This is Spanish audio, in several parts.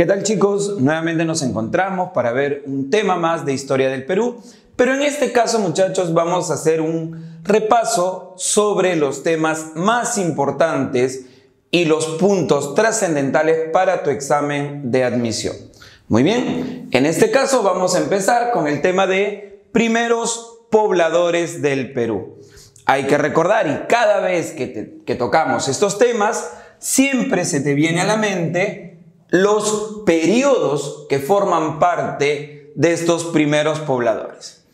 ¿Qué tal, chicos? Nuevamente nos encontramos para ver un tema más de historia del Perú, pero en este caso, muchachos, vamos a hacer un repaso sobre los temas más importantes y los puntos trascendentales para tu examen de admisión. Muy bien, en este caso vamos a empezar con el tema de primeros pobladores del Perú. Hay que recordar, y cada vez que tocamos estos temas, siempre se te viene a la mente los periodos que forman parte de estos primeros pobladores.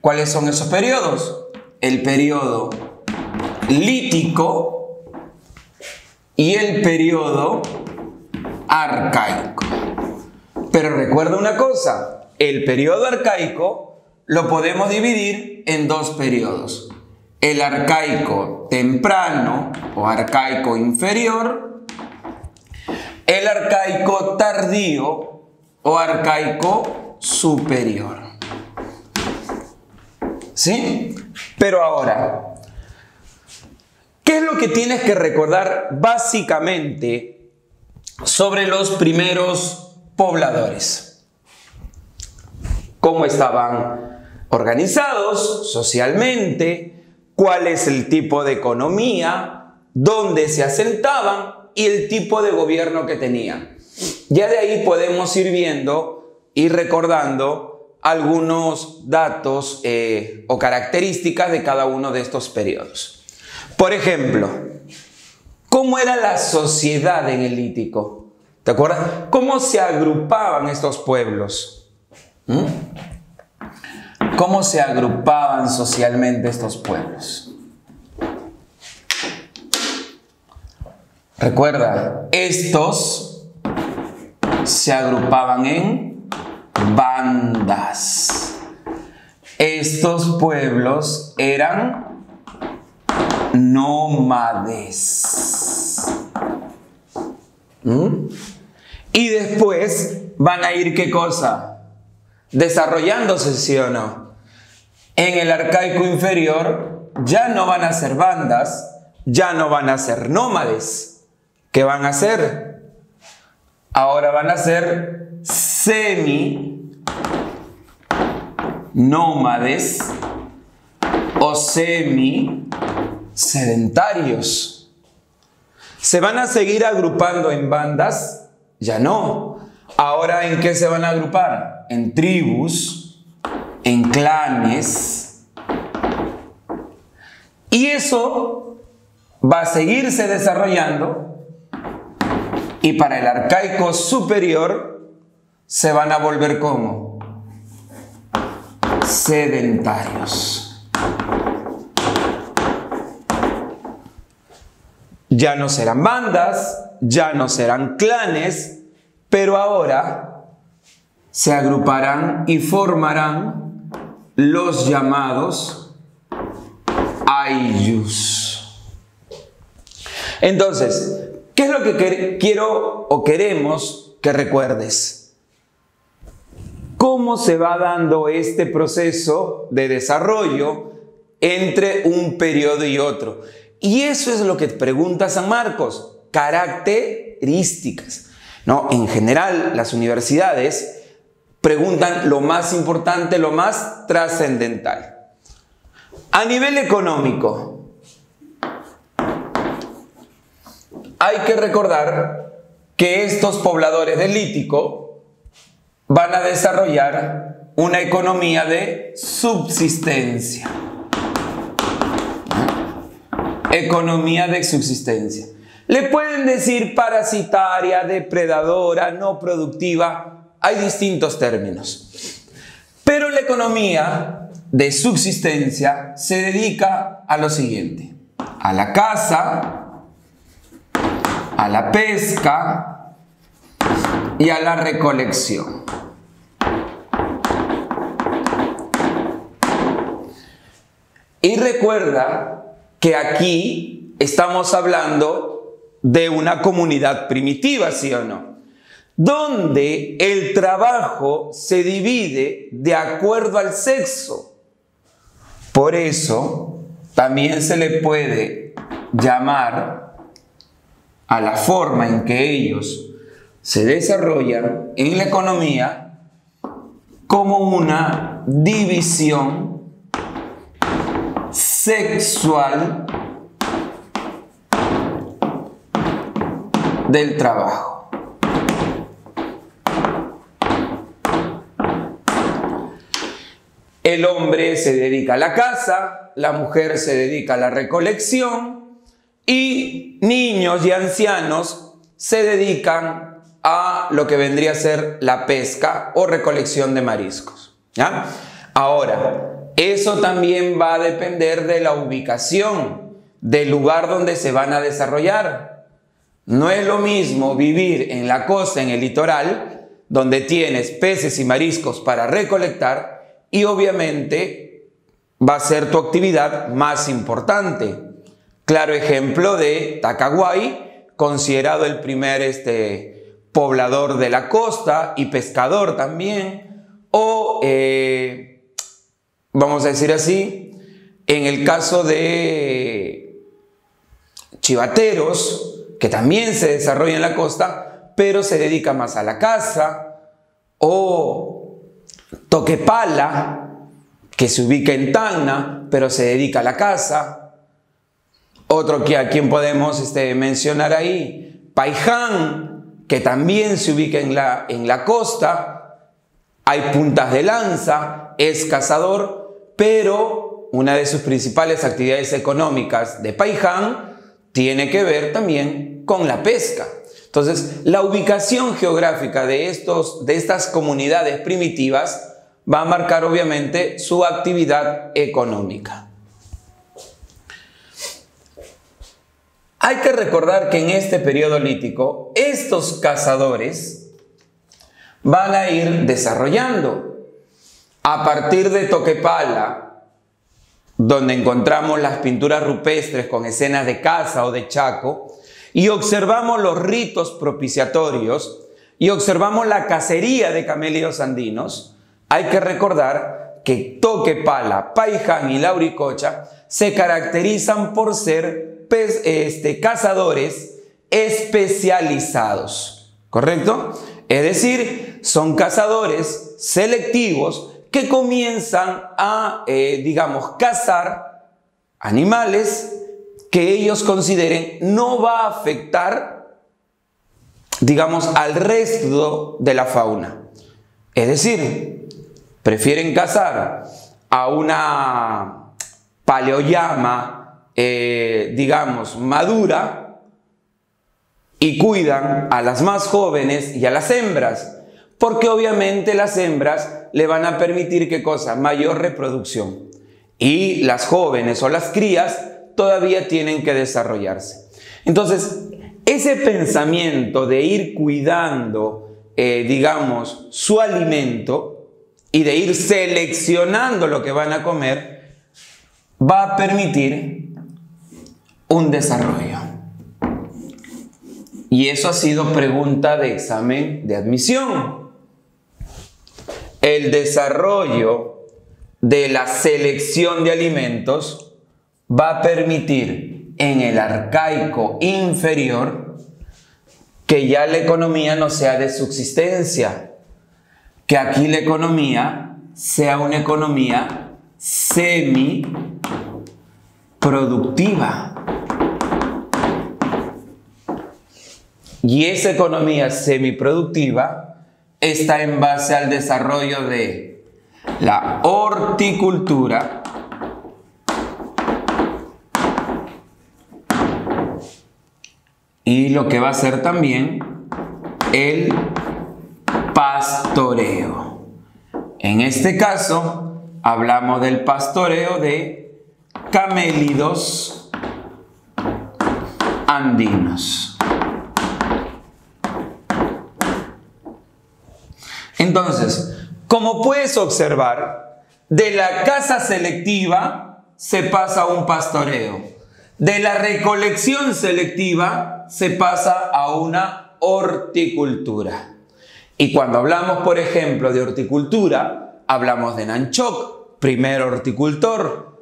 ¿Cuáles son esos periodos? El periodo lítico y el periodo arcaico. Pero recuerda una cosa, el periodo arcaico lo podemos dividir en dos periodos. El arcaico temprano o arcaico inferior, el arcaico tardío o arcaico superior. ¿Sí? Pero ahora, ¿qué es lo que tienes que recordar básicamente sobre los primeros pobladores? ¿Cómo estaban organizados socialmente? ¿Cuál es el tipo de economía? ¿Dónde se asentaban? Y el tipo de gobierno que tenía. Ya de ahí podemos ir viendo y recordando algunos datos o características de cada uno de estos periodos. Por ejemplo, ¿cómo era la sociedad en el lítico? ¿Te acuerdas? ¿Cómo se agrupaban estos pueblos? ¿Cómo se agrupaban socialmente estos pueblos? Recuerda, estos se agrupaban en bandas. Estos pueblos eran nómades. Y después van a ir, ¿qué cosa? Desarrollándose, ¿sí o no? En el arcaico inferior ya no van a ser bandas, ya no van a ser nómades. ¿Qué van a hacer? Ahora van a ser semi-nómades o semi-sedentarios. ¿Se van a seguir agrupando en bandas? Ya no. ¿Ahora en qué se van a agrupar? En tribus, en clanes. Y eso va a seguirse desarrollando. Y para el arcaico superior se van a volver como sedentarios. Ya no serán bandas, ya no serán clanes, pero ahora se agruparán y formarán los llamados ayllus. Entonces, ¿qué es lo que quiero o queremos que recuerdes? ¿Cómo se va dando este proceso de desarrollo entre un periodo y otro? Y eso es lo que pregunta San Marcos, características, ¿no? En general, las universidades preguntan lo más importante, lo más trascendental. A nivel económico, hay que recordar que estos pobladores del lítico van a desarrollar una economía de subsistencia. Economía de subsistencia. Le pueden decir parasitaria, depredadora, no productiva. Hay distintos términos. Pero la economía de subsistencia se dedica a lo siguiente. A la caza, a la pesca y a la recolección. Y recuerda que aquí estamos hablando de una comunidad primitiva, ¿sí o no? Donde el trabajo se divide de acuerdo al sexo. Por eso también se le puede llamar a la forma en que ellos se desarrolla en la economía como una división sexual del trabajo. El hombre se dedica a la caza, la mujer se dedica a la recolección y niños y ancianos se dedican a lo que vendría a ser la pesca o recolección de mariscos, ¿ya? Ahora, eso también va a depender de la ubicación, del lugar donde se van a desarrollar. No es lo mismo vivir en la costa, en el litoral, donde tienes peces y mariscos para recolectar, y obviamente va a ser tu actividad más importante. Claro ejemplo de Takaguay, considerado el primer poblador de la costa y pescador también. O, vamos a decir así, en el caso de Chivateros, que también se desarrolla en la costa, pero se dedica más a la caza. O Toquepala, que se ubica en Tacna, pero se dedica a la caza. Otro que a quien podemos mencionar ahí, Paiján, que también se ubica en la costa. Hay puntas de lanza, es cazador, pero una de sus principales actividades económicas de Paiján tiene que ver también con la pesca. Entonces, la ubicación geográfica de estas comunidades primitivas va a marcar obviamente su actividad económica. Hay que recordar que en este periodo lítico, estos cazadores van a ir desarrollando. A partir de Toquepala, donde encontramos las pinturas rupestres con escenas de caza o de chaco, y observamos los ritos propiciatorios y observamos la cacería de camélidos andinos, hay que recordar que Toquepala, Paiján y Lauricocha se caracterizan por ser cazadores especializados, ¿correcto? Es decir, son cazadores selectivos que comienzan a, cazar animales que ellos consideren no va a afectar, al resto de la fauna. Es decir, prefieren cazar a una paleollama, madura, y cuidan a las más jóvenes y a las hembras, porque obviamente las hembras le van a permitir, ¿qué cosa? Mayor reproducción. Y las jóvenes o las crías todavía tienen que desarrollarse. Entonces, ese pensamiento de ir cuidando, su alimento y de ir seleccionando lo que van a comer, va a permitir un desarrollo. Y eso ha sido pregunta de examen de admisión. El desarrollo de la selección de alimentos va a permitir en el arcaico inferior que ya la economía no sea de subsistencia, que aquí la economía sea una economía semiproductiva. Y esa economía semiproductiva está en base al desarrollo de la horticultura, y lo que va a ser también el pastoreo. En este caso, hablamos del pastoreo de camélidos andinos. Entonces, como puedes observar, de la caza selectiva se pasa a un pastoreo. De la recolección selectiva se pasa a una horticultura. Y cuando hablamos, por ejemplo, de horticultura, hablamos de Nanchoc, primer horticultor.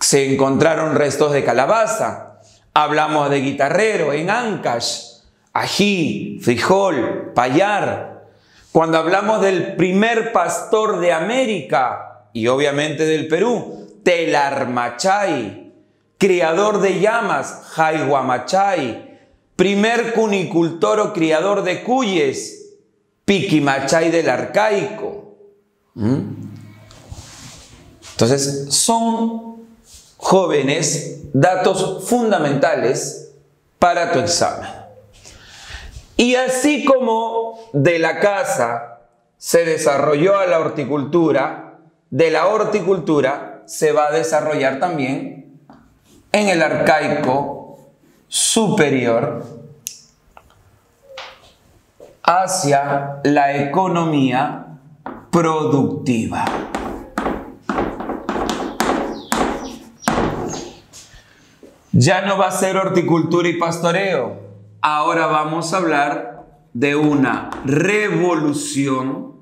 Se encontraron restos de calabaza. Hablamos de Guitarrero en Ancash. ají, frijol, payar. Cuando hablamos del primer pastor de América y obviamente del Perú, Telar Machay, criador de llamas, Jaihuamachay, primer cunicultor o criador de cuyes, Piquimachay del arcaico. Entonces, son jóvenes datos fundamentales para tu examen. Y así como de la casa se desarrolló a la horticultura, de la horticultura se va a desarrollar también en el arcaico superior hacia la economía productiva. Ya no va a ser horticultura y pastoreo. Ahora vamos a hablar de una revolución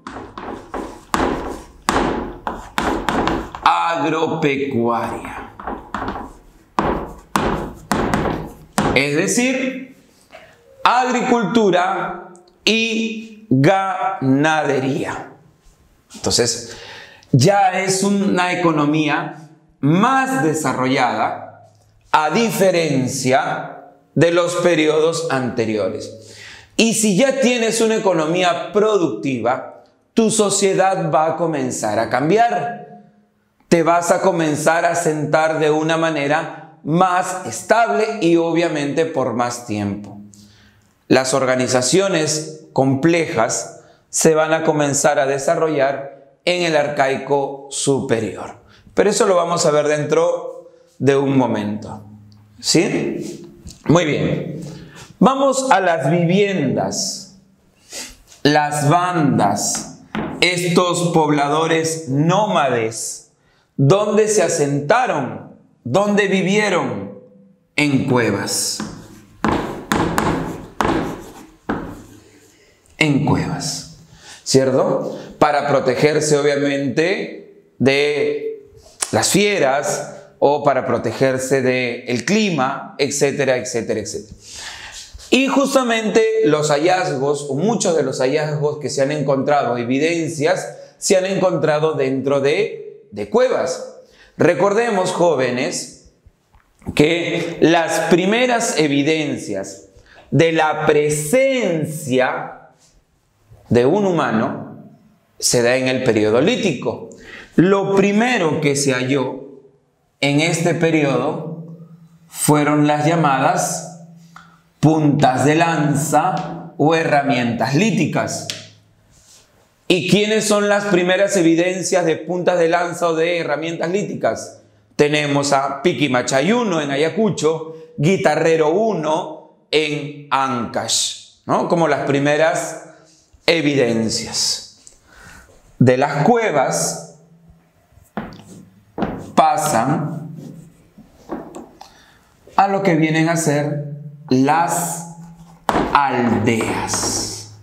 agropecuaria. Es decir, agricultura y ganadería. Entonces, ya es una economía más desarrollada, a diferencia de los periodos anteriores. Y si ya tienes una economía productiva, tu sociedad va a comenzar a cambiar. Te vas a comenzar a sentar de una manera más estable y obviamente por más tiempo. Las organizaciones complejas se van a comenzar a desarrollar en el arcaico superior. Pero eso lo vamos a ver dentro de un momento. ¿Sí? Muy bien. Vamos a las viviendas, las bandas, estos pobladores nómades. ¿Dónde se asentaron? ¿Dónde vivieron? En cuevas. En cuevas. ¿Cierto? Para protegerse obviamente de las fieras, o para protegerse del clima, etcétera, etcétera, etcétera. Y justamente los hallazgos, o muchos de los hallazgos que se han encontrado, evidencias, se han encontrado dentro de cuevas. Recordemos, jóvenes, que las primeras evidencias de la presencia de un humano se da en el periodo lítico. Lo primero que se halló en este periodo fueron las llamadas puntas de lanza o herramientas líticas. ¿Y quiénes son las primeras evidencias de puntas de lanza o de herramientas líticas? Tenemos a Piquimachay 1 en Ayacucho, Guitarrero 1 en Ancash, ¿no? Como las primeras evidencias. De las cuevas pasan a lo que vienen a ser las aldeas.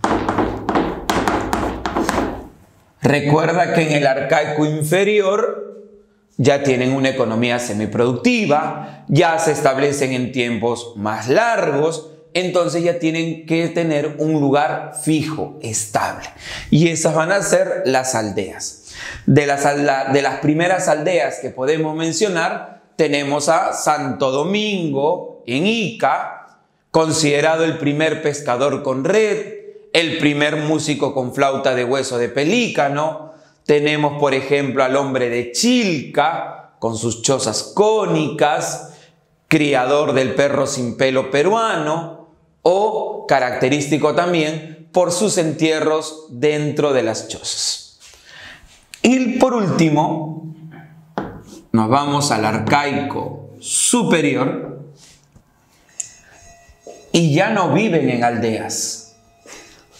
Recuerda que en el arcaico inferior ya tienen una economía semiproductiva, ya se establecen en tiempos más largos, entonces ya tienen que tener un lugar fijo, estable. Y esas van a ser las aldeas. De las primeras aldeas que podemos mencionar, tenemos a Santo Domingo en Ica, considerado el primer pescador con red, el primer músico con flauta de hueso de pelícano. Tenemos, por ejemplo, al hombre de Chilca, con sus chozas cónicas, criador del perro sin pelo peruano, o característico también por sus entierros dentro de las chozas. Y por último, nos vamos al arcaico superior y ya no viven en aldeas.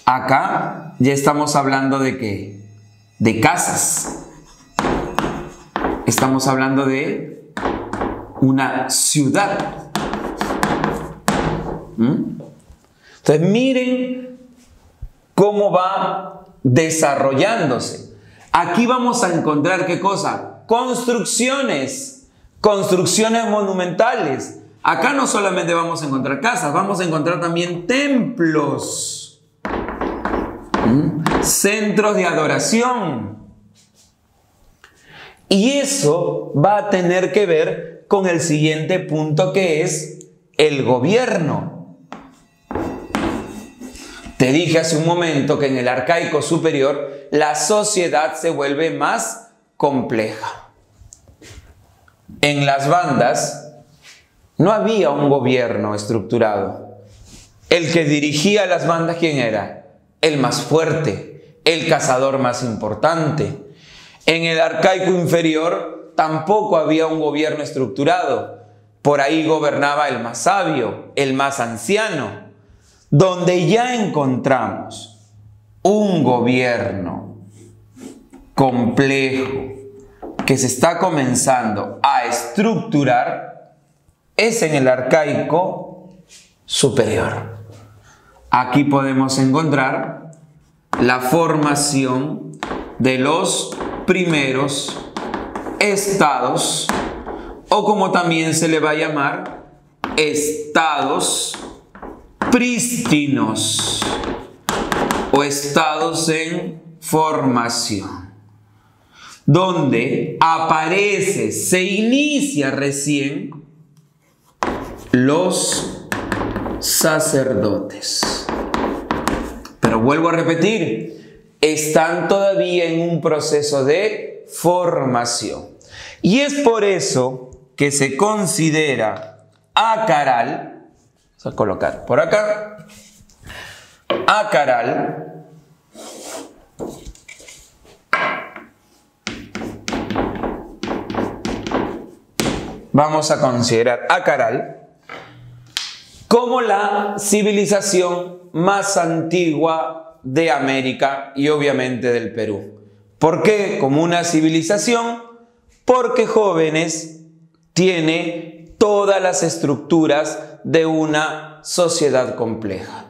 Acá ya estamos hablando de ¿qué? De casas. Estamos hablando de una ciudad. Entonces miren cómo va desarrollándose. Aquí vamos a encontrar, ¿qué cosa? Construcciones monumentales, Acá no solamente vamos a encontrar casas, vamos a encontrar también templos, centros de adoración. Y eso va a tener que ver con el siguiente punto, que es el gobierno. Te dije hace un momento que en el arcaico superior la sociedad se vuelve más compleja. En las bandas no había un gobierno estructurado. El que dirigía las bandas, ¿quién era? El más fuerte, el cazador más importante. En el arcaico inferior tampoco había un gobierno estructurado. Por ahí gobernaba el más sabio, el más anciano, donde ya encontramos un gobierno complejo que se está comenzando a estructurar, es en el arcaico superior. Aquí podemos encontrar la formación de los primeros estados, o como también se le va a llamar, estados prístinos o estados en formación, donde aparece, se inicia recién los sacerdotes. Pero vuelvo a repetir, están todavía en un proceso de formación. Y es por eso que se considera a Caral, vamos a colocar por acá, a Caral vamos a considerar a Caral como la civilización más antigua de América y obviamente del Perú. ¿Por qué como una civilización? Porque jóvenes tiene todas las estructuras de una sociedad compleja.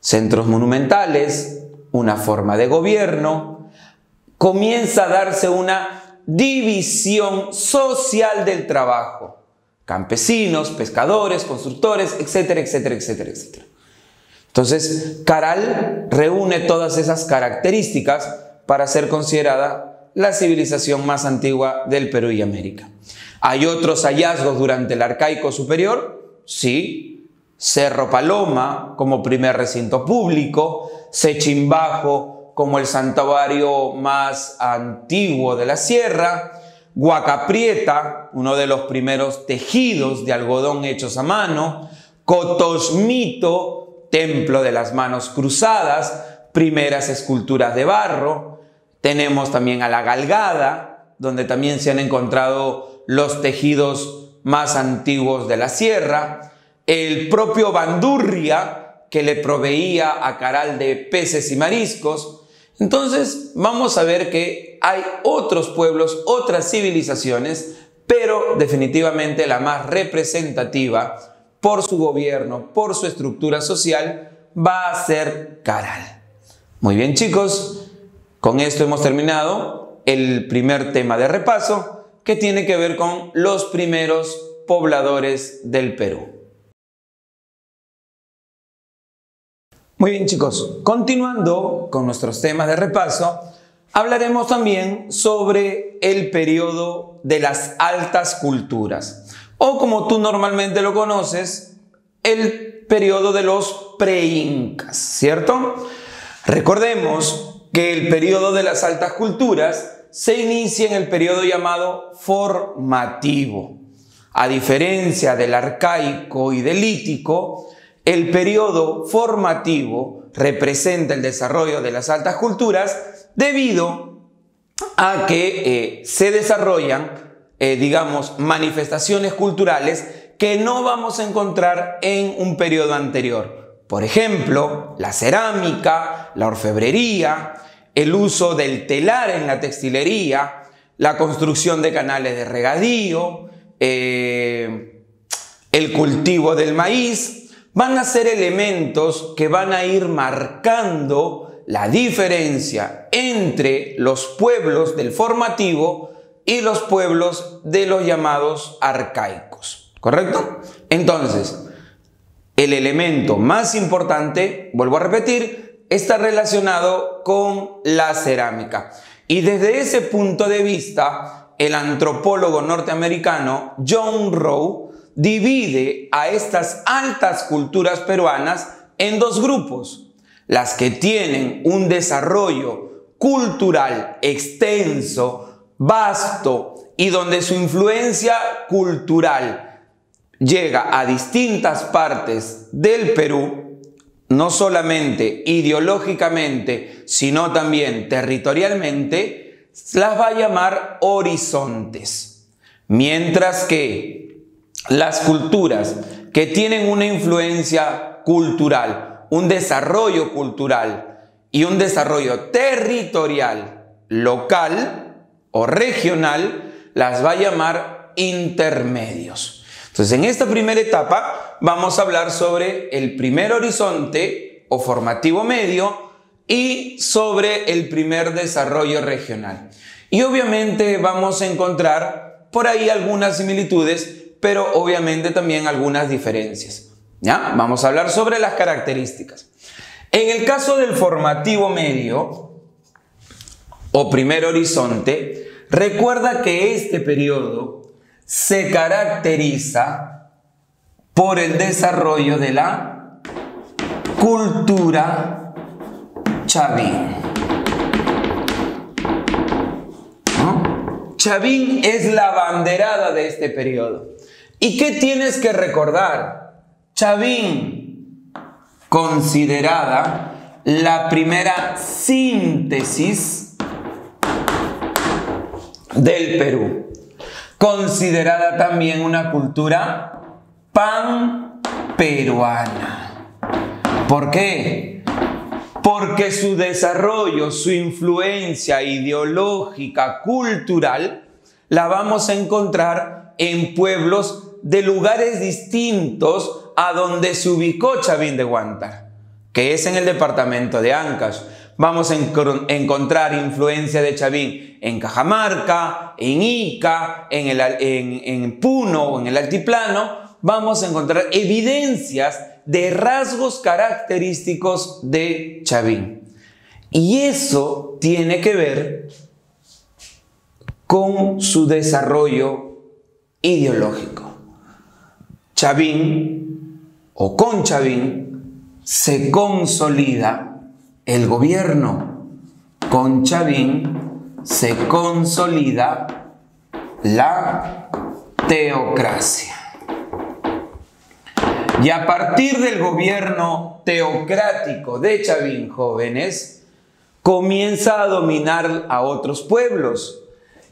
Centros monumentales, una forma de gobierno, comienza a darse una división social del trabajo. Campesinos, pescadores, constructores, etcétera, etcétera, etcétera, etcétera. Entonces, Caral reúne todas esas características para ser considerada la civilización más antigua del Perú y América. ¿Hay otros hallazgos durante el arcaico superior? Sí. Cerro Paloma como primer recinto público, Sechimbajo como el santuario más antiguo de la sierra, Huacaprieta, uno de los primeros tejidos de algodón hechos a mano, Cotosmito, templo de las manos cruzadas, primeras esculturas de barro. Tenemos también a la Galgada, donde también se han encontrado los tejidos más antiguos de la sierra. El propio Bandurria, que le proveía a Caral de peces y mariscos. Entonces vamos a ver que hay otros pueblos, otras civilizaciones, pero definitivamente la más representativa por su gobierno, por su estructura social, va a ser Caral. Muy bien, chicos, con esto hemos terminado el primer tema de repaso, que tiene que ver con los primeros pobladores del Perú. Muy bien, chicos, continuando con nuestros temas de repaso, hablaremos también sobre el periodo de las altas culturas, o como tú normalmente lo conoces, el periodo de los preincas, ¿cierto? Recordemos que el periodo de las altas culturas se inicia en el periodo llamado formativo. A diferencia del arcaico y del lítico, el periodo formativo representa el desarrollo de las altas culturas debido a que se desarrollan digamos, manifestaciones culturales que no vamos a encontrar en un periodo anterior. Por ejemplo, la cerámica, la orfebrería, el uso del telar en la textilería, la construcción de canales de regadío, el cultivo del maíz, van a ser elementos que van a ir marcando la diferencia entre los pueblos del formativo y los pueblos de los llamados arcaicos. ¿Correcto? Entonces, el elemento más importante, vuelvo a repetir, está relacionado con la cerámica. Y desde ese punto de vista, el antropólogo norteamericano John Rowe divide a estas altas culturas peruanas en dos grupos: las que tienen un desarrollo cultural extenso, vasto, y donde su influencia cultural llega a distintas partes del Perú, no solamente ideológicamente, sino también territorialmente, las va a llamar horizontes. Mientras que las culturas que tienen una influencia cultural, un desarrollo cultural y un desarrollo territorial local o regional, las va a llamar intermedios. Entonces, en esta primera etapa vamos a hablar sobre el primer horizonte o formativo medio y sobre el primer desarrollo regional. Y obviamente vamos a encontrar por ahí algunas similitudes, pero obviamente también algunas diferencias, ¿ya? Vamos a hablar sobre las características. En el caso del formativo medio o primer horizonte, recuerda que este periodo se caracteriza por el desarrollo de la cultura Chavín. ¿No? Chavín es la abanderada de este periodo. ¿Y qué tienes que recordar? Chavín, considerada la primera síntesis del Perú, considerada también una cultura panperuana. ¿Por qué? Porque su desarrollo, su influencia ideológica, cultural, la vamos a encontrar en pueblos de lugares distintos a donde se ubicó Chavín de Huántar, que es en el departamento de Ancash. Vamos a encontrar influencia de Chavín en Cajamarca, en Ica, en Puno, en el altiplano. Vamos a encontrar evidencias de rasgos característicos de Chavín. Y eso tiene que ver con su desarrollo ideológico. Chavín, o con Chavín, se consolida el gobierno. Con Chavín se consolida la teocracia. Y a partir del gobierno teocrático de Chavín, jóvenes, comienza a dominar a otros pueblos.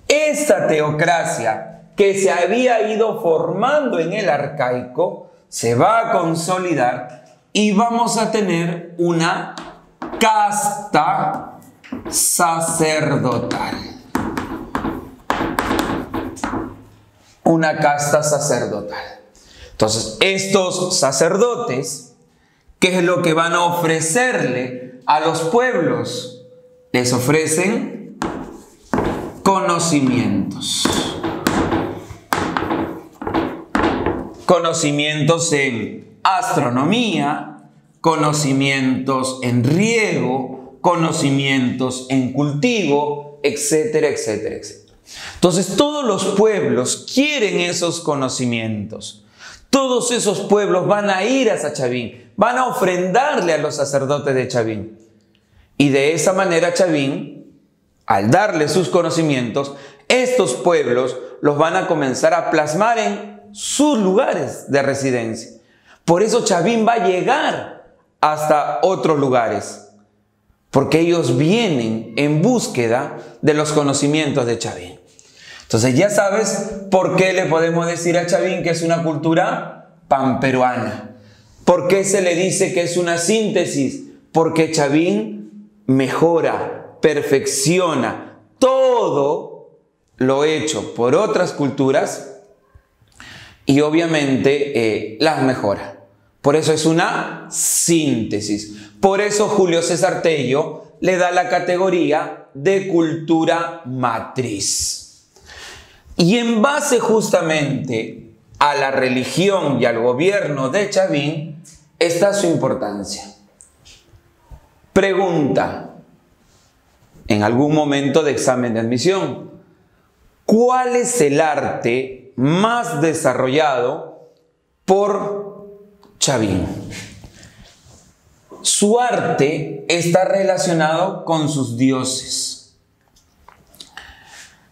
Esta teocracia que se había ido formando en el arcaico se va a consolidar y vamos a tener una casta sacerdotal. Una casta sacerdotal. Entonces, estos sacerdotes, ¿qué es lo que van a ofrecerle a los pueblos? Les ofrecen conocimientos. Conocimientos en astronomía, conocimientos en riego, conocimientos en cultivo, etcétera, etcétera, etcétera. Entonces, todos los pueblos quieren esos conocimientos. Todos esos pueblos van a ir hacia Chavín, van a ofrendarle a los sacerdotes de Chavín. Y de esa manera Chavín, al darle sus conocimientos, estos pueblos los van a comenzar a plasmar en sus lugares de residencia. Por eso Chavín va a llegar hasta otros lugares, porque ellos vienen en búsqueda de los conocimientos de Chavín. Entonces, ya sabes por qué le podemos decir a Chavín que es una cultura panperuana. ¿Por qué se le dice que es una síntesis? Porque Chavín mejora, perfecciona todo lo hecho por otras culturas y obviamente las mejora. Por eso es una síntesis. Por eso Julio César Tello le da la categoría de cultura matriz. Y en base justamente a la religión y al gobierno de Chavín está su importancia. Pregunta, en algún momento de examen de admisión, ¿cuál es el arte más desarrollado por Chavín? Su arte está relacionado con sus dioses.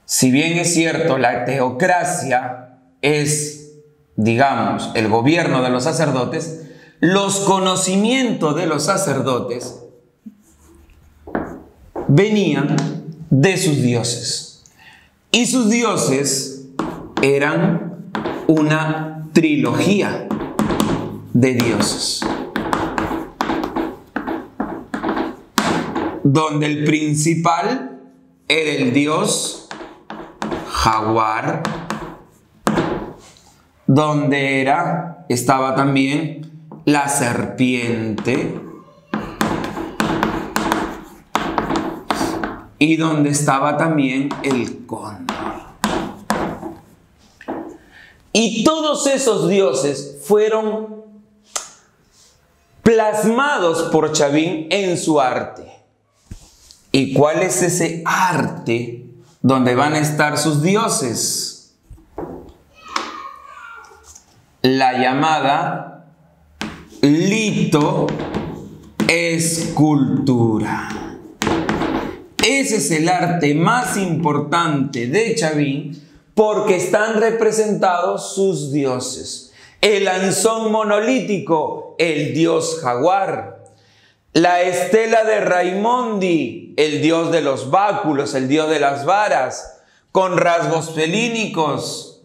Si bien es cierto, la teocracia es, digamos, el gobierno de los sacerdotes, los conocimientos de los sacerdotes venían de sus dioses. Y sus dioses eran una trilogía de dioses, donde el principal era el dios Jaguar, donde estaba también la serpiente, y donde estaba también el cóndor. Y todos esos dioses fueron plasmados por Chavín en su arte. ¿Y cuál es ese arte donde van a estar sus dioses? La llamada litoescultura. Ese es el arte más importante de Chavín porque están representados sus dioses. El anzón monolítico, el dios Jaguar. La estela de Raimondi, el dios de los báculos, el dios de las varas, con rasgos felínicos,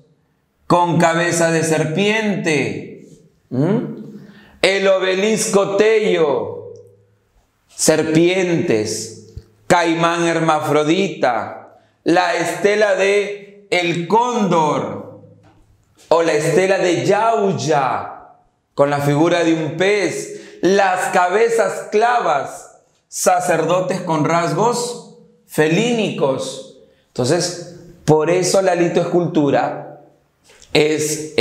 con cabeza de serpiente. El obelisco Tello, serpientes. Caimán hermafrodita, la estela de el cóndor o la estela de Yauya con la figura de un pez, las cabezas clavas, sacerdotes con rasgos felínicos. Entonces, por eso la litoescultura es,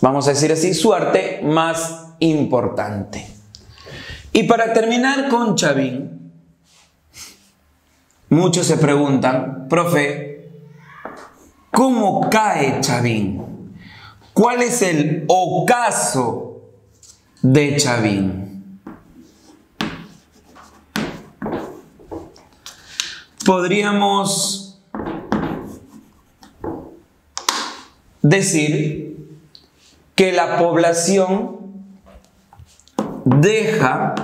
vamos a decir así, su arte más importante. Y para terminar con Chavín, muchos se preguntan, profe, ¿cómo cae Chavín? ¿Cuál es el ocaso de Chavín? Podríamos decir que la población deja,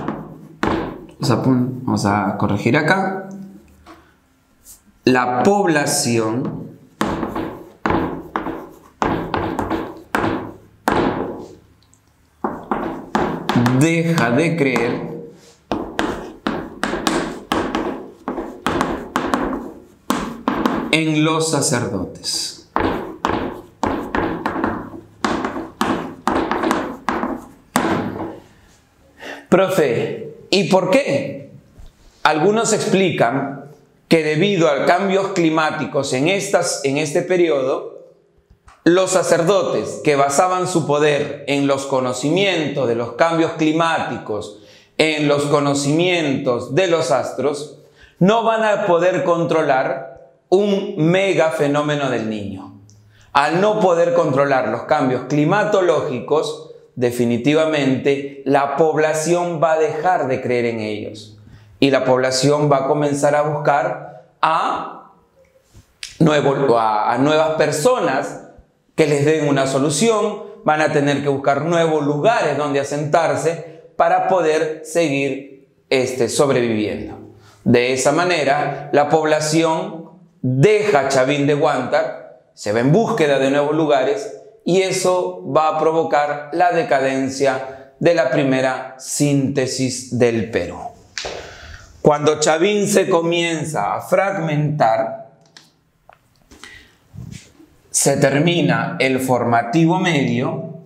vamos a corregir acá, la población deja de creer en los sacerdotes. Profe, ¿y por qué? Algunos explican que debido a cambios climáticos en este periodo, los sacerdotes que basaban su poder en los conocimientos de los cambios climáticos, en los conocimientos de los astros, no van a poder controlar un mega fenómeno del Niño. Al no poder controlar los cambios climatológicos, definitivamente la población va a dejar de creer en ellos. Y la población va a comenzar a buscar a nuevas personas que les den una solución. Van a tener que buscar nuevos lugares donde asentarse para poder seguir sobreviviendo. De esa manera, la población deja Chavín de Huántar, se va en búsqueda de nuevos lugares y eso va a provocar la decadencia de la primera síntesis del Perú. Cuando Chavín se comienza a fragmentar, se termina el formativo medio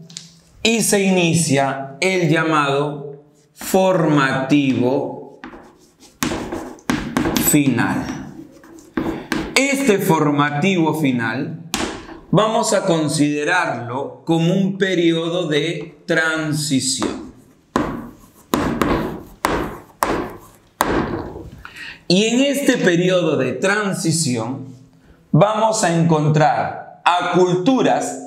y se inicia el llamado formativo final. Este formativo final vamos a considerarlo como un periodo de transición. Y en este periodo de transición vamos a encontrar a culturas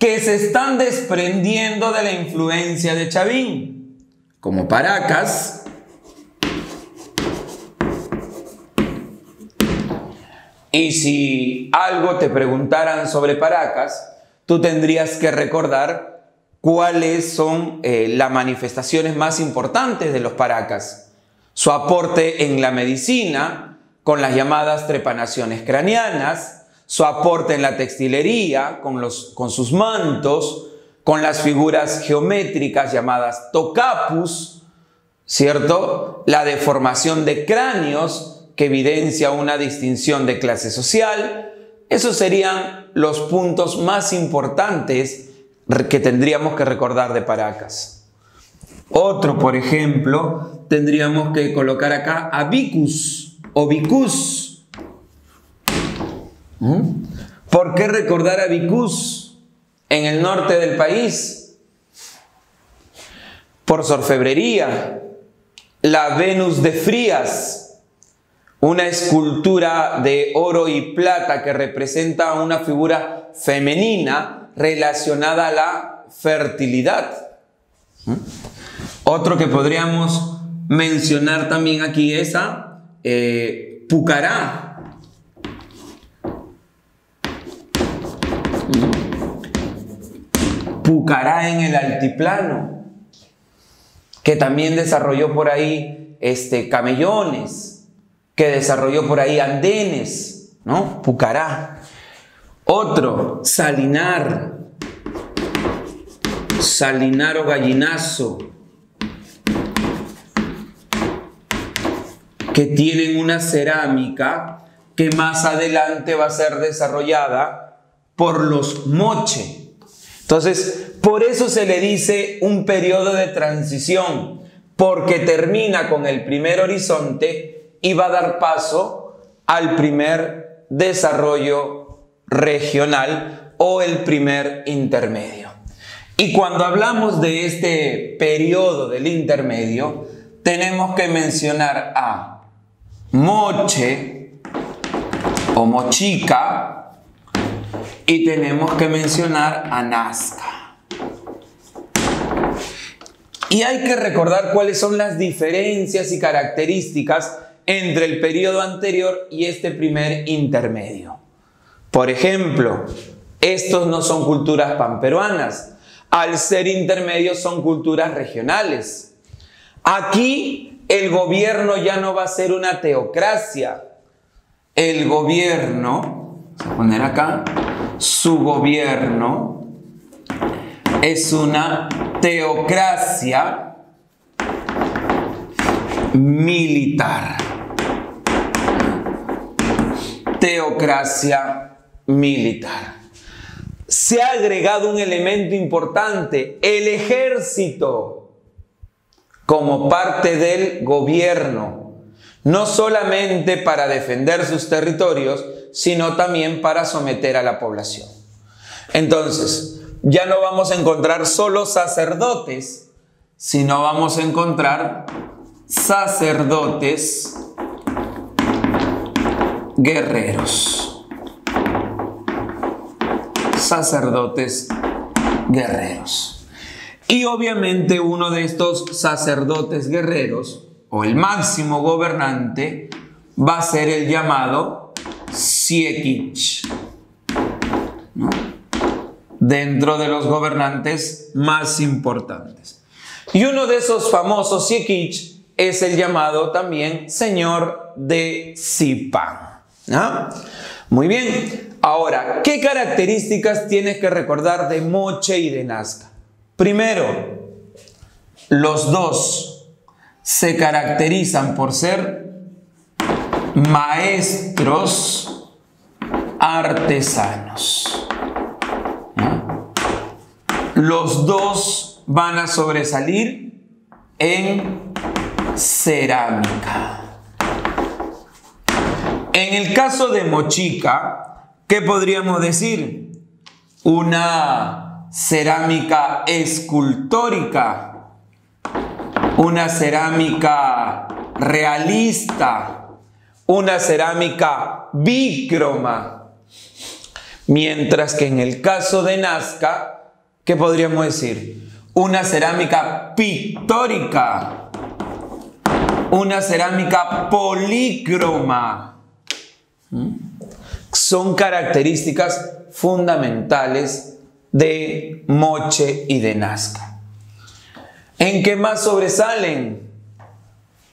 que se están desprendiendo de la influencia de Chavín, como Paracas, y si algo te preguntaran sobre Paracas, tú tendrías que recordar cuáles son las manifestaciones más importantes de los Paracas, su aporte en la medicina con las llamadas trepanaciones craneanas, su aporte en la textilería, con sus mantos, con las figuras geométricas llamadas tocapus, ¿cierto? La deformación de cráneos que evidencia una distinción de clase social. Esos serían los puntos más importantes que tendríamos que recordar de Paracas. Otro, por ejemplo, tendríamos que colocar acá a Vicús o Vicús. ¿Por qué recordar a Vicús en el norte del país? Por orfebrería, la Venus de Frías, una escultura de oro y plata que representa una figura femenina relacionada a la fertilidad. Otro que podríamos mencionar también aquí es a Pucará. Pucará en el altiplano, que también desarrolló por ahí camellones, que desarrolló por ahí andenes, ¿no? Pucará. Otro, Salinar, Salinar o Gallinazo, que tienen una cerámica que más adelante va a ser desarrollada por los Moche. Entonces, por eso se le dice un periodo de transición, porque termina con el primer horizonte y va a dar paso al primer desarrollo regional o el primer intermedio. Y cuando hablamos de este periodo del intermedio, tenemos que mencionar a Moche o Mochica, y tenemos que mencionar a Nazca. Y hay que recordar cuáles son las diferencias y características entre el periodo anterior y este primer intermedio. Por ejemplo, estos no son culturas panperuanas. Al ser intermedios son culturas regionales. Aquí el gobierno ya no va a ser una teocracia. El gobierno, vamos a poner acá, su gobierno es una teocracia militar. Teocracia militar. Se ha agregado un elemento importante, el ejército, como parte del gobierno, no solamente para defender sus territorios, sino también para someter a la población. Entonces, ya no vamos a encontrar solo sacerdotes, sino vamos a encontrar sacerdotes guerreros. Sacerdotes guerreros. Y obviamente uno de estos sacerdotes guerreros, o el máximo gobernante, va a ser el llamado Siequich, ¿no? Dentro de los gobernantes más importantes. Y uno de esos famosos Siequich es el llamado también señor de Sipán, ¿no? Muy bien. Ahora, ¿qué características tienes que recordar de Moche y de Nazca? Primero, los dos se caracterizan por ser maestros artesanos. Los dos van a sobresalir en cerámica. En el caso de Mochica, ¿qué podríamos decir? una cerámica escultórica, una cerámica realista, una cerámica bícroma. Mientras que en el caso de Nazca, ¿qué podríamos decir? Una cerámica pictórica, una cerámica polícroma. Son características fundamentales de Moche y de Nazca. ¿En qué más sobresalen?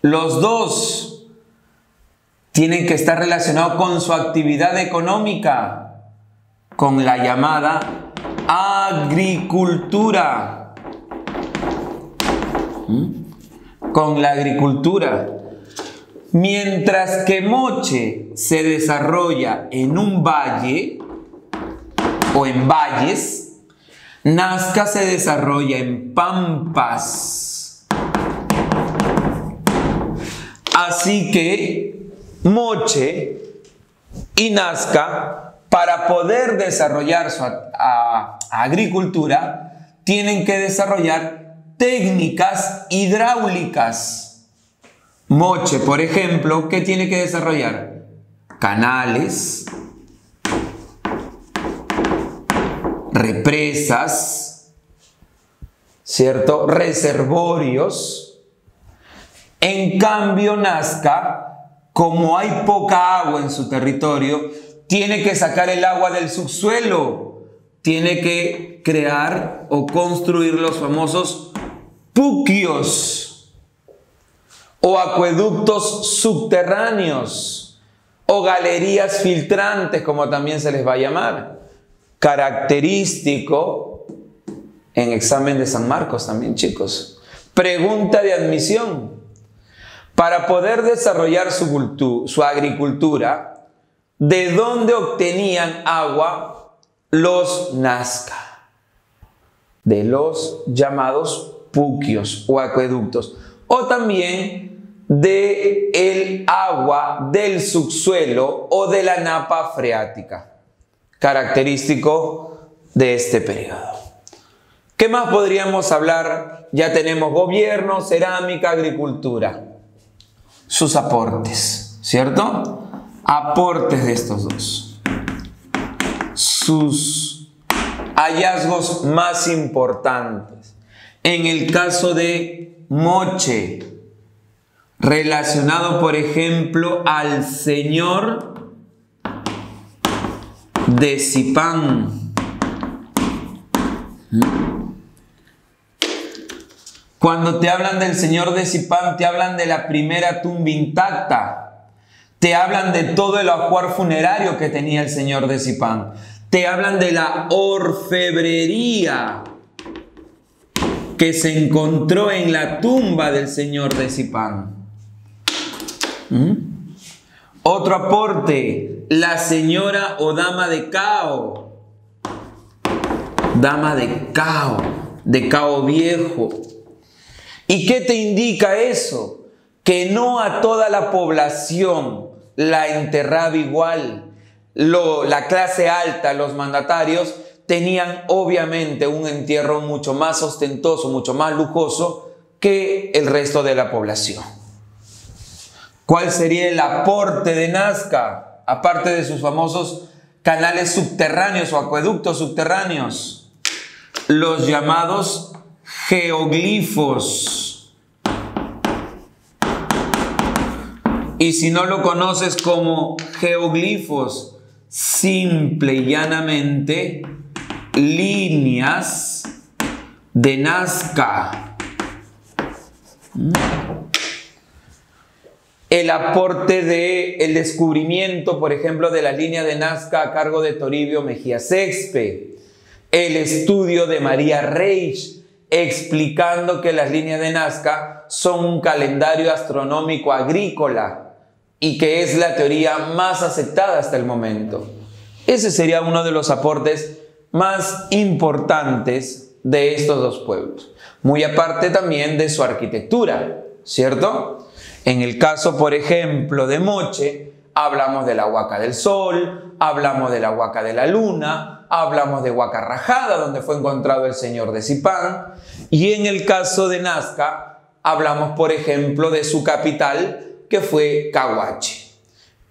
Los dos tienen que estar relacionados con su actividad económica, con la llamada agricultura. Con la agricultura. Mientras que Moche se desarrolla en un valle o en valles, Nazca se desarrolla en pampas. Así que Moche y Nazca, para poder desarrollar su agricultura, tienen que desarrollar técnicas hidráulicas. Moche, por ejemplo, ¿qué tiene que desarrollar? Canales, represas, ¿cierto? Reservorios. En cambio, Nazca, como hay poca agua en su territorio, tiene que sacar el agua del subsuelo. Tiene que crear o construir los famosos puquios o acueductos subterráneos, o galerías filtrantes, como también se les va a llamar. Característico en examen de San Marcos también, chicos. Pregunta de admisión. Para poder desarrollar su agricultura, ¿de dónde obtenían agua los Nazca? De los llamados puquios o acueductos, o también de el agua del subsuelo o de la napa freática, característico de este periodo. ¿Qué más podríamos hablar? Ya tenemos gobierno, cerámica, agricultura. Sus aportes, ¿cierto? Aportes de estos dos. Sus hallazgos más importantes. En el caso de Moche, relacionado por ejemplo al señor de Sipán. Cuando te hablan del señor de Sipán, te hablan de la primera tumba intacta, te hablan de todo el ajuar funerario que tenía el señor de Sipán, te hablan de la orfebrería que se encontró en la tumba del señor de Sipán. Otro aporte, la señora o dama de Cao. Dama de Cao Viejo. ¿Y qué te indica eso? Que no a toda la población la enterraba igual. La clase alta, los mandatarios, tenían obviamente un entierro mucho más ostentoso, mucho más lujoso que el resto de la población. ¿Cuál sería el aporte de Nazca? Aparte de sus famosos canales subterráneos o acueductos subterráneos, los llamados geoglifos. Y si no lo conoces como geoglifos, simple y llanamente líneas de Nazca. El aporte del descubrimiento, por ejemplo, de la línea de Nazca a cargo de Toribio Mejía Sexpe. El estudio de María Reich, explicando que las líneas de Nazca son un calendario astronómico agrícola y que es la teoría más aceptada hasta el momento. Ese sería uno de los aportes más importantes de estos dos pueblos, muy aparte también de su arquitectura, ¿cierto? En el caso, por ejemplo, de Moche, hablamos de la Huaca del Sol, hablamos de la Huaca de la Luna, hablamos de Huacarrajada, donde fue encontrado el señor de Sipán, y en el caso de Nazca hablamos, por ejemplo, de su capital, que fue Cahuachi.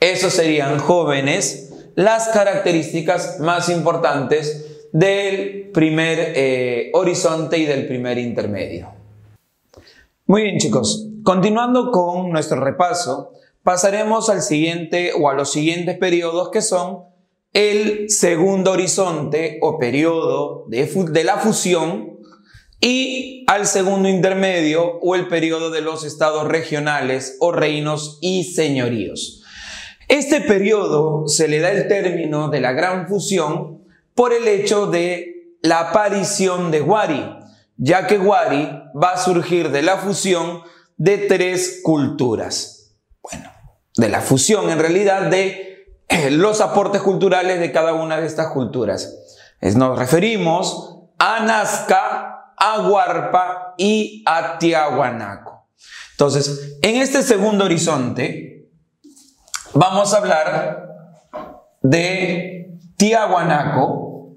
Esos serían, jóvenes, las características más importantes del primer horizonte y del primer intermedio. Muy bien, chicos, continuando con nuestro repaso, pasaremos al siguiente o a los siguientes periodos, que son el segundo horizonte o periodo de la fusión, y al segundo intermedio o el periodo de los estados regionales o reinos y señoríos. Este periodo se le da el término de la gran fusión por el hecho de la aparición de Huari, ya que Huari va a surgir de la fusión de tres culturas. Bueno, de la fusión en realidad de los aportes culturales de cada una de estas culturas. Nos referimos a Nazca, a Huarpa y a Tiahuanaco. Entonces, en este segundo horizonte vamos a hablar de Tiahuanaco,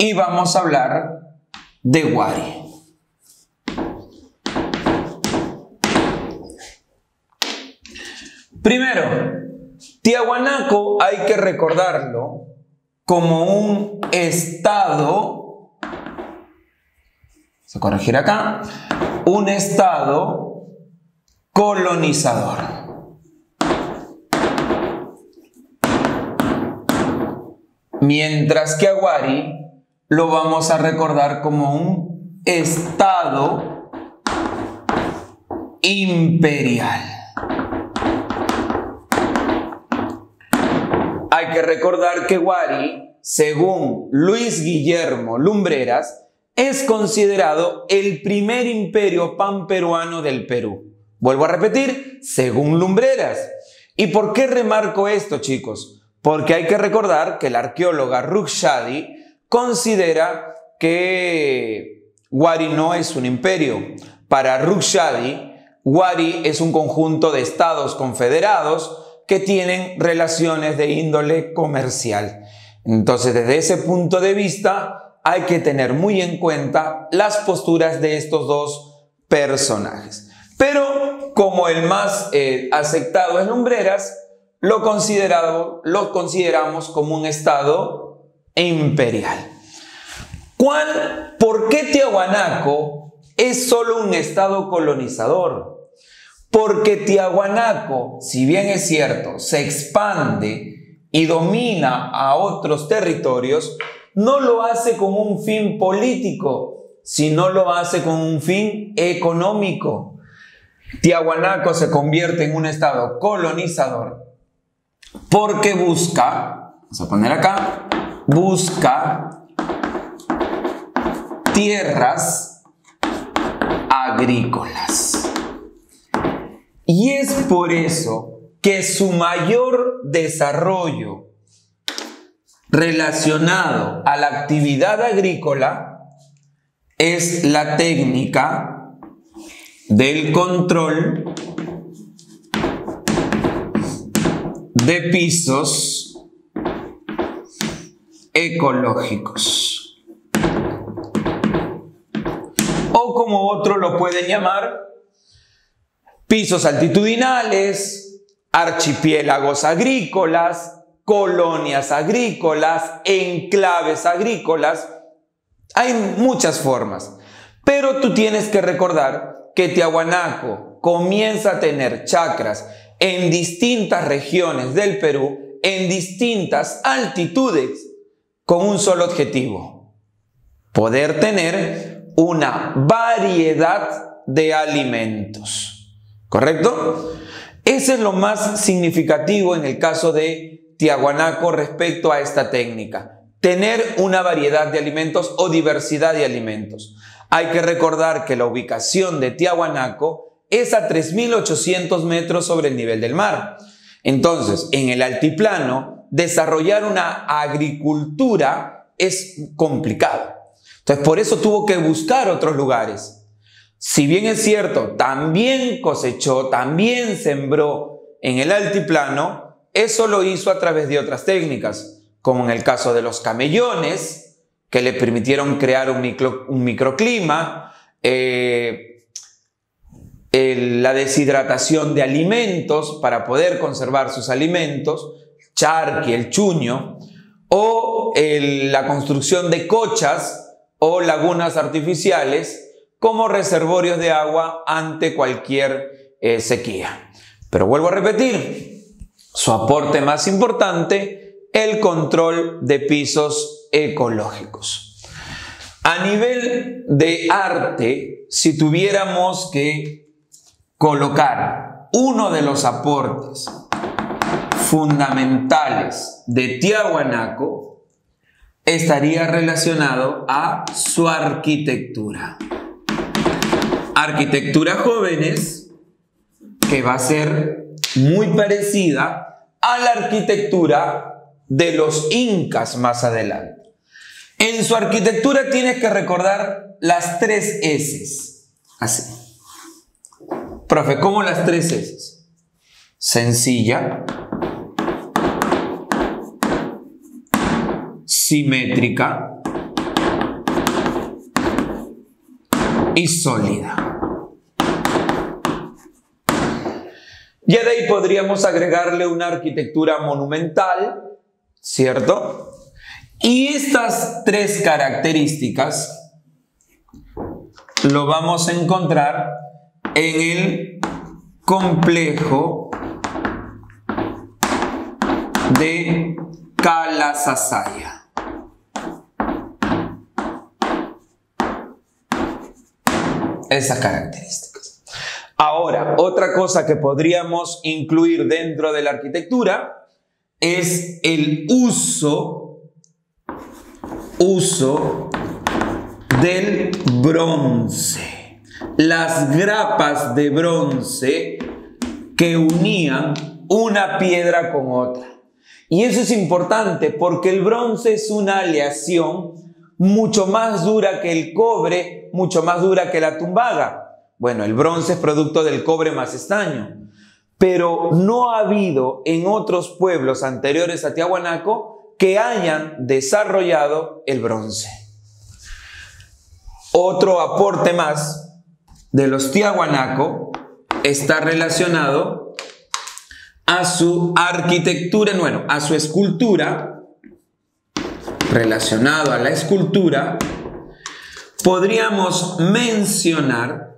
y vamos a hablar de Huari. Primero, Tiahuanaco hay que recordarlo como un estado, se corregirá acá, un estado colonizador. Mientras que a Huari lo vamos a recordar como un estado imperial. Hay que recordar que Huari, según Luis Guillermo Lumbreras, es considerado el primer imperio panperuano del Perú. Vuelvo a repetir, según Lumbreras. ¿Y por qué remarco esto, chicos? Porque hay que recordar que la arqueóloga Rukhshadi considera que Huari no es un imperio. Para Rukhshadi, Huari es un conjunto de estados confederados que tienen relaciones de índole comercial. Entonces, desde ese punto de vista, hay que tener muy en cuenta las posturas de estos dos personajes. Pero, como el más aceptado es Lumbreras, lo consideramos como un estado imperial. ¿Por qué Tiahuanaco es solo un estado colonizador? Porque Tiahuanaco, si bien es cierto, se expande y domina a otros territorios, no lo hace con un fin político, sino lo hace con un fin económico. Tiahuanaco se convierte en un estado colonizador porque busca, vamos a poner acá, busca tierras agrícolas. Y es por eso que su mayor desarrollo relacionado a la actividad agrícola es la técnica del control de pisos ecológicos. O como otros lo pueden llamar, pisos altitudinales, archipiélagos agrícolas, colonias agrícolas, enclaves agrícolas. Hay muchas formas. Pero tú tienes que recordar que Tiahuanaco comienza a tener chacras en distintas regiones del Perú, en distintas altitudes, con un solo objetivo: poder tener una variedad de alimentos. ¿Correcto? Ese es lo más significativo en el caso de Tiahuanaco respecto a esta técnica. Tener una variedad de alimentos o diversidad de alimentos. Hay que recordar que la ubicación de Tiahuanaco es a 3.800 metros sobre el nivel del mar. Entonces, en el altiplano, desarrollar una agricultura es complicado. Entonces, por eso tuvo que buscar otros lugares. Si bien es cierto, también cosechó, también sembró en el altiplano, eso lo hizo a través de otras técnicas, como en el caso de los camellones, que le permitieron crear un microclima, la deshidratación de alimentos para poder conservar sus alimentos, charqui, el chuño, o la construcción de cochas o lagunas artificiales como reservorios de agua ante cualquier sequía. Pero vuelvo a repetir, su aporte más importante, el control de pisos ecológicos. A nivel de arte, si tuviéramos que colocar uno de los aportes fundamentales de Tiahuanaco, estaría relacionado a su arquitectura. Arquitectura, jóvenes, que va a ser muy parecida a la arquitectura de los incas más adelante. En su arquitectura tienes que recordar las 3 S's. Así. Profe, ¿cómo las 3 S's? Sencilla, simétrica y sólida. Ya de ahí podríamos agregarle una arquitectura monumental, ¿cierto? Y estas 3 características lo vamos a encontrar en el complejo de Calazasaya. Esas características. Ahora, otra cosa que podríamos incluir dentro de la arquitectura es el uso del bronce. Las grapas de bronce que unían una piedra con otra. Y eso es importante porque el bronce es una aleación mucho más dura que el cobre, mucho más dura que la tumbaga. Bueno, el bronce es producto del cobre más estaño. Pero no ha habido en otros pueblos anteriores a Tiahuanaco que hayan desarrollado el bronce. Otro aporte más de los Tiahuanaco está relacionado a su arquitectura, bueno, a su escultura, relacionado a la escultura, podríamos mencionar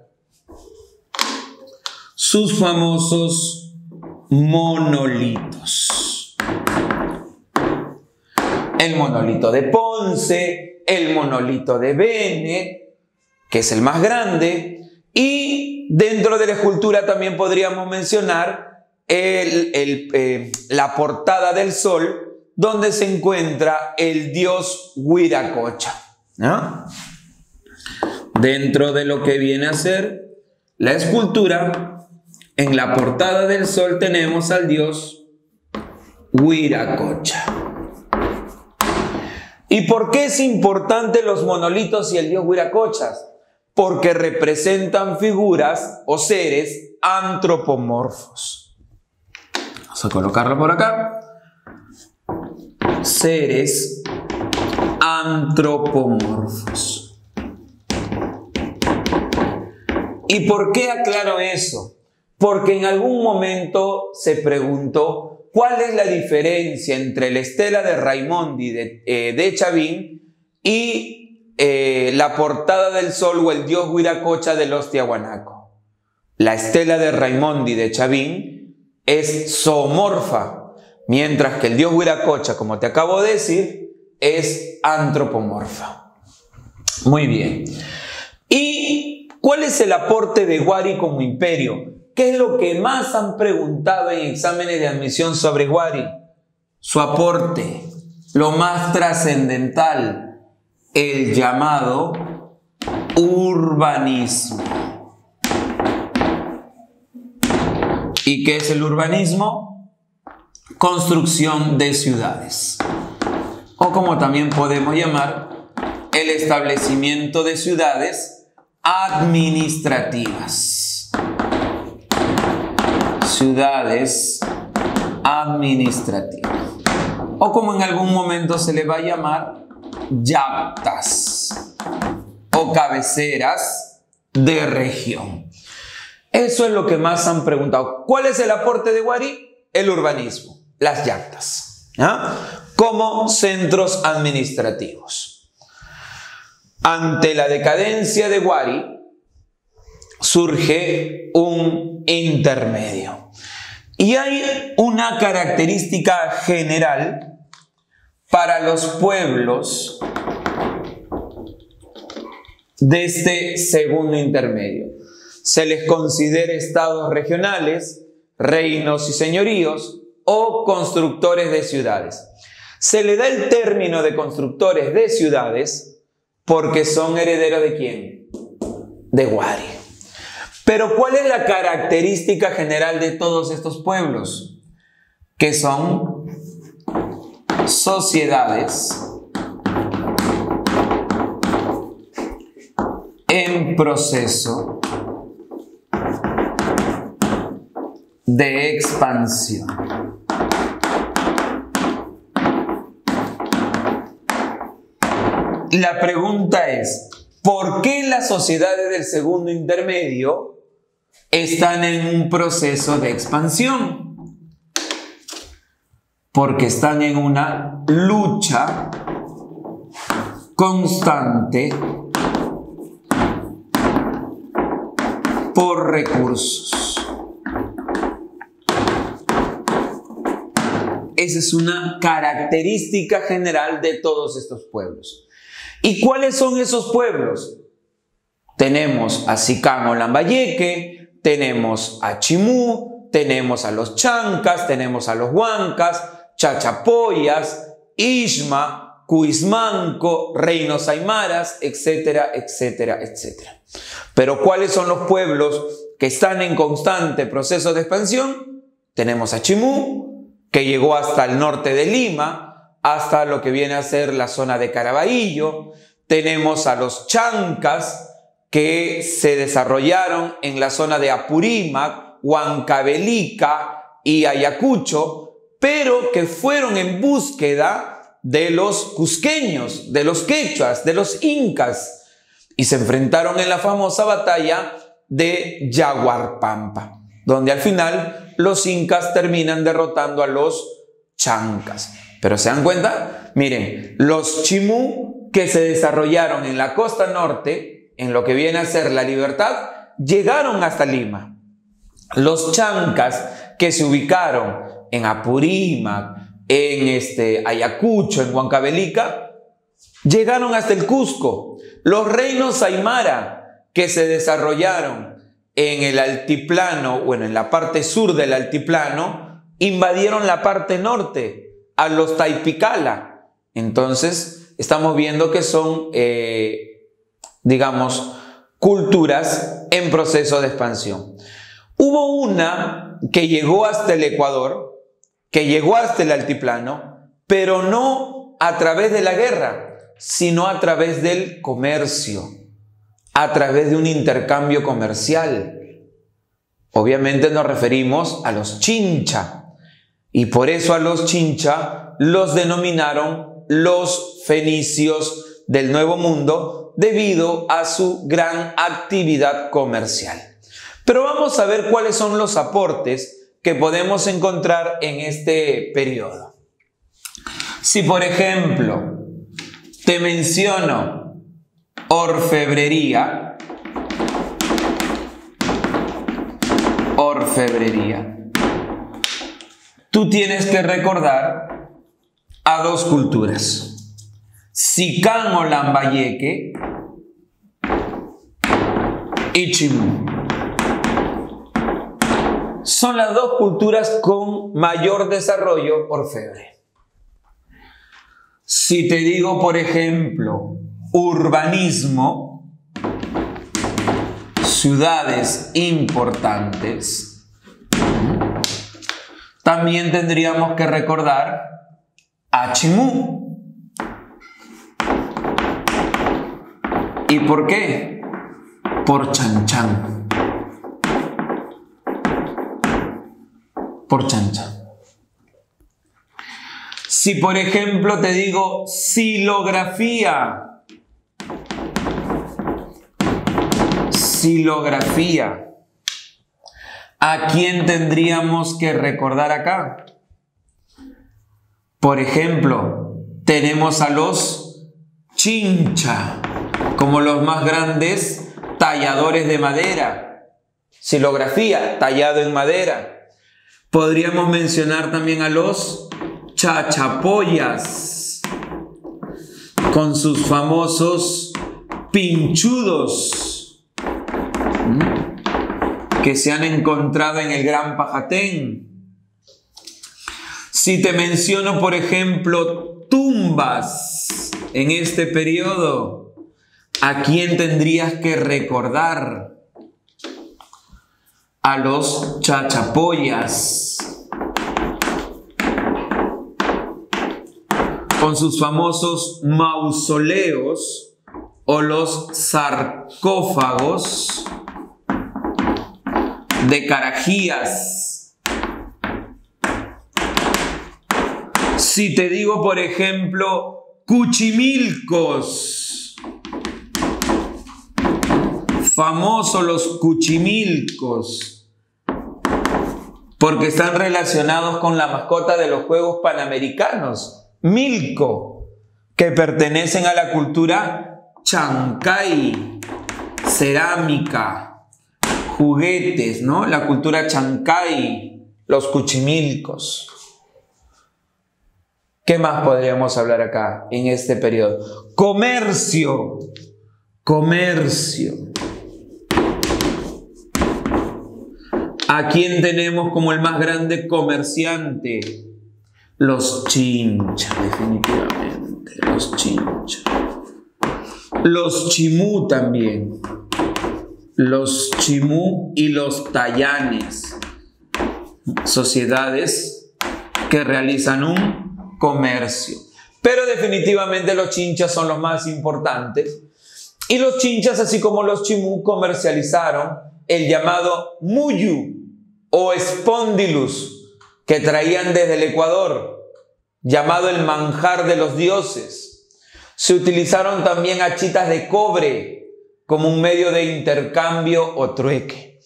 sus famosos monolitos. El monolito de Ponce, el monolito de Bene, que es el más grande. Y dentro de la escultura también podríamos mencionar la portada del sol, donde se encuentra el dios Huiracocha, ¿no? Dentro de lo que viene a ser la escultura, en la portada del sol tenemos al dios Huiracocha. ¿Y por qué es importante los monolitos y el dios Huiracochas? Porque representan figuras o seres antropomorfos. Vamos a colocarlo por acá. Seres antropomorfos. ¿Y por qué aclaro eso? Porque en algún momento se preguntó cuál es la diferencia entre la estela de Raimondi de Chavín y la portada del sol o el dios Huiracocha de los Tiahuanaco. La estela de Raimondi de Chavín es zoomorfa, mientras que el dios Huiracocha, como te acabo de decir, es antropomorfa. Muy bien. ¿Y cuál es el aporte de Huari como imperio? ¿Qué es lo que más han preguntado en exámenes de admisión sobre Huari? Su aporte, lo más trascendental, el llamado urbanismo. ¿Y qué es el urbanismo? Construcción de ciudades, o como también podemos llamar el establecimiento de ciudades administrativas. Ciudades administrativas. O como en algún momento se le va a llamar, yaptas o cabeceras de región. Eso es lo que más han preguntado. ¿Cuál es el aporte de Huari? El urbanismo, las yaptas, ¿ah? Como centros administrativos. Ante la decadencia de Huari surge un intermedio. Y hay una característica general para los pueblos de este segundo intermedio. Se les considera estados regionales, reinos y señoríos o constructores de ciudades. Se le da el término de constructores de ciudades porque son herederos ¿de quién? De Huari. Pero ¿cuál es la característica general de todos estos pueblos? Que son sociedades en proceso de expansión. La pregunta es, ¿por qué las sociedades del segundo intermedio están en un proceso de expansión? Porque están en una lucha constante por recursos. Esa es una característica general de todos estos pueblos. ¿Y cuáles son esos pueblos? Tenemos a Sicán o Lambayeque, tenemos a Chimú, tenemos a los Chancas, tenemos a los Huancas, Chachapoyas, Ishma, Cuismanco, Reinos Aymaras, etcétera, etcétera, etcétera. Pero ¿cuáles son los pueblos que están en constante proceso de expansión? Tenemos a Chimú, que llegó hasta el norte de Lima, hasta lo que viene a ser la zona de Caraballo. Tenemos a los Chancas, que se desarrollaron en la zona de Apurímac, Huancavelica y Ayacucho, pero que fueron en búsqueda de los cusqueños, de los quechuas, de los incas, y se enfrentaron en la famosa batalla de Yaguarpampa, donde al final los incas terminan derrotando a los chancas. Pero ¿se dan cuenta? Miren, los chimú que se desarrollaron en la costa norte, en lo que viene a ser la libertad, llegaron hasta Lima. Los chancas que se ubicaron en Apurímac, en Ayacucho, en Huancavelica, llegaron hasta el Cusco. Los reinos aymara que se desarrollaron en el altiplano, bueno, en la parte sur del altiplano, invadieron la parte norte, a los taipicala. Entonces, estamos viendo que son digamos, culturas en proceso de expansión. Hubo una que llegó hasta el Ecuador, que llegó hasta el altiplano, pero no a través de la guerra, sino a través del comercio, a través de un intercambio comercial. Obviamente nos referimos a los chincha, y por eso a los chincha los denominaron los fenicios del Nuevo Mundo, debido a su gran actividad comercial. Pero vamos a ver cuáles son los aportes que podemos encontrar en este periodo. Si, por ejemplo, te menciono orfebrería, tú tienes que recordar a dos culturas. Sicán o Lambayeque y Chimú. Son las dos culturas con mayor desarrollo orfebre. Si te digo, por ejemplo, urbanismo, ciudades importantes, también tendríamos que recordar a Chimú. ¿Y por qué? por Chan Chan. Por chancha. Si por ejemplo te digo silografía. Silografía. ¿A quién tendríamos que recordar acá? Por ejemplo, tenemos a los Chincha, como los más grandes talladores de madera. Silografía, tallado en madera. Podríamos mencionar también a los Chachapoyas, con sus famosos pinchudos, que se han encontrado en el Gran Pajatén. Si te menciono, por ejemplo, tumbas en este periodo, ¿a quién tendrías que recordar? A los Chachapoyas, con sus famosos mausoleos o los sarcófagos de Carajías. Si te digo, por ejemplo, Cuchimilcos. Famosos los Cuchimilcos, porque están relacionados con la mascota de los Juegos Panamericanos, Milco, que pertenecen a la cultura Chancay. Cerámica, juguetes, ¿no? La cultura Chancay, los Cuchimilcos. ¿Qué más podríamos hablar acá en este periodo? Comercio. Comercio. ¿A quién tenemos como el más grande comerciante? Los Chincha, definitivamente. Los Chincha. Los Chimú también. Los Chimú y los Tayanes. Sociedades que realizan un comercio. Pero definitivamente los Chinchas son los más importantes. Y los Chinchas, así como los Chimú, comercializaron el llamado muyu o espondilus, que traían desde el Ecuador, llamado el manjar de los dioses. Se utilizaron también hachitas de cobre como un medio de intercambio o trueque.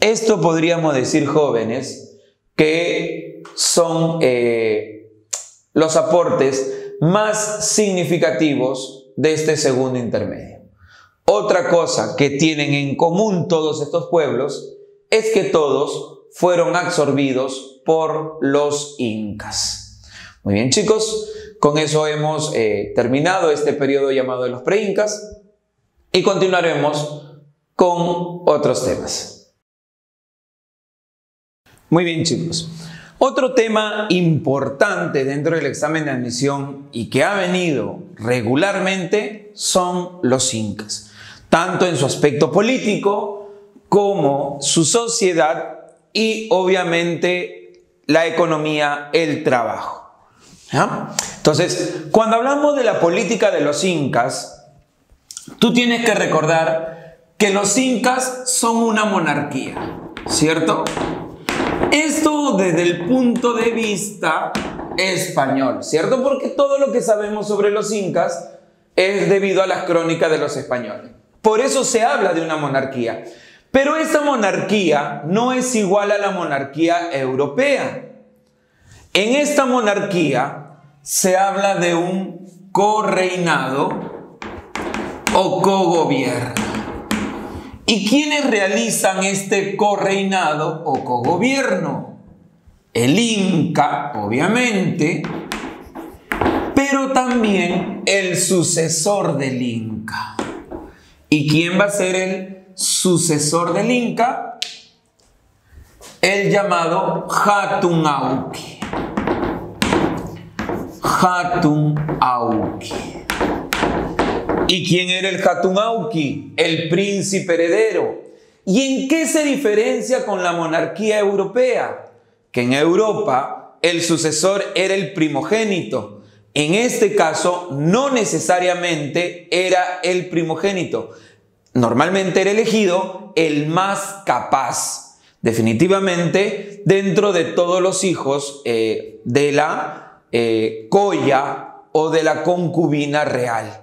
Esto podríamos decir, jóvenes, que son los aportes más significativos de este segundo intermedio. Otra cosa que tienen en común todos estos pueblos es que todos fueron absorbidos por los incas. Muy bien, chicos, con eso hemos terminado este periodo llamado de los preincas y continuaremos con otros temas. Muy bien, chicos. Otro tema importante dentro del examen de admisión y que ha venido regularmente son los incas, tanto en su aspecto político como su sociedad y obviamente la economía, el trabajo. ¿Ya? Entonces, cuando hablamos de la política de los incas, tú tienes que recordar que los incas son una monarquía, ¿cierto? Esto desde el punto de vista español, ¿cierto? Porque todo lo que sabemos sobre los incas es debido a las crónicas de los españoles. Por eso se habla de una monarquía. Pero esta monarquía no es igual a la monarquía europea. En esta monarquía se habla de un correinado o cogobierno. ¿Y quiénes realizan este correinado o cogobierno? El Inca, obviamente, pero también el sucesor del Inca. ¿Y quién va a ser el sucesor del Inca? El llamado Hatun Auqui. Hatun Auqui. ¿Y quién era el Hatun Auqui? El príncipe heredero. ¿Y en qué se diferencia con la monarquía europea? Que en Europa el sucesor era el primogénito. En este caso no necesariamente era el primogénito. normalmente era elegido el más capaz, definitivamente, dentro de todos los hijos de la colla o de la concubina real.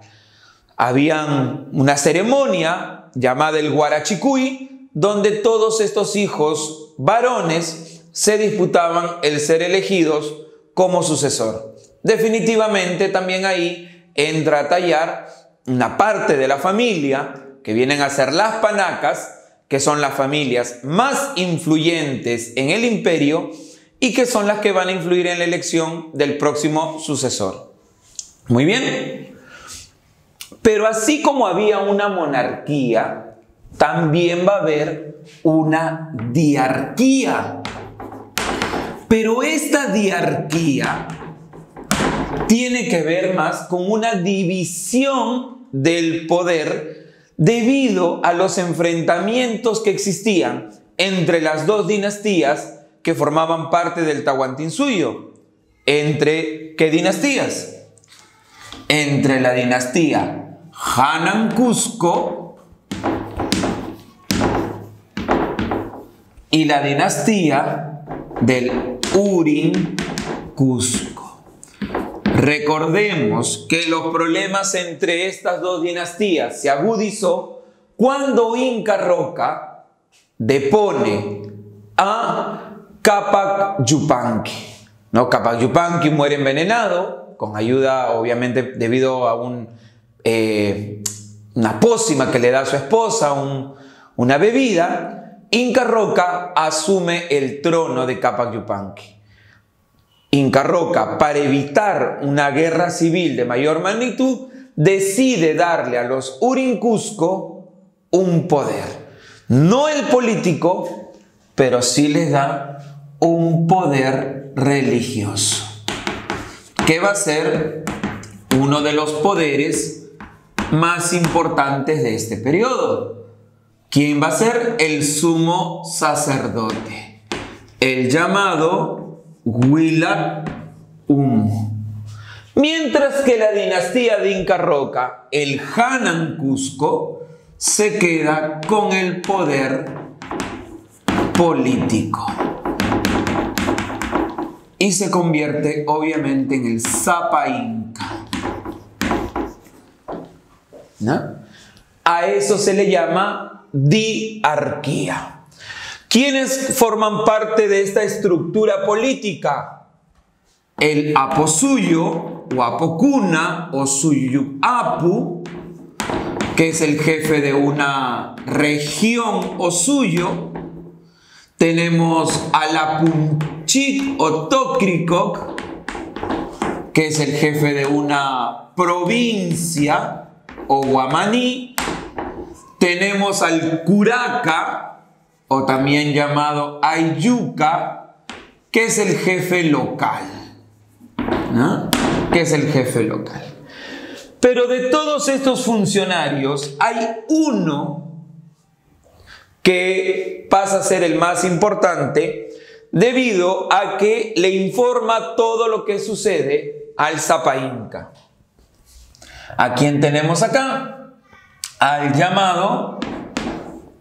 Habían una ceremonia llamada el Huarachicuy, donde todos estos hijos varones se disputaban el ser elegidos como sucesor. Definitivamente también ahí entra a tallar una parte de la familia que vienen a ser las panacas, que son las familias más influyentes en el imperio y que son las que van a influir en la elección del próximo sucesor. Muy bien. Pero así como había una monarquía, también va a haber una diarquía. Pero esta diarquía tiene que ver más con una división del poder debido a los enfrentamientos que existían entre las dos dinastías que formaban parte del Tahuantinsuyo. ¿Entre qué dinastías? Entre la dinastía Hanan Cusco y la dinastía del Urin Cusco. Recordemos que los problemas entre estas dos dinastías se agudizó cuando Inca Roca depone a Cápac Yupanqui. ¿No? Cápac Yupanqui muere envenenado, con ayuda, obviamente, debido a una pócima que le da a su esposa, una bebida. Inca Roca asume el trono de Cápac Yupanqui. Inca Roca, para evitar una guerra civil de mayor magnitud, decide darle a los Urincusco un poder. No el político, pero sí les da un poder religioso, que va a ser uno de los poderes más importantes de este periodo. ¿Quién va a ser? El sumo sacerdote, el llamado Huila Humo. Mientras que la dinastía de Inca Roca, el Hanan Cusco, se queda con el poder político y se convierte obviamente en el Zapa Inca, ¿no? A eso se le llama diarquía. ¿Quiénes forman parte de esta estructura política? El Aposuyo o Apocuna o Suyuapu, que es el jefe de una región o suyo. Tenemos a la Punchic o Tocricoc, que es el jefe de una provincia o Guamaní. Tenemos al Curaca, o también llamado Ayuca, que es el jefe local, ¿no? Que es el jefe local. Pero de todos estos funcionarios hay uno que pasa a ser el más importante debido a que le informa todo lo que sucede al Zapa Inca. ¿A quién tenemos acá? Al llamado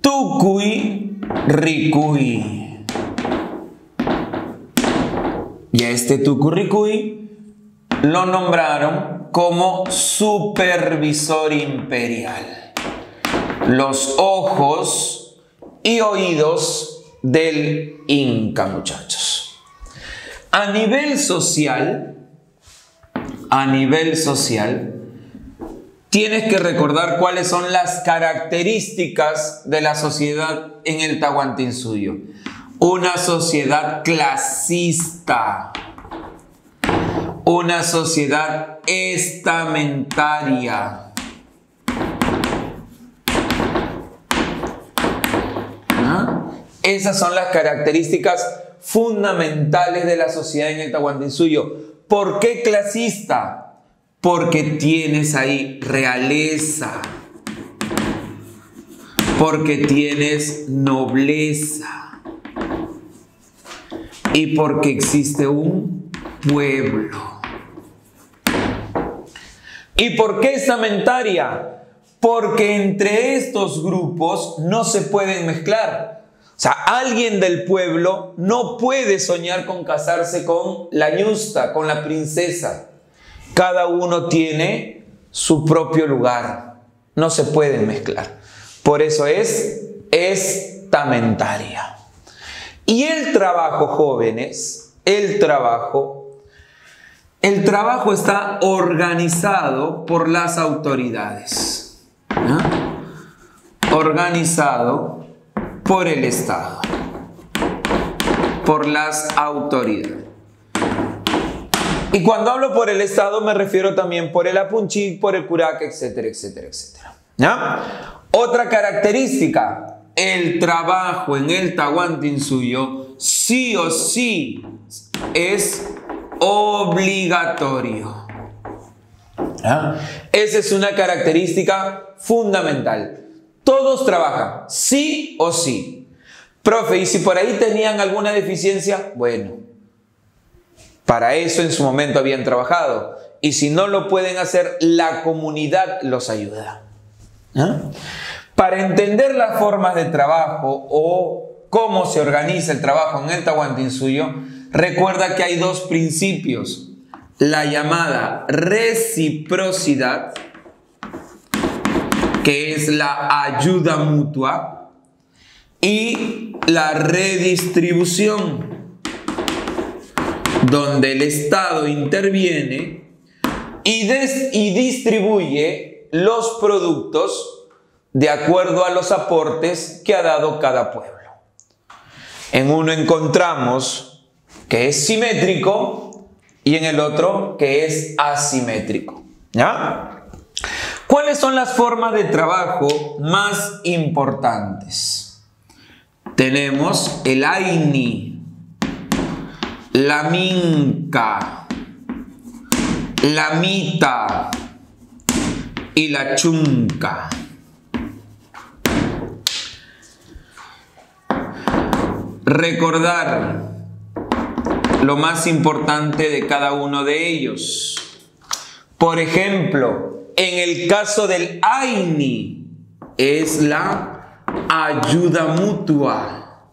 Tucuy Ricuy. Y a este Tucuy Ricuy lo nombraron como supervisor imperial. Los ojos y oídos del Inca, muchachos. A nivel social, tienes que recordar cuáles son las características de la sociedad en el Tahuantinsuyo. Una sociedad clasista, una sociedad estamentaria, esas son las características fundamentales de la sociedad en el Tahuantinsuyo. ¿Por qué clasista? Porque tienes ahí realeza, porque tienes nobleza y porque existe un pueblo. ¿Y por qué estamentaria? porque entre estos grupos no se pueden mezclar. O sea, alguien del pueblo no puede soñar con casarse con la ñusta, con la princesa. Cada uno tiene su propio lugar. No se pueden mezclar. Por eso es estamentaria. Y el trabajo, jóvenes, el trabajo está organizado por las autoridades, ¿no? Organizado por el Estado, por las autoridades. Y cuando hablo por el Estado me refiero también por el Apunchí, por el Curaca, etcétera, etcétera, etcétera, ¿no? Otra característica, el trabajo en el Tahuantinsuyo sí o sí es obligatorio. ¿Ah? Esa es una característica fundamental. Todos trabajan, sí o sí. Profe, ¿y si por ahí tenían alguna deficiencia? Bueno, para eso en su momento habían trabajado. Y si no lo pueden hacer, la comunidad los ayuda. ¿Ah? Para entender las formas de trabajo o cómo se organiza el trabajo en el Tahuantinsuyo, recuerda que hay dos principios: la llamada reciprocidad, que es la ayuda mutua, y la redistribución, donde el Estado interviene y distribuye los productos de acuerdo a los aportes que ha dado cada pueblo. En uno encontramos que es simétrico y en el otro que es asimétrico, ¿ya? ¿Cuáles son las formas de trabajo más importantes? Tenemos el Aini, la Minca, la Mita y la Chunca. Recordar lo más importante de cada uno de ellos. Por ejemplo, en el caso del Aini es la ayuda mutua.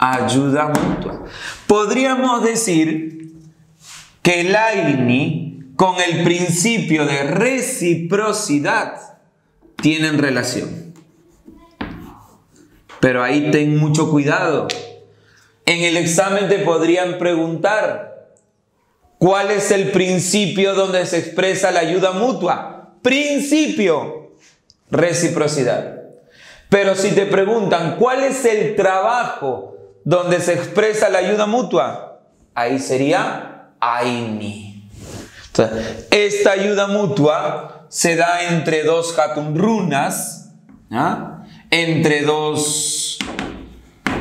Ayuda mutua. Podríamos decir que el Aini con el principio de reciprocidad tienen relación. Pero ahí ten mucho cuidado. En el examen te podrían preguntar ¿cuál es el principio donde se expresa la ayuda mutua? Principio, reciprocidad. Pero si te preguntan ¿cuál es el trabajo donde se expresa la ayuda mutua? Ahí sería Aini. Entonces, esta ayuda mutua se da entre dos hatunrunas, ¿ah? Entre dos,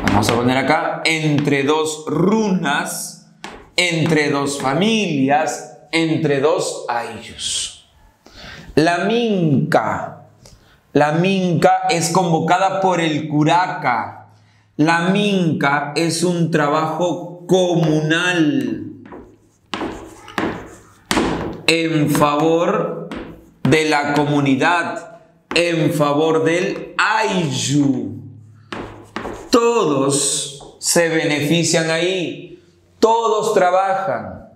vamos a poner acá, entre dos runas, entre dos familias, entre dos ayllus. La minca es convocada por el curaca. La minca es un trabajo comunal en favor de la comunidad, en favor del ayllu. Todos se benefician ahí, todos trabajan,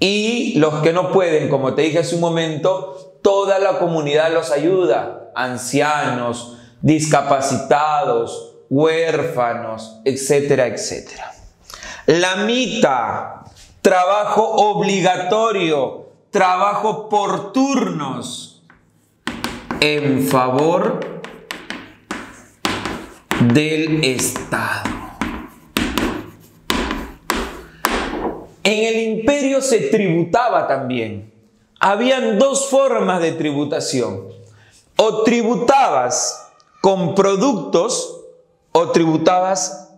y los que no pueden, como te dije hace un momento, toda la comunidad los ayuda: ancianos, discapacitados, huérfanos, etcétera, etcétera. La mita, trabajo obligatorio, trabajo por turnos, en favor del Estado. En el imperio se tributaba también. Habían dos formas de tributación. O tributabas con productos o tributabas,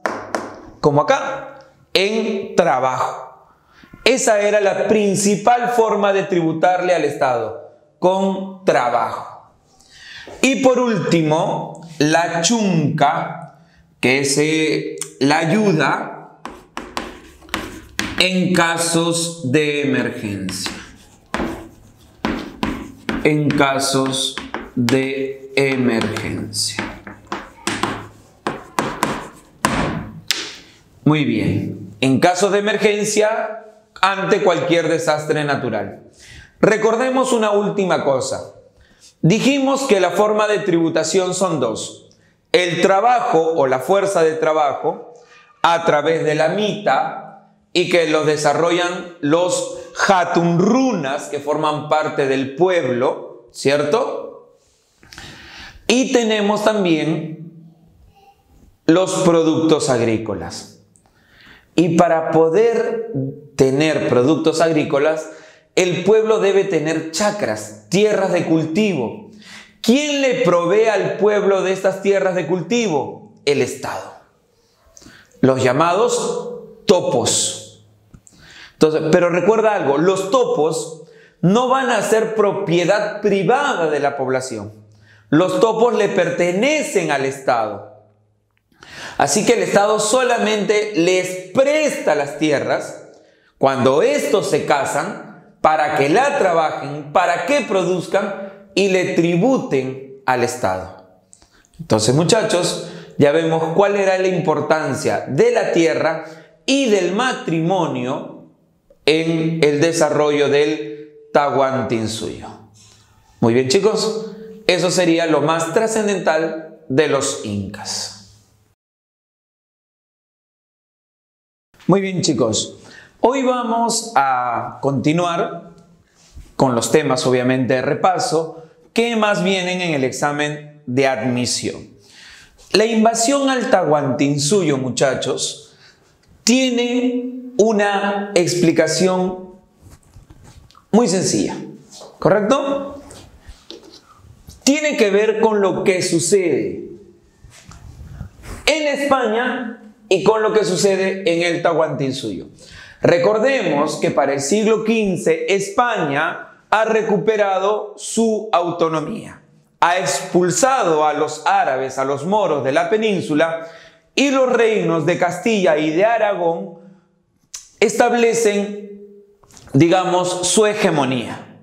como acá, en trabajo. Esa era la principal forma de tributarle al Estado, con trabajo. Y por último, la chunca, que es la ayuda en casos de emergencia. en casos de emergencia. Muy bien, en casos de emergencia ante cualquier desastre natural. Recordemos una última cosa. Dijimos que la forma de tributación son dos. El trabajo o la fuerza de trabajo a través de la mita y que los desarrollan los hatunrunas que forman parte del pueblo, ¿cierto? Y tenemos también los productos agrícolas. Y para poder tener productos agrícolas, el pueblo debe tener chacras, tierras de cultivo. ¿Quién le provee al pueblo de estas tierras de cultivo? El Estado. Los llamados topos. Entonces, pero recuerda algo, los topos no van a ser propiedad privada de la población. Los topos le pertenecen al Estado. Así que el Estado solamente les presta las tierras cuando estos se casan para que la trabajen, para que produzcan y le tributen al Estado. Entonces, muchachos, ya vemos cuál era la importancia de la tierra y del matrimonio en el desarrollo del Tahuantinsuyo. Muy bien, chicos, eso sería lo más trascendental de los incas. Muy bien, chicos, hoy vamos a continuar con los temas, obviamente, de repaso que más vienen en el examen de admisión. La invasión al Tahuantinsuyo, muchachos, tiene una explicación muy sencilla, ¿correcto? Tiene que ver con lo que sucede en España y con lo que sucede en el Tahuantinsuyo. Recordemos que para el siglo XV España ha recuperado su autonomía, ha expulsado a los árabes, a los moros de la península, y los reinos de Castilla y de Aragón establecen, digamos, su hegemonía.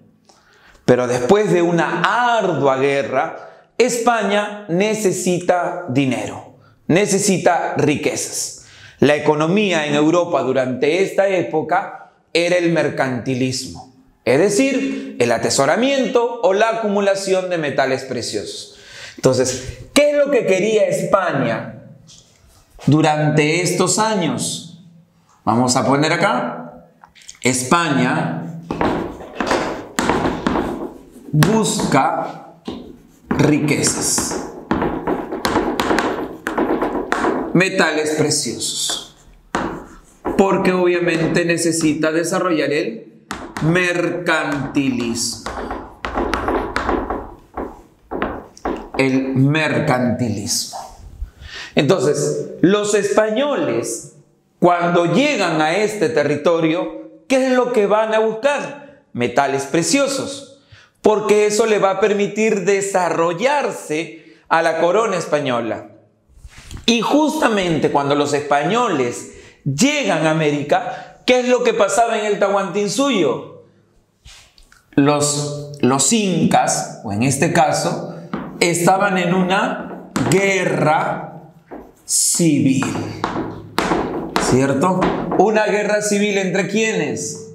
Pero después de una ardua guerra, España necesita dinero. Necesita riquezas. La economía en Europa durante esta época era el mercantilismo, es decir, el atesoramiento o la acumulación de metales preciosos. Entonces, ¿qué es lo que quería España durante estos años? Vamos a poner acá. España busca riquezas. Metales preciosos, porque obviamente necesita desarrollar el mercantilismo. Entonces, los españoles, cuando llegan a este territorio, ¿qué es lo que van a buscar? Metales preciosos, porque eso le va a permitir desarrollarse a la corona española. Y justamente cuando los españoles llegan a América, ¿qué es lo que pasaba en el Tahuantinsuyo? Los incas, o en este caso, estaban en una guerra civil, ¿cierto? Una guerra civil ¿entre quiénes?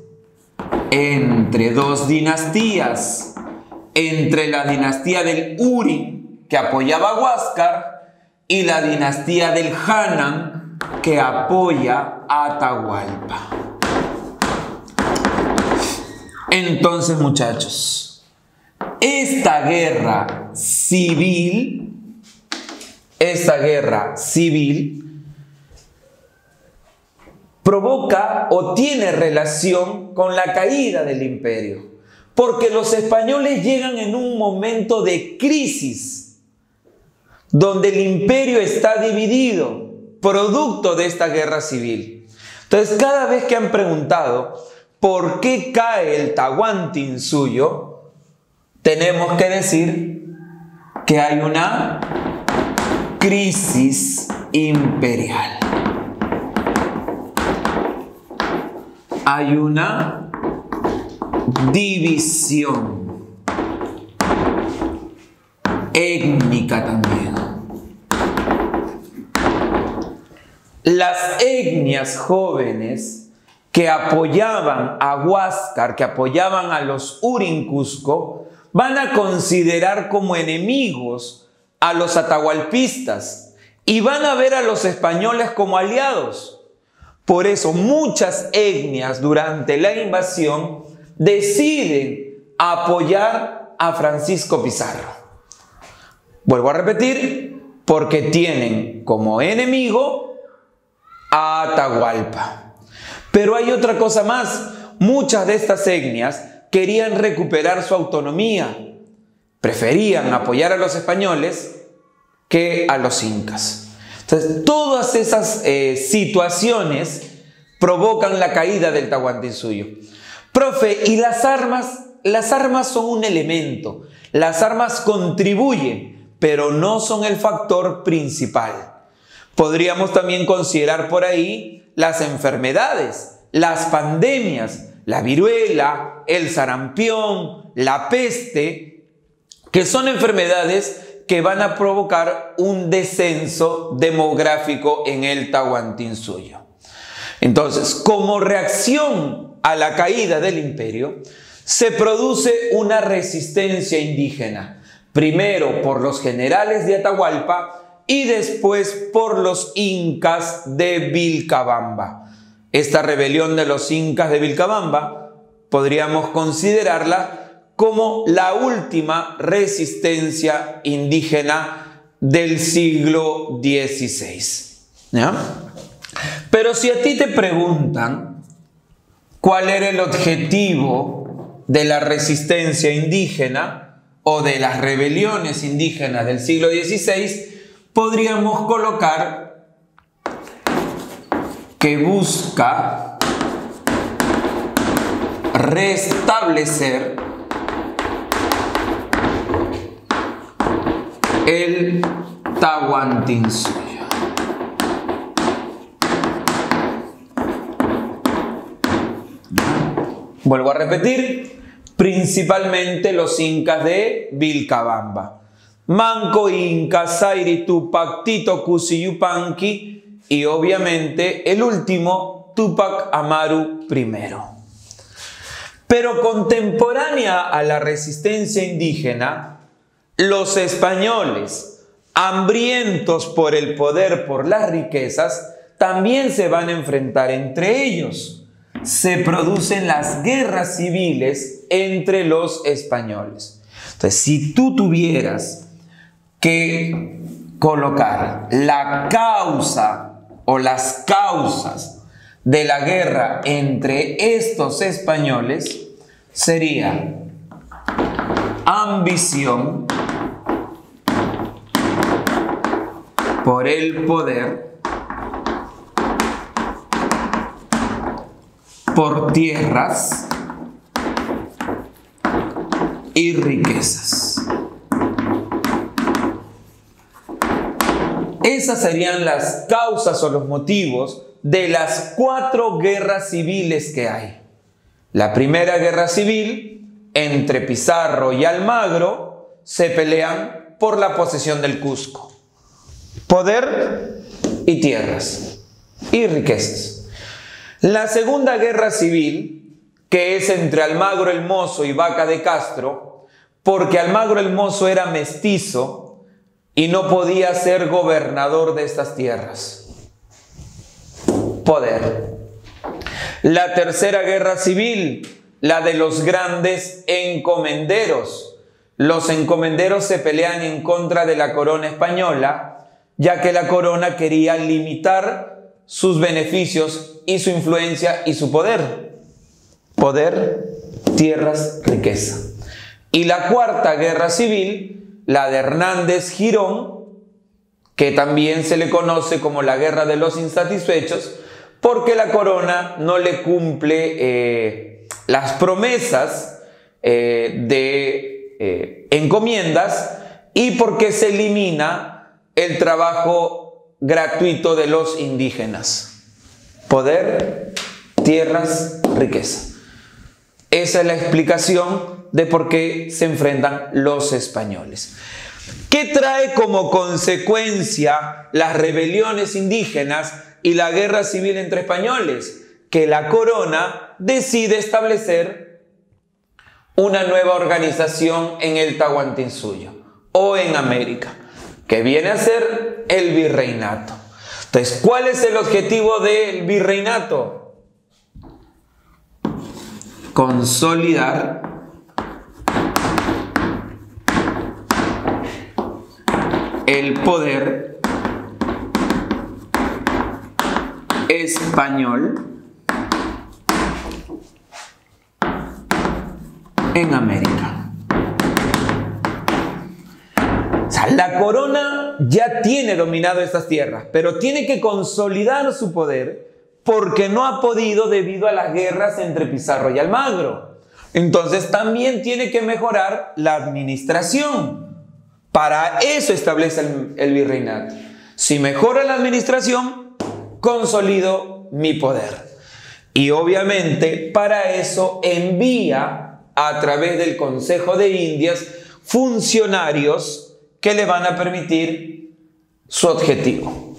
Entre dos dinastías, entre la dinastía del Huari, que apoyaba a Huáscar, y la dinastía del Hanan, que apoya a Atahualpa. Entonces, muchachos, esta guerra civil provoca o tiene relación con la caída del imperio, porque los españoles llegan en un momento de crisis, donde el imperio está dividido, producto de esta guerra civil. Entonces, cada vez que han preguntado por qué cae el Tahuantinsuyo, tenemos que decir que hay una crisis imperial. Hay una división étnica también. Las etnias jóvenes que apoyaban a Huáscar, que apoyaban a los Urin-Cusco, van a considerar como enemigos a los atahualpistas y van a ver a los españoles como aliados. Por eso muchas etnias durante la invasión deciden apoyar a Francisco Pizarro. Vuelvo a repetir, porque tienen como enemigo a Atahualpa. Pero hay otra cosa más. Muchas de estas etnias querían recuperar su autonomía. Preferían apoyar a los españoles que a los incas. Entonces, todas esas situaciones provocan la caída del Tahuantinsuyo. Profe, ¿y las armas? Las armas son un elemento. Las armas contribuyen, pero no son el factor principal. Podríamos también considerar por ahí las enfermedades, las pandemias, la viruela, el sarampión, la peste, que son enfermedades que van a provocar un descenso demográfico en el Tahuantinsuyo. Entonces, como reacción a la caída del imperio, se produce una resistencia indígena, primero por los generales de Atahualpa y después por los incas de Vilcabamba. Esta rebelión de los incas de Vilcabamba podríamos considerarla como la última resistencia indígena del siglo XVI. ¿Ya? Pero si a ti te preguntan cuál era el objetivo de la resistencia indígena o de las rebeliones indígenas del siglo XVI, podríamos colocar que busca restablecer el Tahuantinsuyo. Vuelvo a repetir, principalmente los incas de Vilcabamba. Manco Inca, Zairi Tupac, Tito Cusi Yupanqui, y obviamente el último, Túpac Amaru I. Pero contemporánea a la resistencia indígena, los españoles, hambrientos por el poder, por las riquezas, también se van a enfrentar entre ellos. Se producen las guerras civiles entre los españoles. Entonces, si tú tuvieras que colocar la causa o las causas de la guerra entre estos españoles, sería ambición por el poder, por tierras y riquezas. Esas serían las causas o los motivos de las 4 guerras civiles que hay. La primera guerra civil, entre Pizarro y Almagro, se pelean por la posesión del Cusco. Poder y tierras y riquezas. La segunda guerra civil, que es entre Almagro el Mozo y Vaca de Castro, porque Almagro el Mozo era mestizo y no podía ser gobernador de estas tierras. Poder. La tercera guerra civil, la de los grandes encomenderos. Los encomenderos se pelean en contra de la corona española, ya que la corona quería limitar sus beneficios y su influencia y su poder. Poder, tierras, riqueza. Y la cuarta guerra civil, la de Hernández Girón, que también se le conoce como la guerra de los insatisfechos, porque la corona no le cumple las promesas de encomiendas y porque se elimina el trabajo gratuito de los indígenas. Poder, tierras, riqueza. Esa es la explicación de por qué se enfrentan los españoles. ¿Qué trae como consecuencia las rebeliones indígenas y la guerra civil entre españoles? Que la corona decide establecer una nueva organización en el Tahuantinsuyo o en América, que viene a ser el virreinato. Entonces, ¿cuál es el objetivo del virreinato? Consolidar el poder español en América. O sea, la corona ya tiene dominado estas tierras, pero tiene que consolidar su poder porque no ha podido debido a las guerras entre Pizarro y Almagro. Entonces también tiene que mejorar la administración. Para eso establece el virreinato. Si mejora la administración, consolido mi poder. Y obviamente para eso envía a través del Consejo de Indias, funcionarios que le van a permitir su objetivo.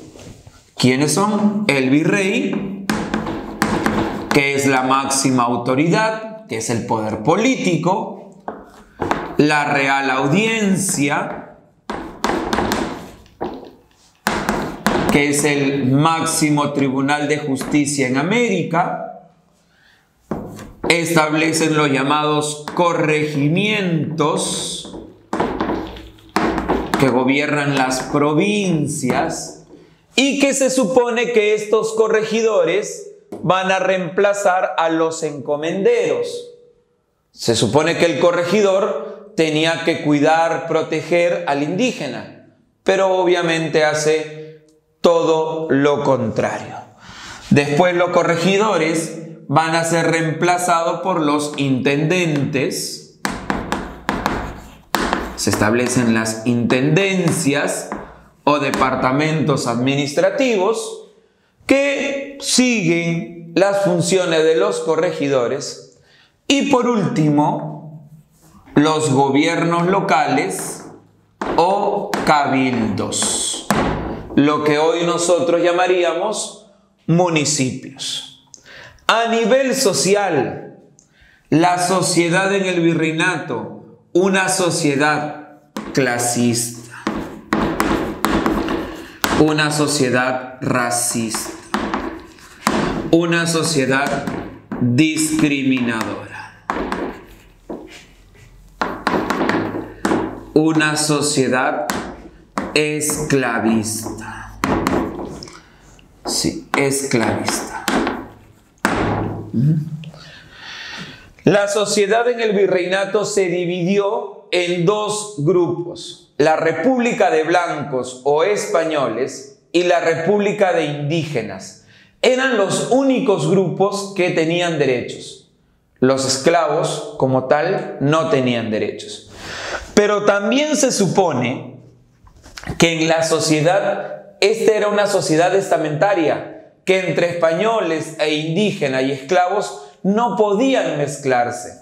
¿Quiénes son? El virrey, que es la máxima autoridad, que es el poder político, la Real Audiencia, que es el máximo tribunal de justicia en América. Establecen los llamados corregimientos que gobiernan las provincias y que se supone que estos corregidores van a reemplazar a los encomenderos. Se supone que el corregidor tenía que cuidar, proteger al indígena, pero obviamente hace todo lo contrario. Después los corregidores van a ser reemplazados por los intendentes. Se establecen las intendencias o departamentos administrativos que siguen las funciones de los corregidores. Y por último, los gobiernos locales o cabildos, lo que hoy nosotros llamaríamos municipios. A nivel social, la sociedad en el virreinato, una sociedad clasista, una sociedad racista, una sociedad discriminadora, una sociedad esclavista. Sí, esclavista. La sociedad en el virreinato se dividió en dos grupos, la República de Blancos o Españoles y la República de Indígenas. Eran los únicos grupos que tenían derechos. Los esclavos, como tal, no tenían derechos. Pero también se supone que en la sociedad, esta era una sociedad estamentaria, que entre españoles e indígenas y esclavos no podían mezclarse.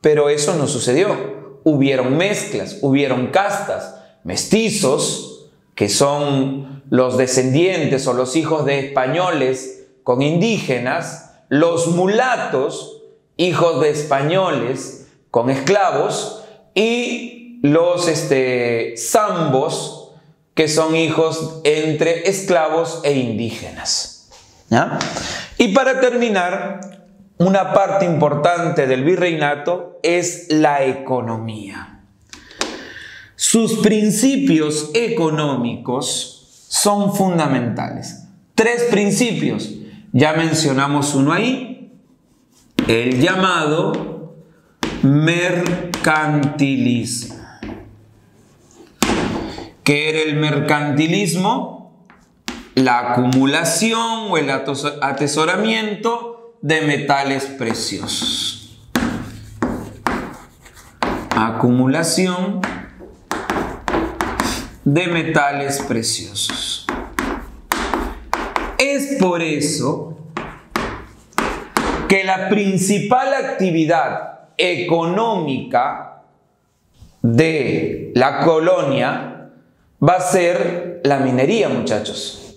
Pero eso no sucedió. Hubieron mezclas, hubieron castas, mestizos, que son los descendientes o los hijos de españoles con indígenas, los mulatos, hijos de españoles con esclavos, y los zambos, que son hijos entre esclavos e indígenas. ¿Ya? Y para terminar, una parte importante del virreinato es la economía. Sus principios económicos son fundamentales. Tres principios. Ya mencionamos uno ahí, el llamado mercantilismo. ¿Qué era el mercantilismo? La acumulación o el atesoramiento de metales preciosos. Acumulación de metales preciosos. Es por eso que la principal actividad económica de la colonia va a ser la minería, muchachos.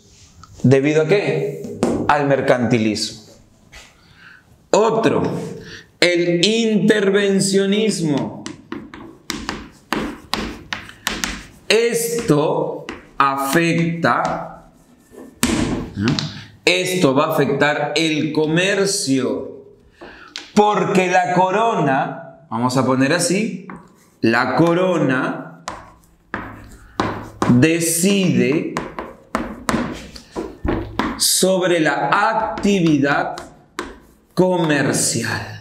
¿Debido a qué? Al mercantilismo. Otro, el intervencionismo. Esto afecta, esto va a afectar el comercio, porque la corona, vamos a poner así, la corona decide sobre la actividad comercial.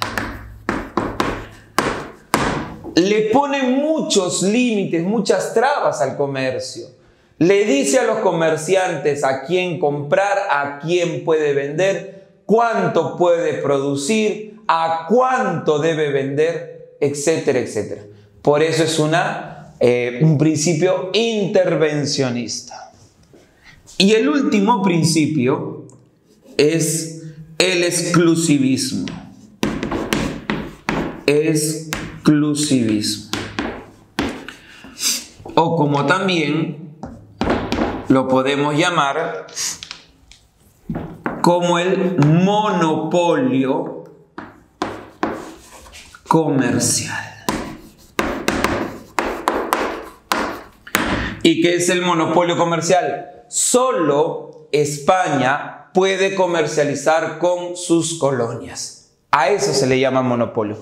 Le pone muchos límites, muchas trabas al comercio. Le dice a los comerciantes a quién comprar, a quién puede vender, cuánto puede producir, a cuánto debe vender, etcétera, etcétera. Por eso es un principio intervencionista. Y el último principio es el exclusivismo. Exclusivismo. O como también lo podemos llamar como el monopolio comercial. ¿Y qué es el monopolio comercial? Solo España puede comercializar con sus colonias. A eso se le llama monopolio.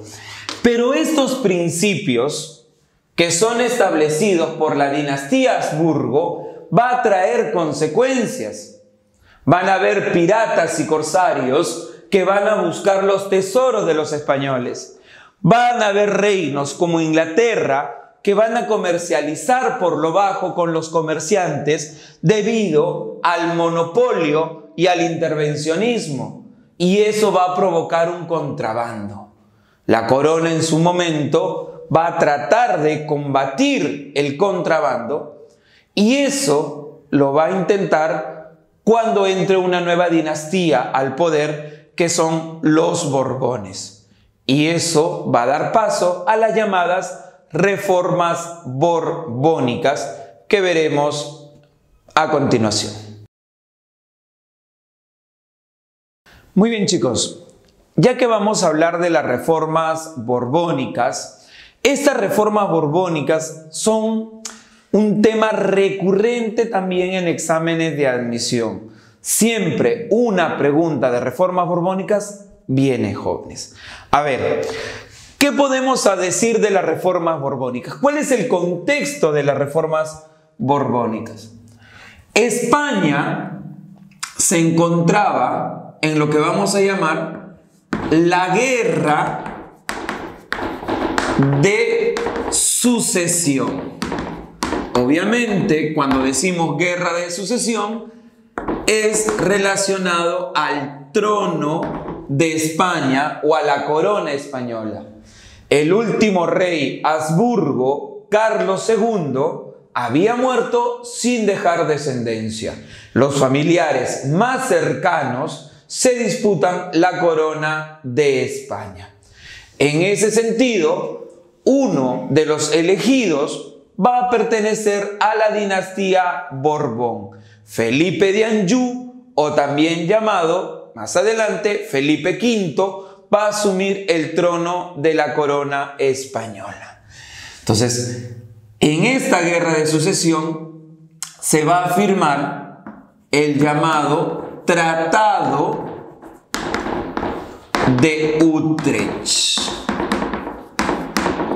Pero estos principios que son establecidos por la dinastía Habsburgo va a traer consecuencias. Van a haber piratas y corsarios que van a buscar los tesoros de los españoles. Van a haber reinos como Inglaterra que van a comercializar por lo bajo con los comerciantes debido al monopolio y al intervencionismo. Y eso va a provocar un contrabando. La corona en su momento va a tratar de combatir el contrabando y eso lo va a intentar cuando entre una nueva dinastía al poder que son los Borbones. Y eso va a dar paso a las llamadas reformas borbónicas que veremos a continuación. Muy bien, chicos, ya que vamos a hablar de las reformas borbónicas, estas reformas borbónicas son un tema recurrente también en exámenes de admisión. Siempre una pregunta de reformas borbónicas viene, jóvenes. A ver, ¿qué podemos decir de las reformas borbónicas? ¿Cuál es el contexto de las reformas borbónicas? España se encontraba en lo que vamos a llamar la guerra de sucesión. Obviamente, cuando decimos guerra de sucesión, es relacionado al trono de España o a la corona española. El último rey Habsburgo, Carlos II, había muerto sin dejar descendencia. Los familiares más cercanos se disputan la corona de España. En ese sentido, uno de los elegidos va a pertenecer a la dinastía Borbón. Felipe de Anjou, o también llamado, más adelante, Felipe V, va a asumir el trono de la corona española. Entonces, en esta guerra de sucesión se va a firmar el llamado Tratado de Utrecht.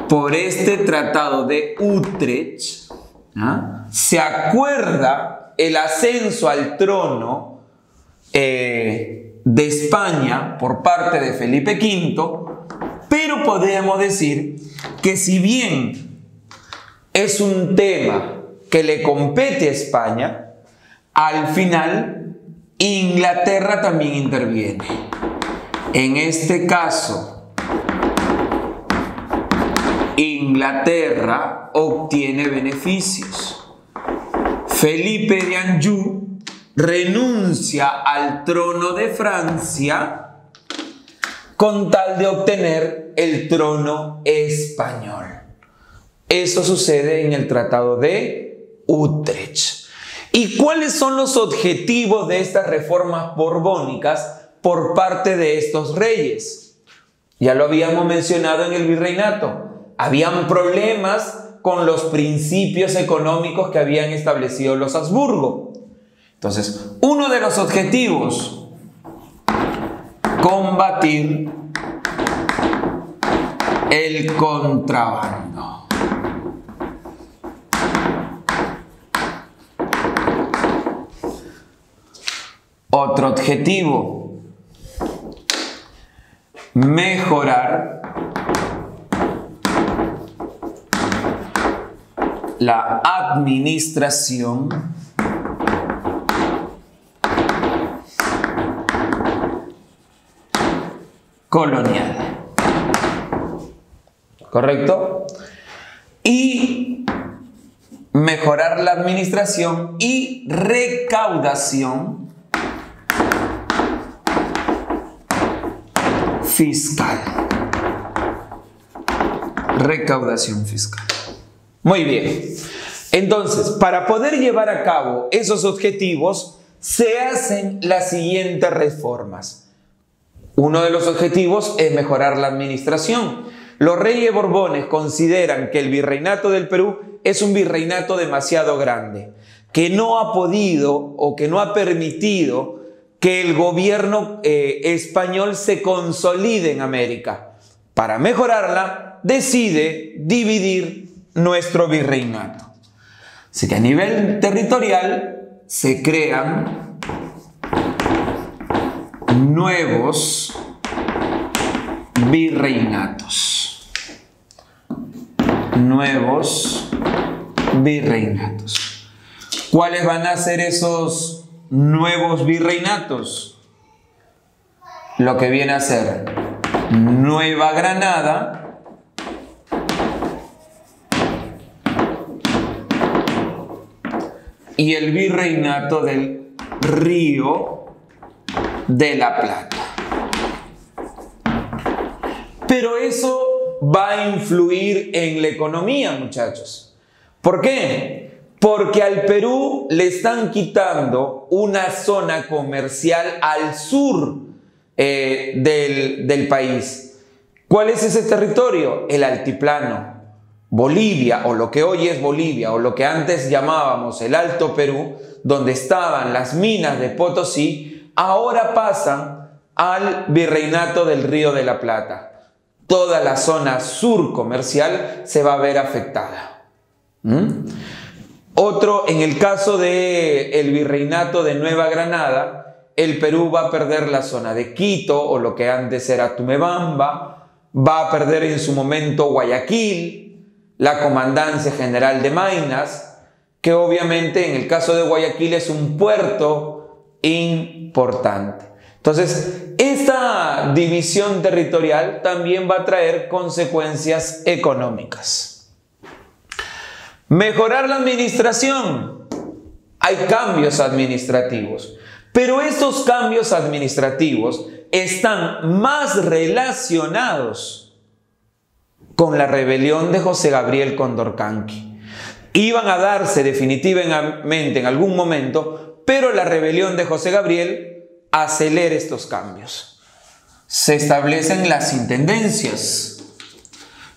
Por este Tratado de Utrecht, ¿ah?, se acuerda el ascenso al trono de España por parte de Felipe V, pero podemos decir que si bien es un tema que le compete a España, al final Inglaterra también interviene. En este caso, Inglaterra obtiene beneficios. Felipe de Anjou renuncia al trono de Francia con tal de obtener el trono español. Esto sucede en el Tratado de Utrecht. ¿Y cuáles son los objetivos de estas reformas borbónicas por parte de estos reyes? Ya lo habíamos mencionado en el virreinato. Habían problemas con los principios económicos que habían establecido los Habsburgo. Entonces, uno de los objetivos, combatir el contrabando. Otro objetivo, mejorar la administración colonial. ¿Correcto? Y mejorar la administración y recaudación fiscal. Recaudación fiscal. Muy bien. Entonces, para poder llevar a cabo esos objetivos, se hacen las siguientes reformas. Uno de los objetivos es mejorar la administración. Los reyes borbones consideran que el virreinato del Perú es un virreinato demasiado grande, que no ha podido o que no ha permitido que el gobierno español se consolide en América. Para mejorarla, decide dividir nuestro virreinato. Así que a nivel territorial se crean nuevos virreinatos. Nuevos virreinatos. ¿Cuáles van a ser esos nuevos virreinatos? Lo que viene a ser Nueva Granada, y el virreinato del Río de la Plata. Pero eso va a influir en la economía, muchachos. ¿Por qué? Porque al Perú le están quitando una zona comercial al sur del país. ¿Cuál es ese territorio? El altiplano. Bolivia, o lo que hoy es Bolivia, o lo que antes llamábamos el Alto Perú, donde estaban las minas de Potosí, ahora pasan al virreinato del Río de la Plata. Toda la zona sur comercial se va a ver afectada. Otro, en el caso del virreinato de Nueva Granada, el Perú va a perder la zona de Quito, o lo que antes era Tumebamba, va a perder en su momento Guayaquil, la Comandancia General de Maynas, que obviamente en el caso de Guayaquil es un puerto importante. Entonces, esta división territorial también va a traer consecuencias económicas. Mejorar la administración. Hay cambios administrativos, pero estos cambios administrativos están más relacionados con la rebelión de José Gabriel Condorcanqui. Iban a darse definitivamente en algún momento, pero la rebelión de José Gabriel acelera estos cambios. Se establecen las intendencias.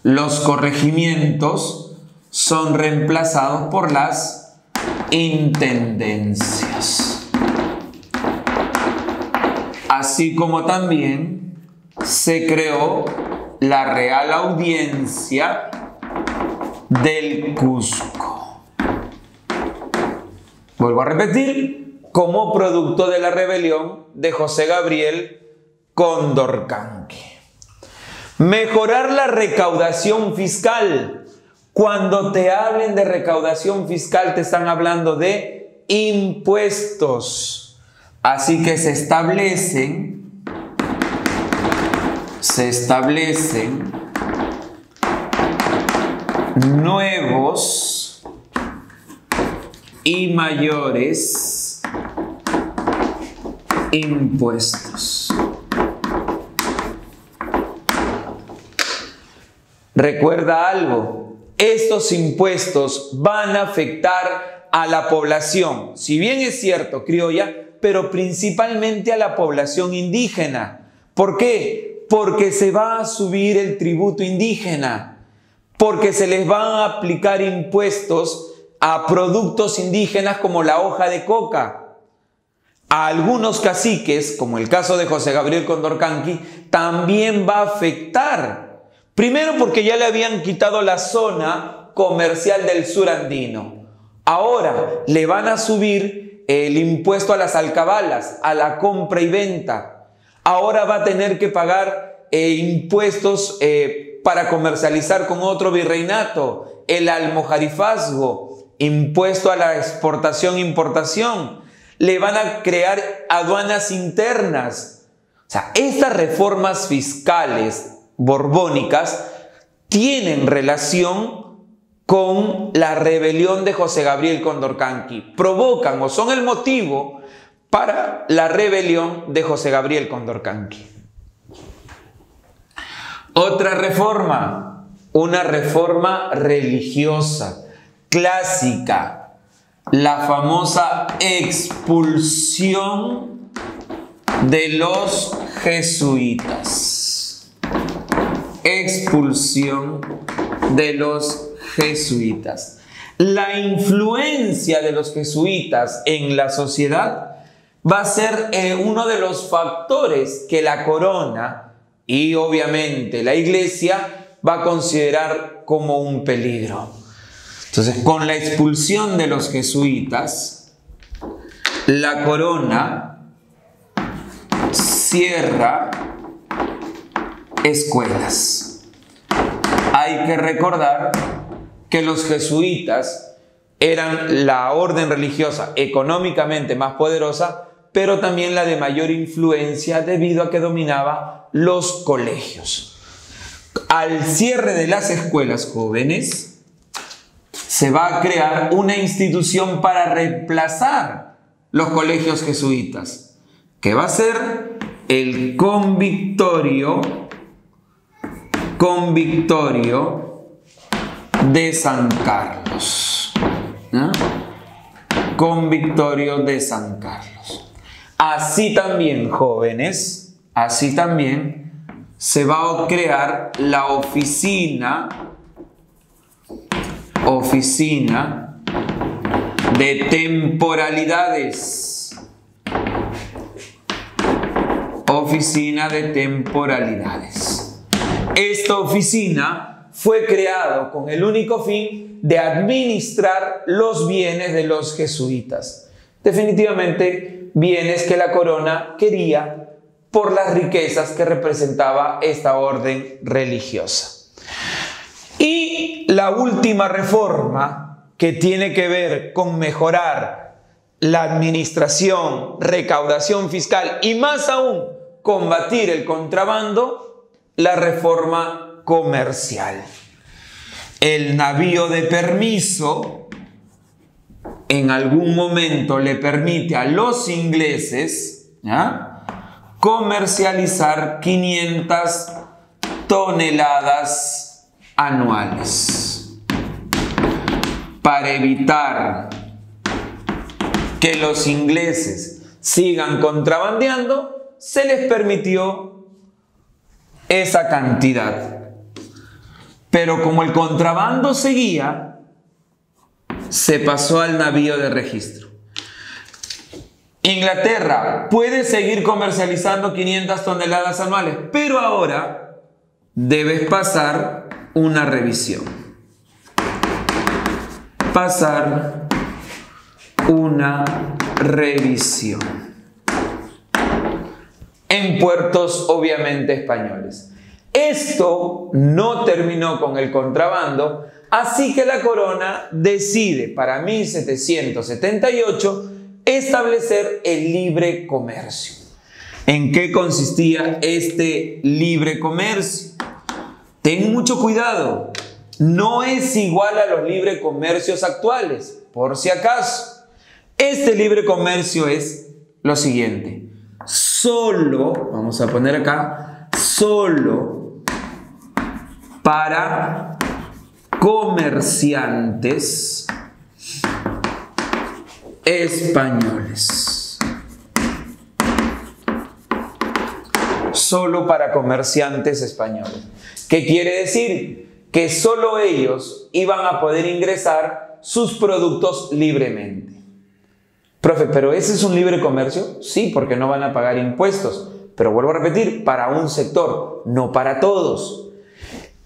Los corregimientos son reemplazados por las intendencias. Así como también se creó la Real Audiencia del Cusco. Vuelvo a repetir, como producto de la rebelión de José Gabriel Condorcanqui. Mejorar la recaudación fiscal. Cuando te hablen de recaudación fiscal, te están hablando de impuestos. Así que se establecen nuevos y mayores impuestos. Recuerda algo, estos impuestos van a afectar a la población, si bien es cierto, criolla, pero principalmente a la población indígena. ¿Por qué? Porque se va a subir el tributo indígena, porque se les van a aplicar impuestos a productos indígenas como la hoja de coca. A algunos caciques, como el caso de José Gabriel Condorcanqui, también va a afectar. Primero porque ya le habían quitado la zona comercial del sur andino. Ahora le van a subir el impuesto a las alcabalas, a la compra y venta. Ahora va a tener que pagar impuestos para comercializar con otro virreinato, el almojarifazgo, impuesto a la exportación e importación. Le van a crear aduanas internas. O sea, estas reformas fiscales borbónicas tienen relación con la rebelión de José Gabriel Condorcanqui. Provocan o son el motivo para la rebelión de José Gabriel Condorcanqui. Otra reforma, una reforma religiosa clásica. La famosa expulsión de los jesuitas. Expulsión de los jesuitas. La influencia de los jesuitas en la sociedad va a ser uno de los factores que la corona y obviamente la iglesia va a considerar como un peligro. Entonces, con la expulsión de los jesuitas, la corona cierra escuelas. Hay que recordar que los jesuitas eran la orden religiosa económicamente más poderosa, pero también la de mayor influencia debido a que dominaba los colegios. Al cierre de las escuelas, jóvenes, se va a crear una institución para reemplazar los colegios jesuitas, que va a ser el convictorio de San Carlos. ¿No? Convictorio de San Carlos. Así también, jóvenes, así también se va a crear la Oficina de temporalidades. Oficina de temporalidades. Esta oficina fue creada con el único fin de administrar los bienes de los jesuitas. Definitivamente bienes que la corona quería por las riquezas que representaba esta orden religiosa. Y la última reforma, que tiene que ver con mejorar la administración, recaudación fiscal y más aún combatir el contrabando, la reforma comercial. El navío de permiso en algún momento le permite a los ingleses comercializar 500 toneladas anuales. Para evitar que los ingleses sigan contrabandeando, se les permitió esa cantidad. Pero como el contrabando seguía, se pasó al navío de registro. Inglaterra puede seguir comercializando 500 toneladas anuales, pero ahora debes pasar una revisión. Pasar una revisión. En puertos obviamente españoles. Esto no terminó con el contrabando, así que la corona decide para 1778 establecer el libre comercio. ¿En qué consistía este libre comercio? Ten mucho cuidado, no es igual a los libre comercios actuales, por si acaso. Este libre comercio es lo siguiente. Solo, vamos a poner acá, solo para comerciantes españoles. Solo para comerciantes españoles. ¿Qué quiere decir? Que solo ellos iban a poder ingresar sus productos libremente. Profe, ¿pero ese es un libre comercio? Sí, porque no van a pagar impuestos. Pero vuelvo a repetir, para un sector, no para todos.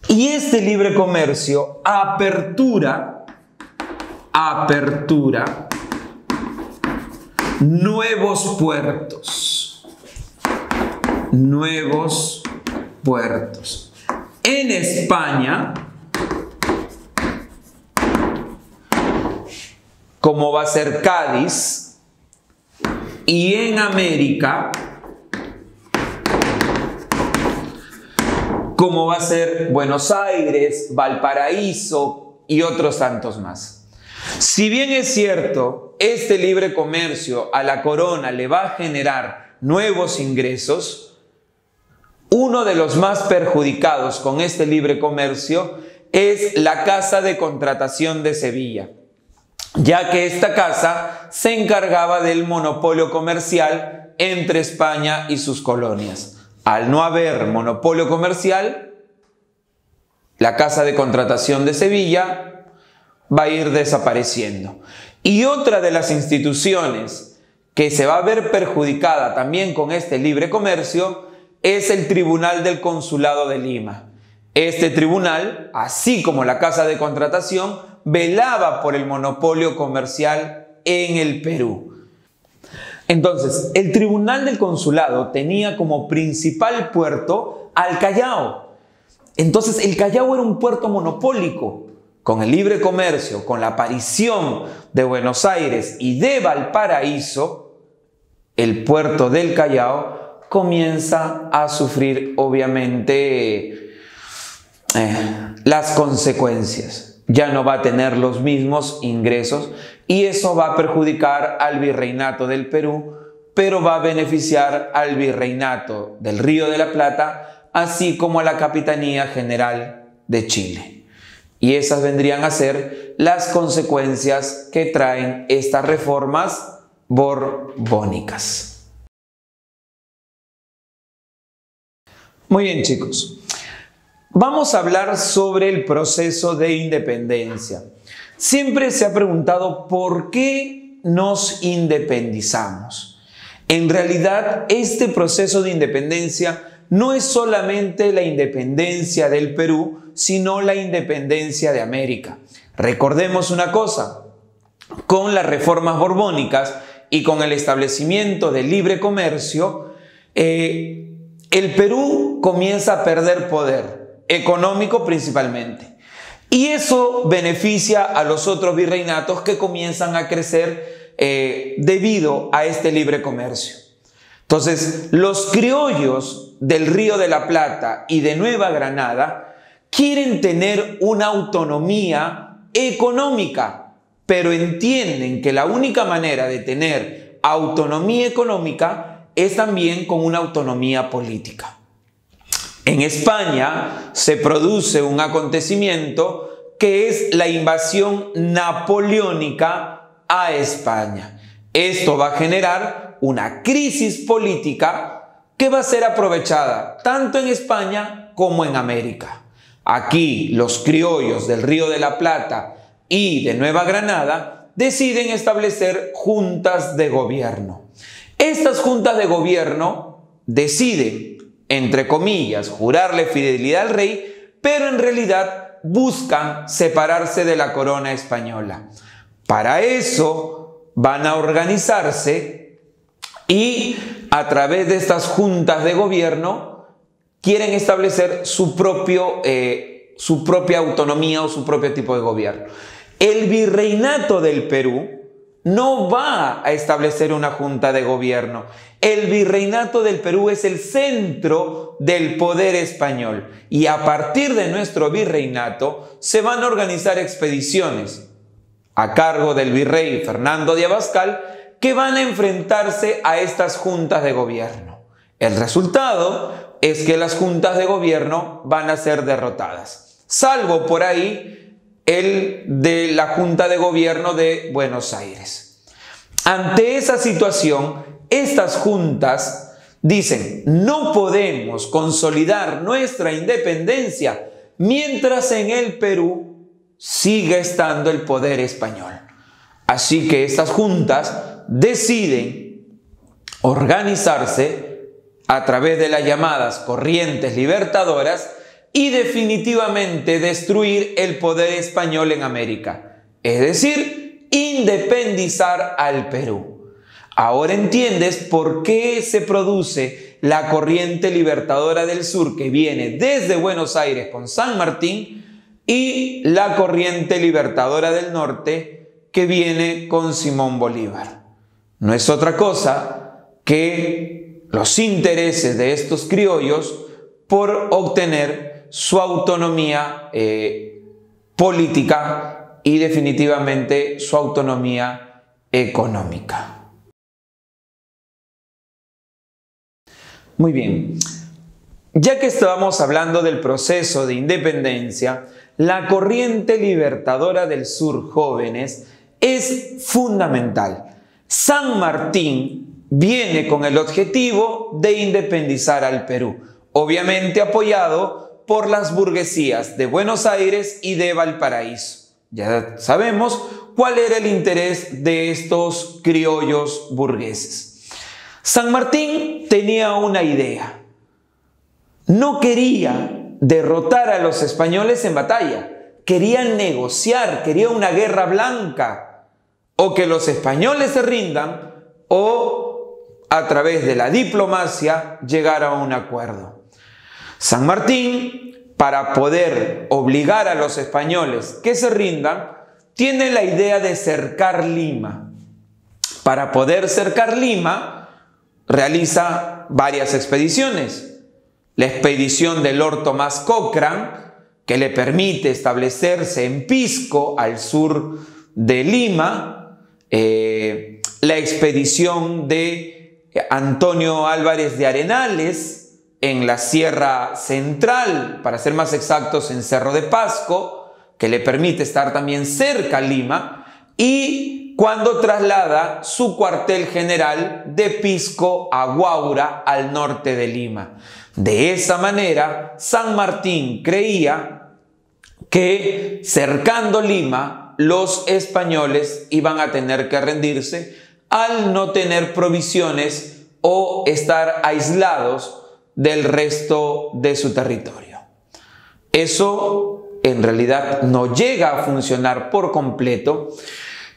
Y este libre comercio apertura nuevos puertos. En España, como va a ser Cádiz, y en América, como va a ser Buenos Aires, Valparaíso y otros tantos más. Si bien es cierto, este libre comercio a la corona le va a generar nuevos ingresos, uno de los más perjudicados con este libre comercio es la Casa de Contratación de Sevilla, ya que esta casa se encargaba del monopolio comercial entre España y sus colonias. Al no haber monopolio comercial, la Casa de Contratación de Sevilla va a ir desapareciendo. Y otra de las instituciones que se va a ver perjudicada también con este libre comercio es el Tribunal del Consulado de Lima. Este tribunal, así como la Casa de Contratación, velaba por el monopolio comercial en el Perú. Entonces, el Tribunal del Consulado tenía como principal puerto al Callao. Entonces, el Callao era un puerto monopólico. Con el libre comercio, con la aparición de Buenos Aires y de Valparaíso, el puerto del Callao comienza a sufrir, obviamente, las consecuencias. Ya no va a tener los mismos ingresos. Y eso va a perjudicar al virreinato del Perú, pero va a beneficiar al virreinato del Río de la Plata, así como a la Capitanía General de Chile. Y esas vendrían a ser las consecuencias que traen estas reformas borbónicas. Muy bien, chicos. Vamos a hablar sobre el proceso de independencia. Siempre se ha preguntado por qué nos independizamos. En realidad, este proceso de independencia no es solamente la independencia del Perú, sino la independencia de América. Recordemos una cosa, con las reformas borbónicas y con el establecimiento del libre comercio, el Perú comienza a perder poder, económico principalmente. Y eso beneficia a los otros virreinatos que comienzan a crecer debido a este libre comercio. Entonces, los criollos del Río de la Plata y de Nueva Granada quieren tener una autonomía económica, pero entienden que la única manera de tener autonomía económica es también con una autonomía política. En España se produce un acontecimiento que es la invasión napoleónica a España. Esto va a generar una crisis política que va a ser aprovechada tanto en España como en América. Aquí los criollos del Río de la Plata y de Nueva Granada deciden establecer juntas de gobierno. Estas juntas de gobierno deciden, entre comillas, jurarle fidelidad al rey, pero en realidad buscan separarse de la corona española. Para eso van a organizarse y a través de estas juntas de gobierno quieren establecer su propia autonomía o su propio tipo de gobierno. El virreinato del Perú no va a establecer una junta de gobierno. El virreinato del Perú es el centro del poder español. Y a partir de nuestro virreinato se van a organizar expediciones a cargo del virrey Fernando de Abascal que van a enfrentarse a estas juntas de gobierno. El resultado es que las juntas de gobierno van a ser derrotadas. Salvo por ahí el de la Junta de Gobierno de Buenos Aires. Ante esa situación, estas juntas dicen: no podemos consolidar nuestra independencia mientras en el Perú siga estando el poder español. Así que estas juntas deciden organizarse a través de las llamadas corrientes libertadoras y definitivamente destruir el poder español en América, es decir, independizar al Perú. Ahora entiendes por qué se produce la corriente libertadora del sur, que viene desde Buenos Aires con San Martín, y la corriente libertadora del norte, que viene con Simón Bolívar. No es otra cosa que los intereses de estos criollos por obtener su autonomía política y definitivamente su autonomía económica. Muy bien, ya que estábamos hablando del proceso de independencia, la corriente libertadora del sur, jóvenes, es fundamental. San Martín viene con el objetivo de independizar al Perú, obviamente apoyado por las burguesías de Buenos Aires y de Valparaíso. Ya sabemos cuál era el interés de estos criollos burgueses. San Martín tenía una idea. No quería derrotar a los españoles en batalla. Querían negociar, quería una guerra blanca. O que los españoles se rindan o a través de la diplomacia llegar a un acuerdo. San Martín, para poder obligar a los españoles que se rindan, tiene la idea de cercar Lima. Para poder cercar Lima, realiza varias expediciones. La expedición de Lord Tomás Cochrane, que le permite establecerse en Pisco, al sur de Lima. La expedición de Antonio Álvarez de Arenales, en la Sierra Central, para ser más exactos, en Cerro de Pasco, que le permite estar también cerca a Lima, y cuando traslada su cuartel general de Pisco a Huaura, al norte de Lima. De esa manera, San Martín creía que cercando Lima, los españoles iban a tener que rendirse al no tener provisiones o estar aislados del resto de su territorio. Eso en realidad no llega a funcionar por completo,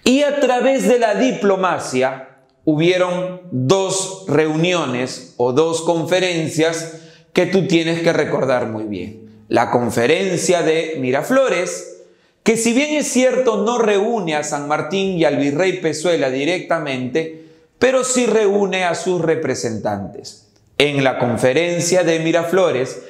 y a través de la diplomacia hubieron dos reuniones o dos conferencias que tú tienes que recordar muy bien. La conferencia de Miraflores, que si bien es cierto no reúne a San Martín y al virrey Pezuela directamente, pero sí reúne a sus representantes. En la conferencia de Miraflores,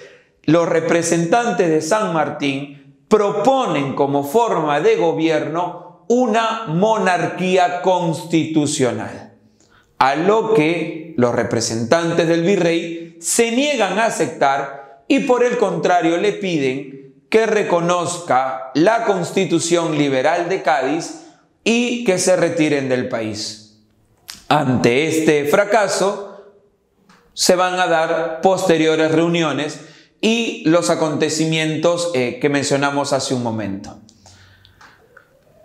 los representantes de San Martín proponen como forma de gobierno una monarquía constitucional, a lo que los representantes del virrey se niegan a aceptar y por el contrario le piden que reconozca la Constitución Liberal de Cádiz y que se retiren del país. Ante este fracaso, se van a dar posteriores reuniones y los acontecimientos que mencionamos hace un momento.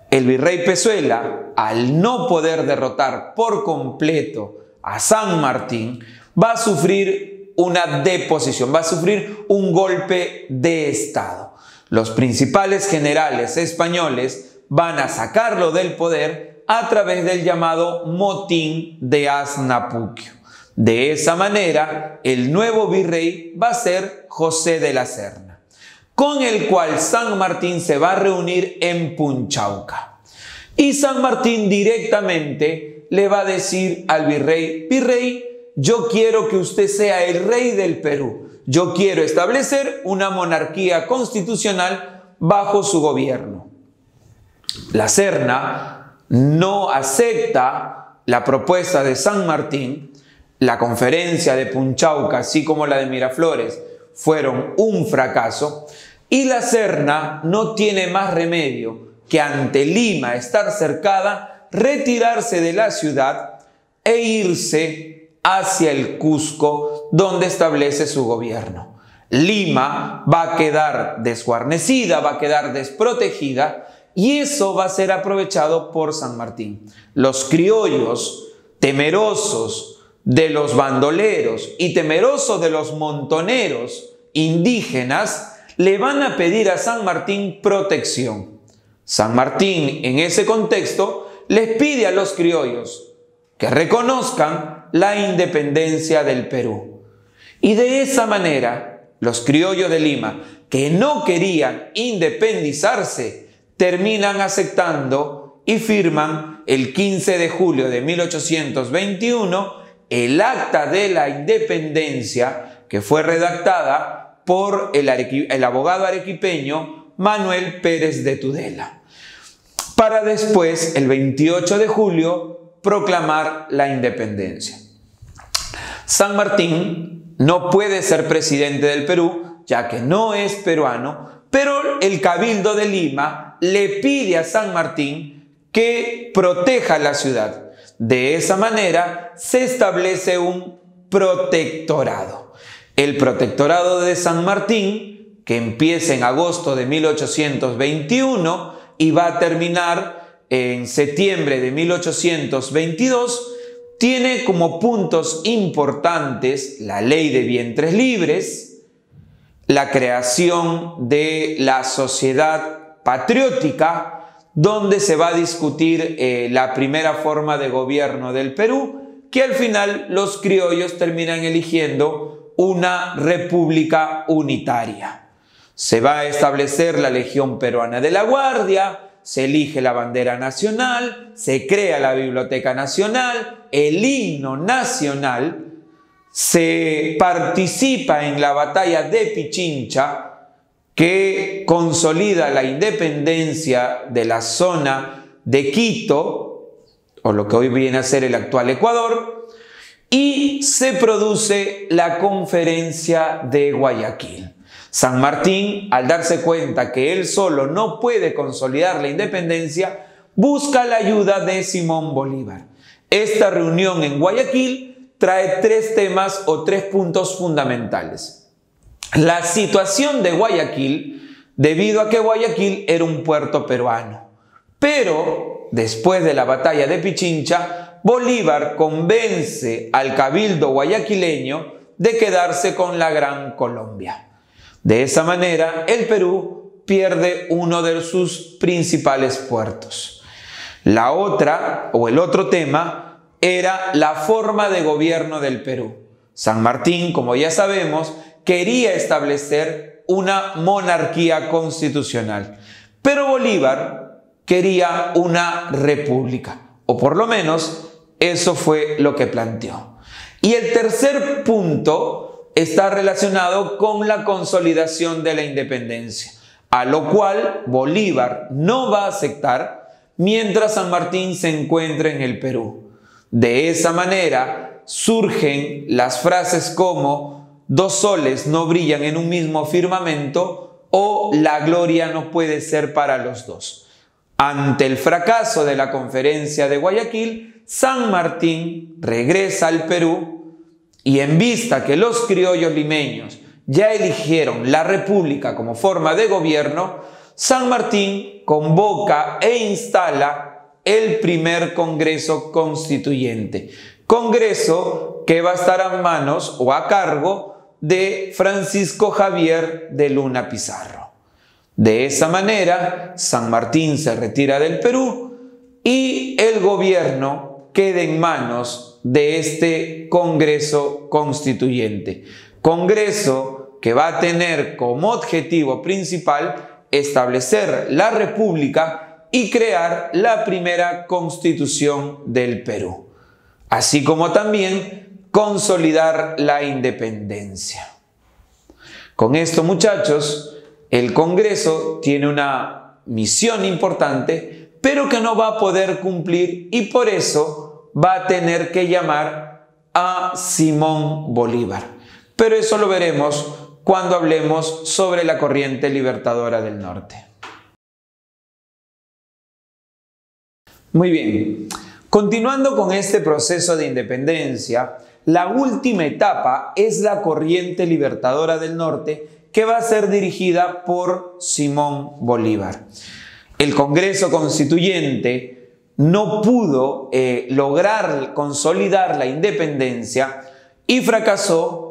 El virrey Pezuela, al no poder derrotar por completo a San Martín, va a sufrir una deposición, va a sufrir un golpe de estado. Los principales generales españoles van a sacarlo del poder a través del llamado motín de Asnapuquio. De esa manera, el nuevo virrey va a ser José de la Serna, con el cual San Martín se va a reunir en Punchauca. Y San Martín directamente le va a decir al virrey: virrey, yo quiero que usted sea el rey del Perú. Yo quiero establecer una monarquía constitucional bajo su gobierno. La Serna no acepta la propuesta de San Martín. La conferencia de Punchauca, así como la de Miraflores, fueron un fracaso. Y la Serna no tiene más remedio que ante Lima estar cercada, retirarse de la ciudad e irse hacia el Cusco, donde establece su gobierno. Lima va a quedar desguarnecida, va a quedar desprotegida, y eso va a ser aprovechado por San Martín. Los criollos, temerosos de los bandoleros y temerosos de los montoneros indígenas, le van a pedir a San Martín protección. San Martín, en ese contexto, les pide a los criollos que reconozcan la independencia del Perú. Y de esa manera, los criollos de Lima, que no querían independizarse, terminan aceptando y firman el 15 de julio de 1821 el Acta de la Independencia, que fue redactada por el abogado arequipeño Manuel Pérez de Tudela, para después, el 28 de julio, proclamar la independencia. San Martín no puede ser presidente del Perú, ya que no es peruano, pero el Cabildo de Lima le pide a San Martín que proteja la ciudad. De esa manera se establece un protectorado. El protectorado de San Martín, que empieza en agosto de 1821 y va a terminar en septiembre de 1822, tiene como puntos importantes la ley de vientres libres, la creación de la sociedad patriótica, donde se va a discutir la primera forma de gobierno del Perú, que al final los criollos terminan eligiendo una república unitaria. Se va a establecer la Legión Peruana de la Guardia, se elige la bandera nacional, se crea la Biblioteca Nacional, el himno nacional, se participa en la batalla de Pichincha, que consolida la independencia de la zona de Quito, o lo que hoy viene a ser el actual Ecuador, y se produce la Conferencia de Guayaquil. San Martín, al darse cuenta que él solo no puede consolidar la independencia, busca la ayuda de Simón Bolívar. Esta reunión en Guayaquil trae tres temas o tres puntos fundamentales. La situación de Guayaquil, debido a que Guayaquil era un puerto peruano. Pero, después de la batalla de Pichincha, Bolívar convence al cabildo guayaquileño de quedarse con la Gran Colombia. De esa manera, el Perú pierde uno de sus principales puertos. La otra, o el otro tema, era la forma de gobierno del Perú. San Martín, como ya sabemos, quería establecer una monarquía constitucional, pero Bolívar quería una república, o por lo menos eso fue lo que planteó. Y el tercer punto está relacionado con la consolidación de la independencia, a lo cual Bolívar no va a aceptar mientras San Martín se encuentre en el Perú. De esa manera surgen las frases como "dos soles no brillan en un mismo firmamento" o "la gloria no puede ser para los dos". Ante el fracaso de la Conferencia de Guayaquil, San Martín regresa al Perú y, en vista que los criollos limeños ya eligieron la república como forma de gobierno, San Martín convoca e instala el primer Congreso Constituyente, Congreso que va a estar a manos o a cargo de Francisco Javier de Luna Pizarro. De esa manera, San Martín se retira del Perú y el gobierno queda en manos de este Congreso Constituyente, Congreso que va a tener como objetivo principal establecer la república y crear la primera constitución del Perú, así como también consolidar la independencia. Con esto, muchachos, el Congreso tiene una misión importante, pero que no va a poder cumplir, y por eso va a tener que llamar a Simón Bolívar. Pero eso lo veremos cuando hablemos sobre la corriente libertadora del norte. Muy bien, continuando con este proceso de independencia, la última etapa es la corriente libertadora del norte, que va a ser dirigida por Simón Bolívar. El Congreso Constituyente no pudo lograr consolidar la independencia y fracasó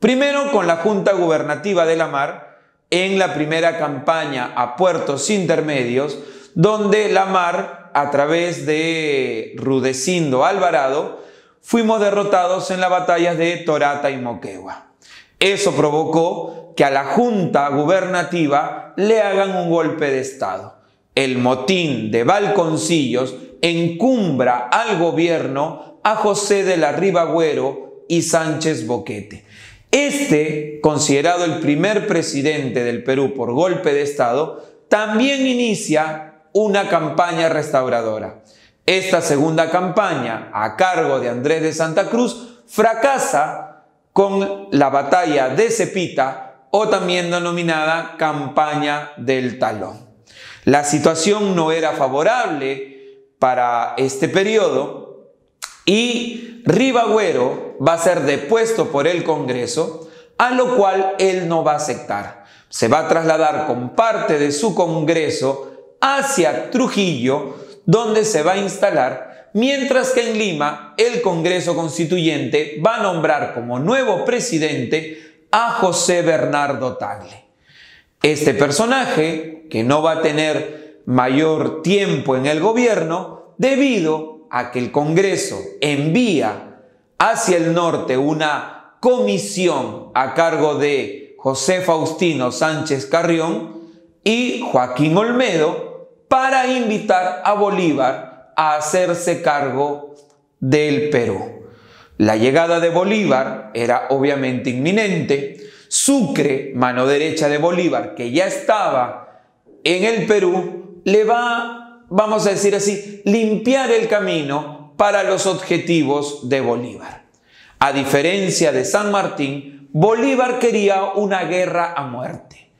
primero con la Junta Gubernativa de la Mar en la primera campaña a puertos intermedios, donde la Mar, a través de Rudecindo Alvarado, fuimos derrotados en las batallas de Torata y Moquegua. Eso provocó que a la Junta Gubernativa le hagan un golpe de Estado. El motín de Balconcillos encumbra al gobierno a José de la Ribagüero y Sánchez Boquete. Este, considerado el primer presidente del Perú por golpe de Estado, también inicia una campaña restauradora. Esta segunda campaña, a cargo de Andrés de Santa Cruz, fracasa con la batalla de Cepita, o también denominada Campaña del Talón. La situación no era favorable para este periodo y Ribagüero va a ser depuesto por el Congreso, a lo cual él no va a aceptar. Se va a trasladar con parte de su Congreso hacia Trujillo, donde se va a instalar, mientras que en Lima el Congreso Constituyente va a nombrar como nuevo presidente a José Bernardo Tagle. Este personaje, que no va a tener mayor tiempo en el gobierno, debido a que el Congreso envía hacia el norte una comisión a cargo de José Faustino Sánchez Carrión y Joaquín Olmedo para invitar a Bolívar a hacerse cargo del Perú. La llegada de Bolívar era obviamente inminente. Sucre, mano derecha de Bolívar, que ya estaba en el Perú, le va, vamos a decir así, limpiar el camino para los objetivos de Bolívar. A diferencia de San Martín, Bolívar quería una guerra a muerte.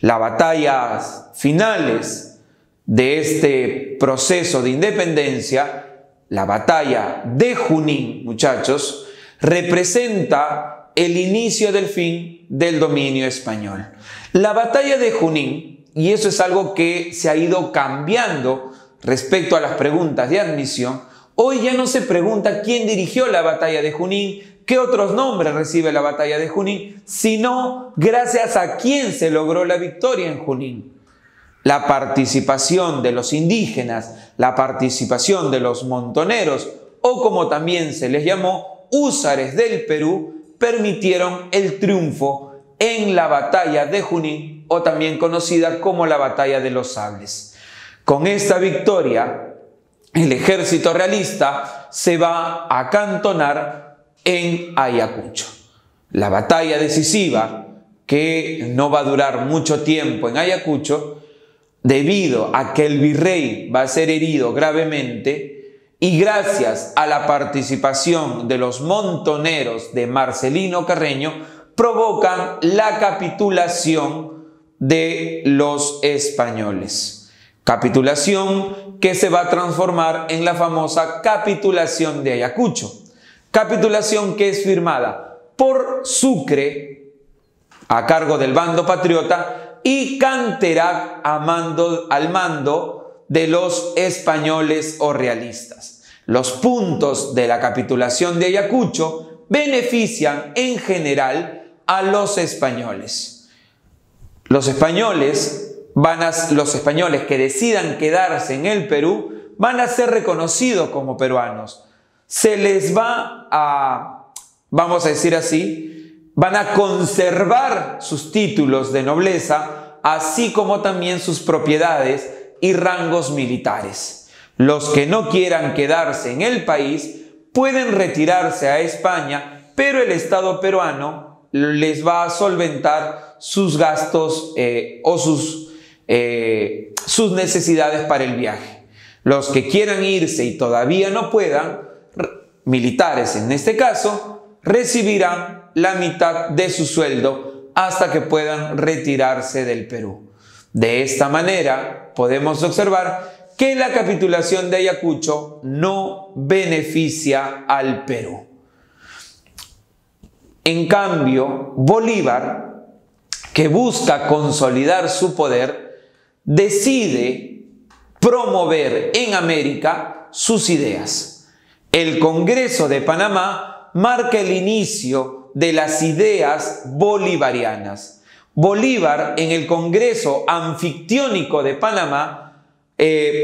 Las batallas finales de este proceso de independencia, la batalla de Junín, muchachos, representa el inicio del fin del dominio español. La batalla de Junín, y eso es algo que se ha ido cambiando respecto a las preguntas de admisión, hoy ya no se pregunta quién dirigió la batalla de Junín, qué otros nombres recibe la batalla de Junín, sino gracias a quién se logró la victoria en Junín. La participación de los indígenas, la participación de los montoneros, o como también se les llamó, húsares del Perú, permitieron el triunfo en la batalla de Junín, o también conocida como la batalla de los sables. Con esta victoria, el ejército realista se va a acantonar en Ayacucho. La batalla decisiva, que no va a durar mucho tiempo en Ayacucho, debido a que el virrey va a ser herido gravemente y gracias a la participación de los montoneros de Marcelino Carreño, provocan la capitulación de los españoles. Capitulación que se va a transformar en la famosa capitulación de Ayacucho. Capitulación que es firmada por Sucre, a cargo del bando patriota, y Canterac al mando de los españoles o realistas. Los puntos de la capitulación de Ayacucho benefician en general a los españoles. Los españoles que decidan quedarse en el Perú van a ser reconocidos como peruanos. Se les va a, vamos a decir así, van a conservar sus títulos de nobleza, así como también sus propiedades y rangos militares. Los que no quieran quedarse en el país pueden retirarse a España, pero el Estado peruano les va a solventar sus gastos o sus necesidades para el viaje. Los que quieran irse y todavía no puedan, militares en este caso, recibirán la mitad de su sueldo hasta que puedan retirarse del Perú. De esta manera, podemos observar que la capitulación de Ayacucho no beneficia al Perú. En cambio, Bolívar, que busca consolidar su poder, decide promover en América sus ideas. El Congreso de Panamá marca el inicio de las ideas bolivarianas. Bolívar, en el Congreso Anfictiónico de Panamá,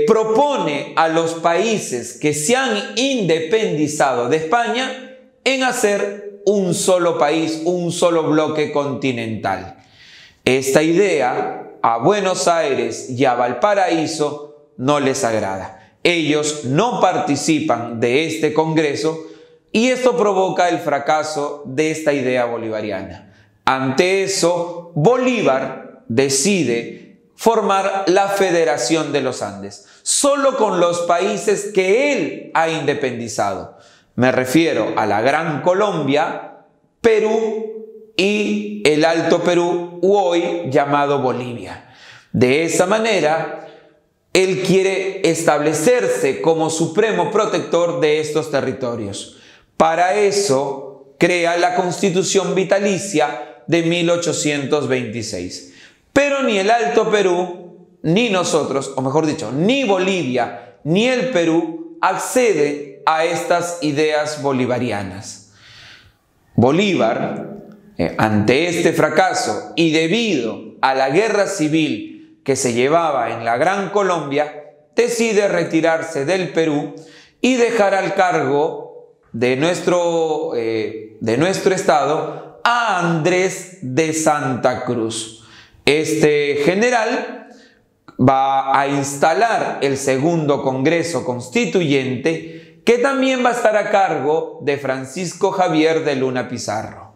propone a los países que se han independizado de España en hacer un solo país, un solo bloque continental. Esta idea a Buenos Aires y a Valparaíso no les agrada. Ellos no participan de este congreso y esto provoca el fracaso de esta idea bolivariana. Ante eso, Bolívar decide formar la Federación de los Andes, solo con los países que él ha independizado. Me refiero a la Gran Colombia, Perú y el Alto Perú, hoy llamado Bolivia. De esa manera, él quiere establecerse como supremo protector de estos territorios. Para eso, crea la Constitución Vitalicia de 1826. Pero ni el Alto Perú, ni nosotros, o mejor dicho, ni Bolivia, ni el Perú acceden a estas ideas bolivarianas. Bolívar, ante este fracaso y debido a la guerra civil que se llevaba en la Gran Colombia, decide retirarse del Perú y dejar al cargo de nuestro estado a Andrés de Santa Cruz. Este general va a instalar el segundo Congreso Constituyente, que también va a estar a cargo de Francisco Javier de Luna Pizarro.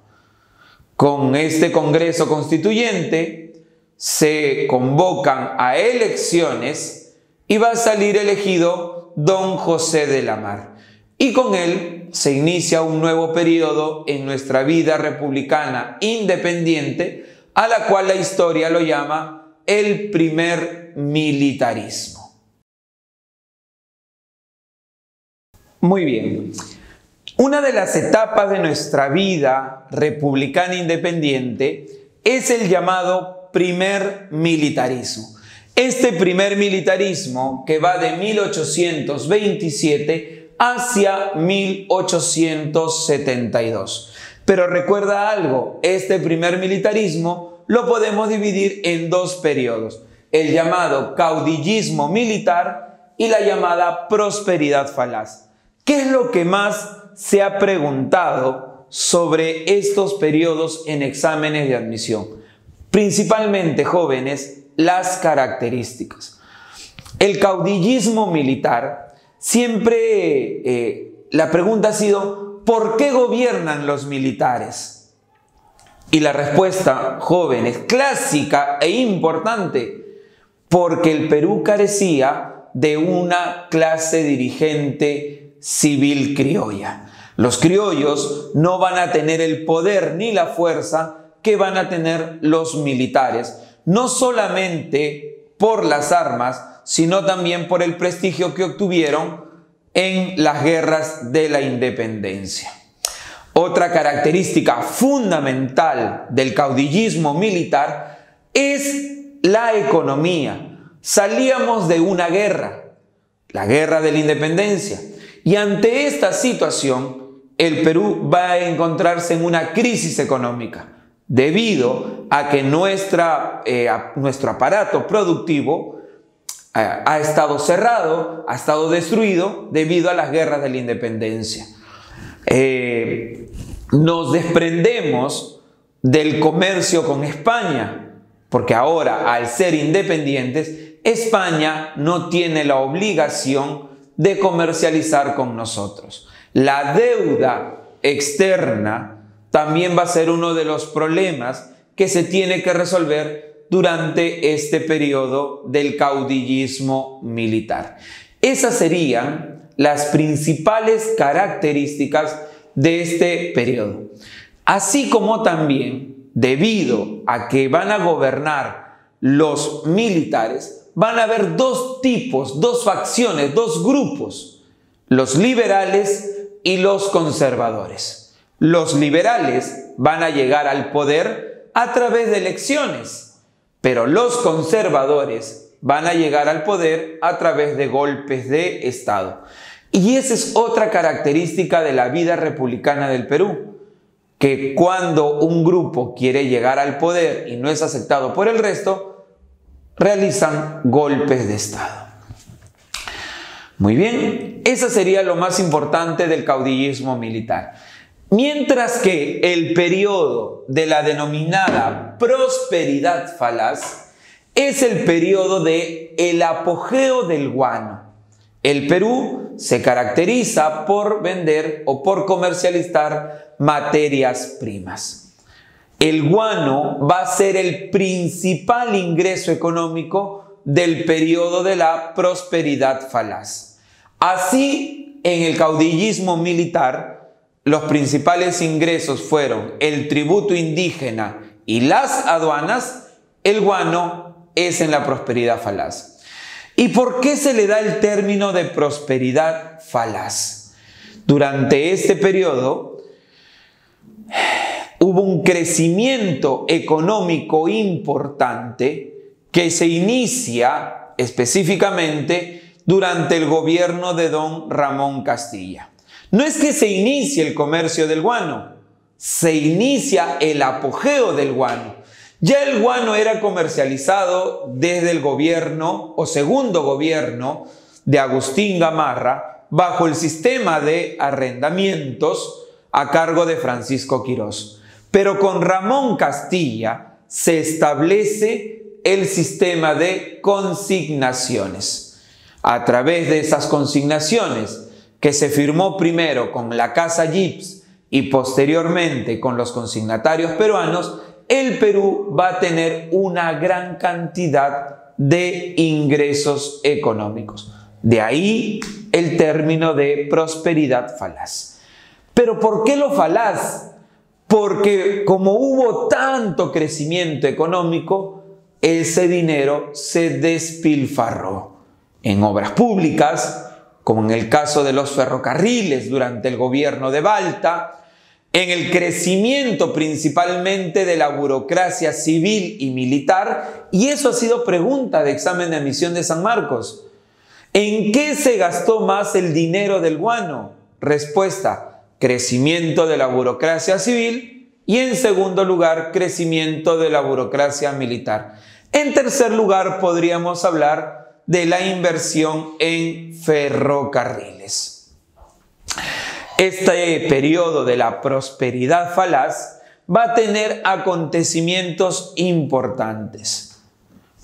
Con este Congreso Constituyente se convocan a elecciones y va a salir elegido don José de la Mar. Y con él se inicia un nuevo periodo en nuestra vida republicana independiente, a la cual la historia lo llama el primer militarismo. Muy bien, una de las etapas de nuestra vida republicana independiente es el llamado primer militarismo. Este primer militarismo que va de 1827 hacia 1872. Pero recuerda algo, este primer militarismo lo podemos dividir en dos periodos, el llamado caudillismo militar y la llamada prosperidad falaz. ¿Qué es lo que más se ha preguntado sobre estos periodos en exámenes de admisión? Principalmente, jóvenes, las características. El caudillismo militar, siempre la pregunta ha sido, ¿por qué gobiernan los militares? Y la respuesta, jóvenes, clásica e importante, porque el Perú carecía de una clase dirigente civil criolla. Los criollos no van a tener el poder ni la fuerza que van a tener los militares, no solamente por las armas, sino también por el prestigio que obtuvieron en las guerras de la independencia. Otra característica fundamental del caudillismo militar es la economía. Salíamos de una guerra, la guerra de la independencia, y ante esta situación, el Perú va a encontrarse en una crisis económica debido a que nuestro aparato productivo ha estado cerrado, ha estado destruido debido a las guerras de la independencia. Nos desprendemos del comercio con España, porque ahora, al ser independientes, España no tiene la obligación de comercializar con nosotros. La deuda externa también va a ser uno de los problemas que se tiene que resolver durante este periodo del caudillismo militar. Esas serían las principales características de este periodo. Así como también debido a que van a gobernar los militares, van a haber dos tipos, dos facciones, dos grupos, los liberales y los conservadores. Los liberales van a llegar al poder a través de elecciones, pero los conservadores van a llegar al poder a través de golpes de Estado. Y esa es otra característica de la vida republicana del Perú, que cuando un grupo quiere llegar al poder y no es aceptado por el resto, realizan golpes de Estado. Muy bien, eso sería lo más importante del caudillismo militar. Mientras que el periodo de la denominada prosperidad falaz es el periodo del apogeo del guano. El Perú se caracteriza por vender o por comercializar materias primas. El guano va a ser el principal ingreso económico del periodo de la prosperidad falaz. Así, en el caudillismo militar, los principales ingresos fueron el tributo indígena y las aduanas. El guano es en la prosperidad falaz. ¿Y por qué se le da el término de prosperidad falaz? Durante este periodo hubo un crecimiento económico importante que se inicia específicamente durante el gobierno de don Ramón Castilla. No es que se inicie el comercio del guano, se inicia el apogeo del guano. Ya el guano era comercializado desde el gobierno o segundo gobierno de Agustín Gamarra bajo el sistema de arrendamientos a cargo de Francisco Quirós. Pero con Ramón Castilla se establece el sistema de consignaciones. A través de esas consignaciones que se firmó primero con la Casa Gips y posteriormente con los consignatarios peruanos, el Perú va a tener una gran cantidad de ingresos económicos. De ahí el término de prosperidad falaz. ¿Pero por qué lo falaz? Porque como hubo tanto crecimiento económico, ese dinero se despilfarró en obras públicas, como en el caso de los ferrocarriles durante el gobierno de Balta, en el crecimiento principalmente de la burocracia civil y militar, y eso ha sido pregunta de examen de admisión de San Marcos. ¿En qué se gastó más el dinero del guano? Respuesta, crecimiento de la burocracia civil y en segundo lugar, crecimiento de la burocracia militar. En tercer lugar, podríamos hablar de la inversión en ferrocarriles. Este periodo de la prosperidad falaz va a tener acontecimientos importantes,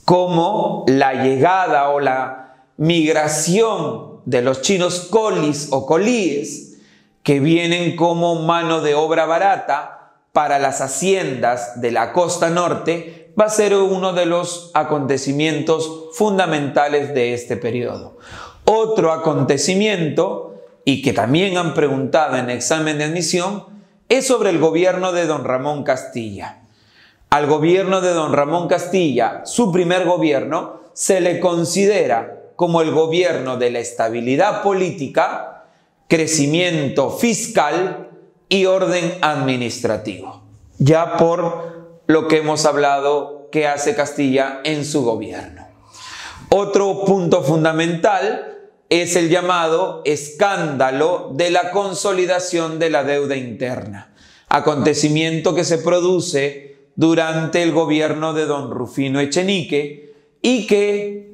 como la llegada o la migración de los chinos colis o colíes, que vienen como mano de obra barata para las haciendas de la costa norte, va a ser uno de los acontecimientos fundamentales de este periodo. Otro acontecimiento y que también han preguntado en examen de admisión, es sobre el gobierno de don Ramón Castilla. Al gobierno de don Ramón Castilla, su primer gobierno, se le considera como el gobierno de la estabilidad política, crecimiento fiscal y orden administrativo. Ya por lo que hemos hablado que hace Castilla en su gobierno. Otro punto fundamental es el llamado escándalo de la consolidación de la deuda interna, acontecimiento que se produce durante el gobierno de don Rufino Echenique y que,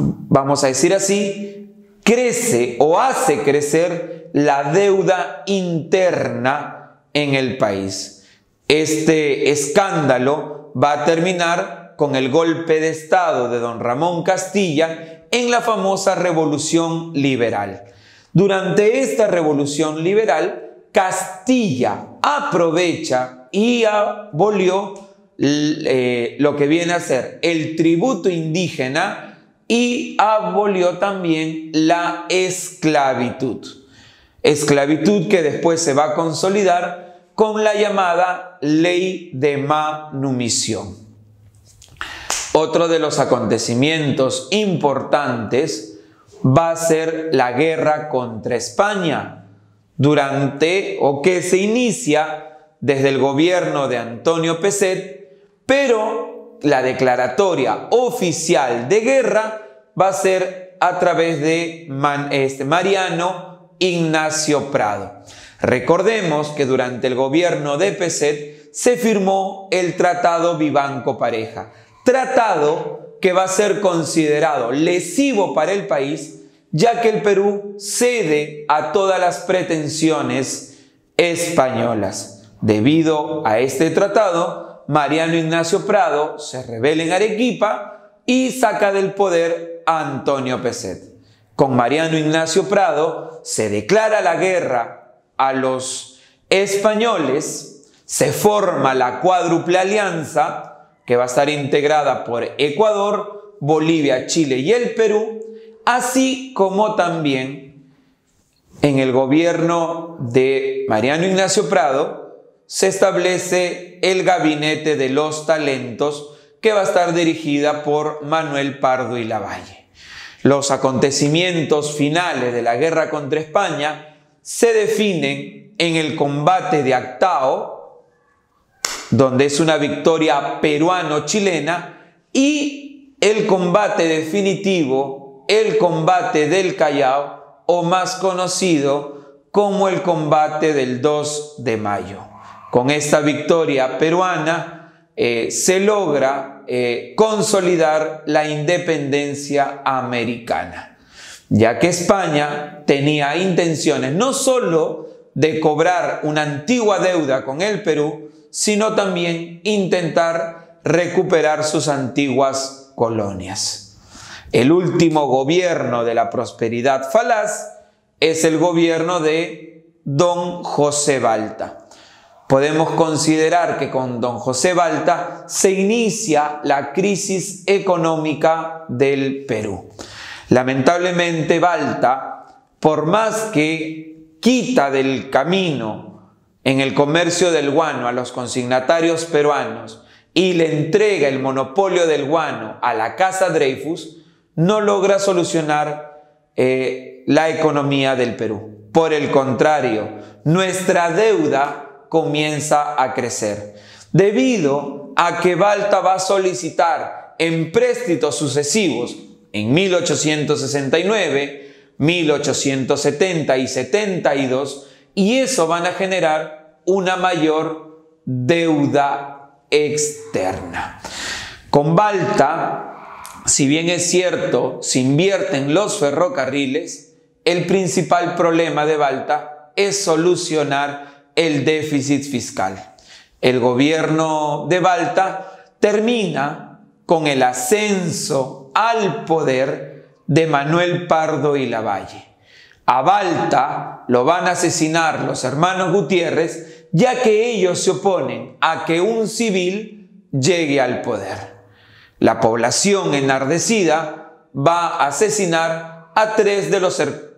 vamos a decir así, crece o hace crecer la deuda interna en el país. Este escándalo va a terminar con el golpe de Estado de don Ramón Castilla en la famosa Revolución Liberal. Durante esta Revolución Liberal, Castilla aprovecha y abolió lo que viene a ser el tributo indígena y abolió también la esclavitud. Esclavitud que después se va a consolidar con la llamada ley de manutención. Otro de los acontecimientos importantes va a ser la guerra contra España, que se inicia desde el gobierno de Antonio Pezet, pero la declaratoria oficial de guerra va a ser a través de Mariano Ignacio Prado. Recordemos que durante el gobierno de Pezet se firmó el Tratado Vivanco Pareja, tratado que va a ser considerado lesivo para el país, ya que el Perú cede a todas las pretensiones españolas. Debido a este tratado, Mariano Ignacio Prado se rebela en Arequipa y saca del poder a Antonio Pezet. Con Mariano Ignacio Prado se declara la guerra a los españoles, se forma la Cuádruple Alianza, que va a estar integrada por Ecuador, Bolivia, Chile y el Perú, así como también en el gobierno de Mariano Ignacio Prado se establece el Gabinete de los Talentos, que va a estar dirigida por Manuel Pardo y Lavalle. Los acontecimientos finales de la guerra contra España se definen en el combate de Actao, donde es una victoria peruano-chilena, y el combate definitivo, el combate del Callao, o más conocido como el combate del 2 de mayo. Con esta victoria peruana se logra consolidar la independencia americana, ya que España tenía intenciones no solo de cobrar una antigua deuda con el Perú, sino también intentar recuperar sus antiguas colonias. El último gobierno de la prosperidad falaz es el gobierno de don José Balta. Podemos considerar que con don José Balta se inicia la crisis económica del Perú. Lamentablemente Balta, por más que quita del camino en el comercio del guano a los consignatarios peruanos y le entrega el monopolio del guano a la Casa Dreyfus, no logra solucionar la economía del Perú. Por el contrario, nuestra deuda comienza a crecer, debido a que Balta va a solicitar en préstitos sucesivos en 1869, 1870 y 72, y eso van a generar una mayor deuda externa. Con Balta, si bien es cierto, se invierten los ferrocarriles, el principal problema de Balta es solucionar el déficit fiscal. El gobierno de Balta termina con el ascenso al poder de Manuel Pardo y Lavalle. A Balta lo van a asesinar los hermanos Gutiérrez, ya que ellos se oponen a que un civil llegue al poder. La población enardecida va a asesinar a 3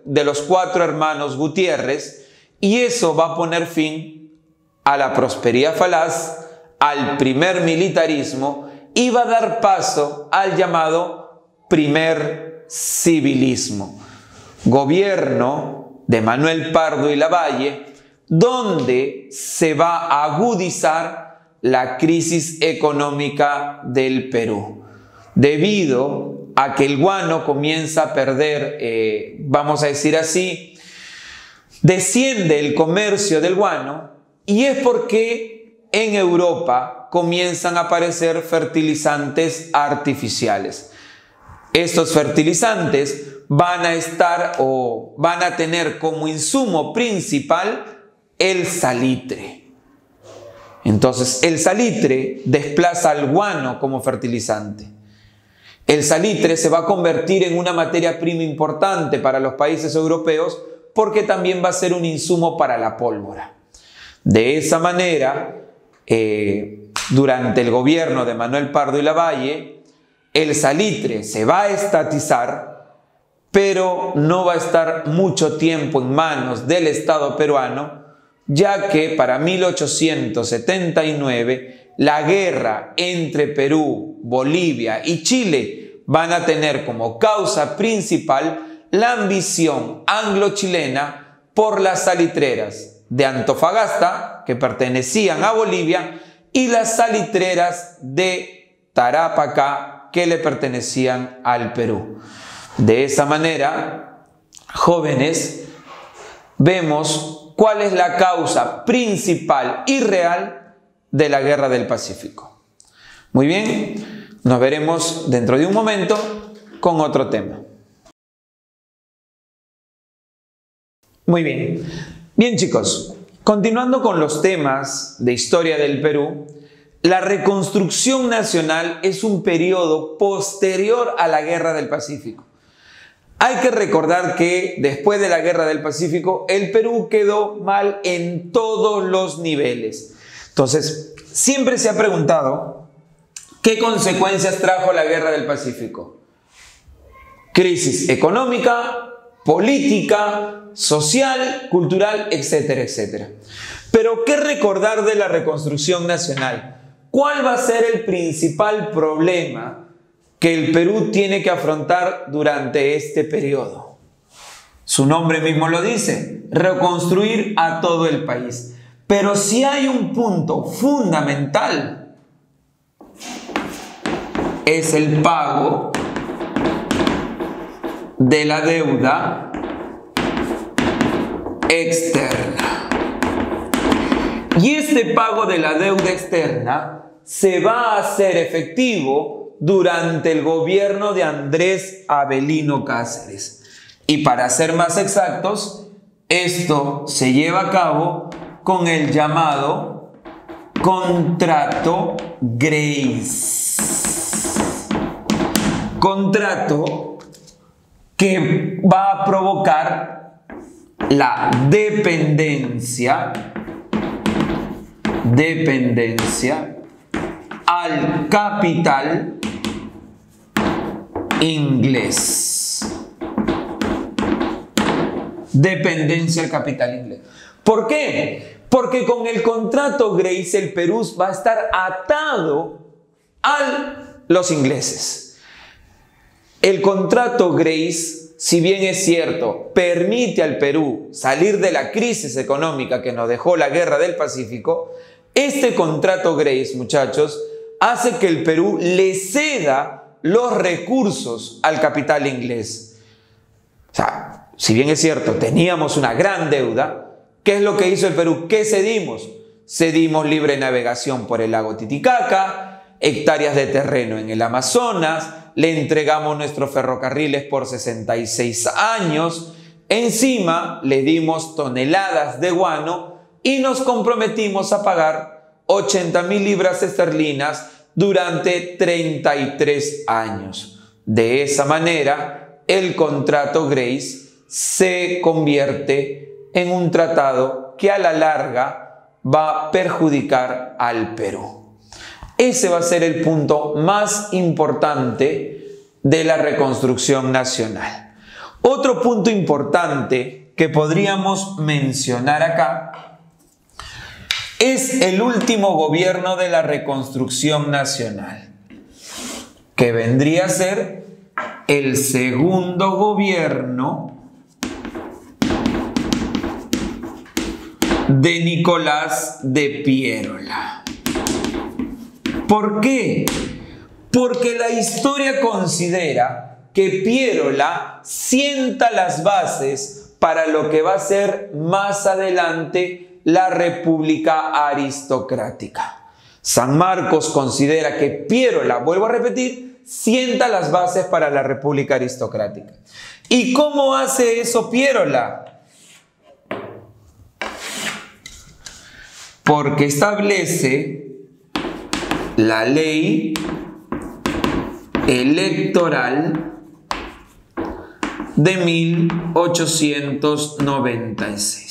de los 4 hermanos Gutiérrez, y eso va a poner fin a la prosperidad falaz, al primer militarismo, y va a dar paso al llamado primer civilismo. Gobierno de Manuel Pardo y Lavalle, donde se va a agudizar la crisis económica del Perú, debido a que el guano comienza a perder, vamos a decir así, desciende el comercio del guano, y es porque en Europa comienzan a aparecer fertilizantes artificiales. Estos fertilizantes van a estar o van a tener como insumo principal el salitre. Entonces, el salitre desplaza al guano como fertilizante. El salitre se va a convertir en una materia prima importante para los países europeos, porque también va a ser un insumo para la pólvora. De esa manera, durante el gobierno de Manuel Pardo y Lavalle, el salitre se va a estatizar, pero no va a estar mucho tiempo en manos del Estado peruano, ya que para 1879 la guerra entre Perú, Bolivia y Chile van a tener como causa principal la ambición anglo-chilena por las salitreras de Antofagasta, que pertenecían a Bolivia, y las salitreras de Tarapacá, que le pertenecían al Perú. De esa manera, jóvenes, vemos cuál es la causa principal y real de la Guerra del Pacífico. Muy bien, nos veremos dentro de un momento con otro tema. Muy bien. Bien, chicos, continuando con los temas de historia del Perú, la reconstrucción nacional es un periodo posterior a la Guerra del Pacífico. Hay que recordar que después de la Guerra del Pacífico, el Perú quedó mal en todos los niveles. Entonces, siempre se ha preguntado qué consecuencias trajo la Guerra del Pacífico. Crisis económica, política, social, cultural, etcétera, etcétera. Pero, ¿qué recordar de la reconstrucción nacional? ¿Cuál va a ser el principal problema que el Perú tiene que afrontar durante este periodo? Su nombre mismo lo dice, reconstruir a todo el país. Pero si hay un punto fundamental, es el pago de la deuda externa. Y este pago de la deuda externa se va a hacer efectivo durante el gobierno de Andrés Avelino Cáceres. Y para ser más exactos, esto se lleva a cabo con el llamado Contrato Grace. Contrato que va a provocar la dependencia al capital inglés. Dependencia al capital inglés. ¿Por qué? Porque con el contrato Grace el Perú va a estar atado a los ingleses. El contrato Grace, si bien es cierto, permite al Perú salir de la crisis económica que nos dejó la Guerra del Pacífico, este contrato Grace, muchachos, hace que el Perú le ceda los recursos al capital inglés. O sea, si bien es cierto, teníamos una gran deuda, ¿qué es lo que hizo el Perú? ¿Qué cedimos? Cedimos libre navegación por el lago Titicaca, hectáreas de terreno en el Amazonas, le entregamos nuestros ferrocarriles por 66 años, encima le dimos toneladas de guano y nos comprometimos a pagar 80.000 libras esterlinas durante 33 años. De esa manera, el contrato Grace se convierte en un tratado que a la larga va a perjudicar al Perú. Ese va a ser el punto más importante de la reconstrucción nacional. Otro punto importante que podríamos mencionar acá es el último gobierno de la reconstrucción nacional, que vendría a ser el segundo gobierno de Nicolás de Piérola. ¿Por qué? Porque la historia considera que Piérola sienta las bases para lo que va a ser más adelante la República Aristocrática. San Marcos considera que Piérola, vuelvo a repetir, sienta las bases para la República Aristocrática. ¿Y cómo hace eso Piérola? Porque establece la ley electoral de 1896.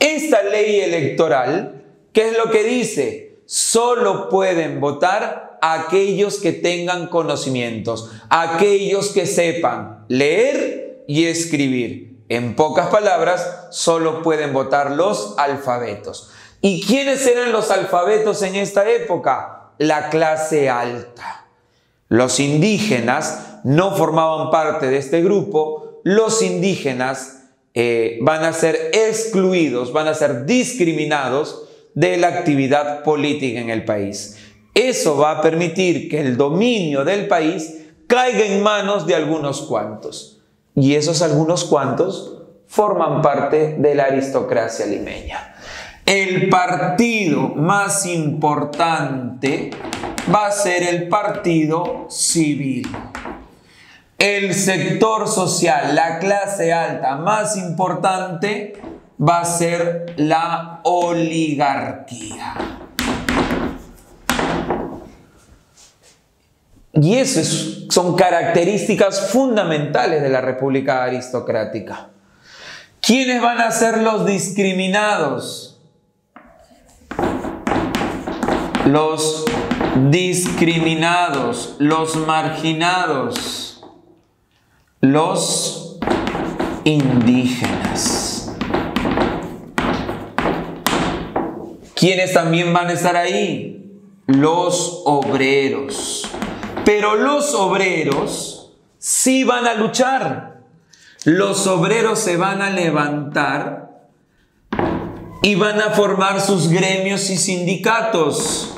Esta ley electoral, ¿qué es lo que dice? Solo pueden votar aquellos que tengan conocimientos, aquellos que sepan leer y escribir. En pocas palabras, solo pueden votar los alfabetos. ¿Y quiénes eran los alfabetos en esta época? La clase alta. Los indígenas no formaban parte de este grupo. Los indígenas van a ser excluidos, van a ser discriminados de la actividad política en el país. Eso va a permitir que el dominio del país caiga en manos de algunos cuantos. Y esos algunos cuantos forman parte de la aristocracia limeña. El partido más importante va a ser el partido civil. El sector social, la clase alta más importante va a ser la oligarquía. Y eso son características fundamentales de la República Aristocrática. ¿Quiénes van a ser los discriminados? Los discriminados, los marginados, los indígenas. ¿Quiénes también van a estar ahí? Los obreros. Pero los obreros sí van a luchar. Los obreros se van a levantar y van a formar sus gremios y sindicatos.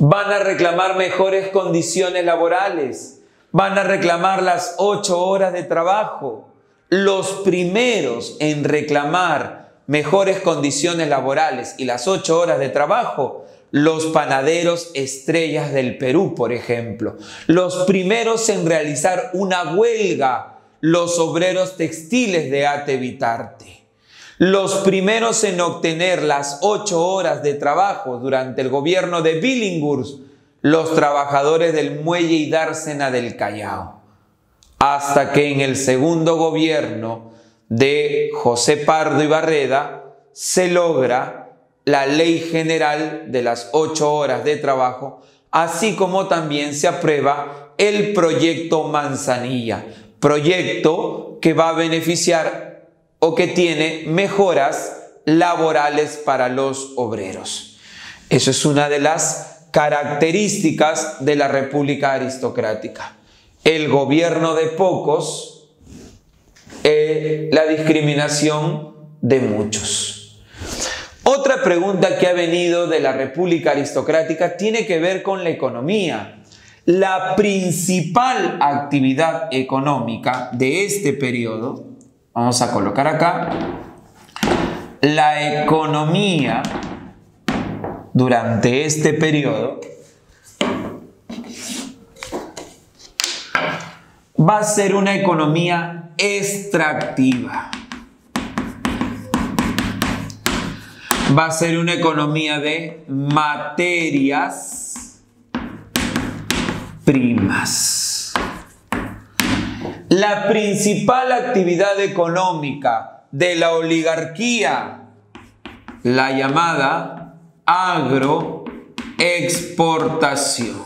Van a reclamar mejores condiciones laborales. Van a reclamar las 8 horas de trabajo. Los primeros en reclamar mejores condiciones laborales y las 8 horas de trabajo, los panaderos estrellas del Perú, por ejemplo. Los primeros en realizar una huelga, los obreros textiles de Atevitarte. Los primeros en obtener las 8 horas de trabajo durante el gobierno de Billinghurst, los trabajadores del muelle y dársena del Callao. Hasta que en el segundo gobierno de José Pardo y Barreda se logra la ley general de las 8 horas de trabajo, así como también se aprueba el proyecto Manzanilla. Proyecto que va a beneficiar o que tiene mejoras laborales para los obreros. Eso es una de las características de la República Aristocrática. El gobierno de pocos, la discriminación de muchos. Otra pregunta que ha venido de la República Aristocrática tiene que ver con la economía. La principal actividad económica de este periodo, vamos a colocar acá, la economía durante este periodo va a ser una economía extractiva. Va a ser una economía de materias primas. La principal actividad económica de la oligarquía, la llamada agroexportación.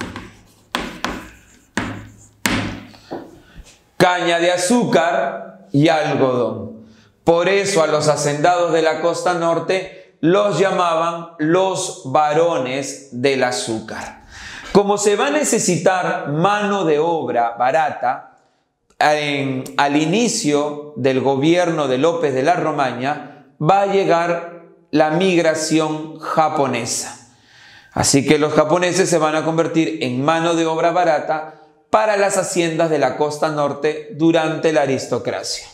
Caña de azúcar y algodón. Por eso a los hacendados de la costa norte los llamaban los varones del azúcar. Como se va a necesitar mano de obra barata al inicio del gobierno de López de la Romaña, va a llegar la migración japonesa. Así que los japoneses se van a convertir en mano de obra barata para las haciendas de la costa norte durante la aristocracia.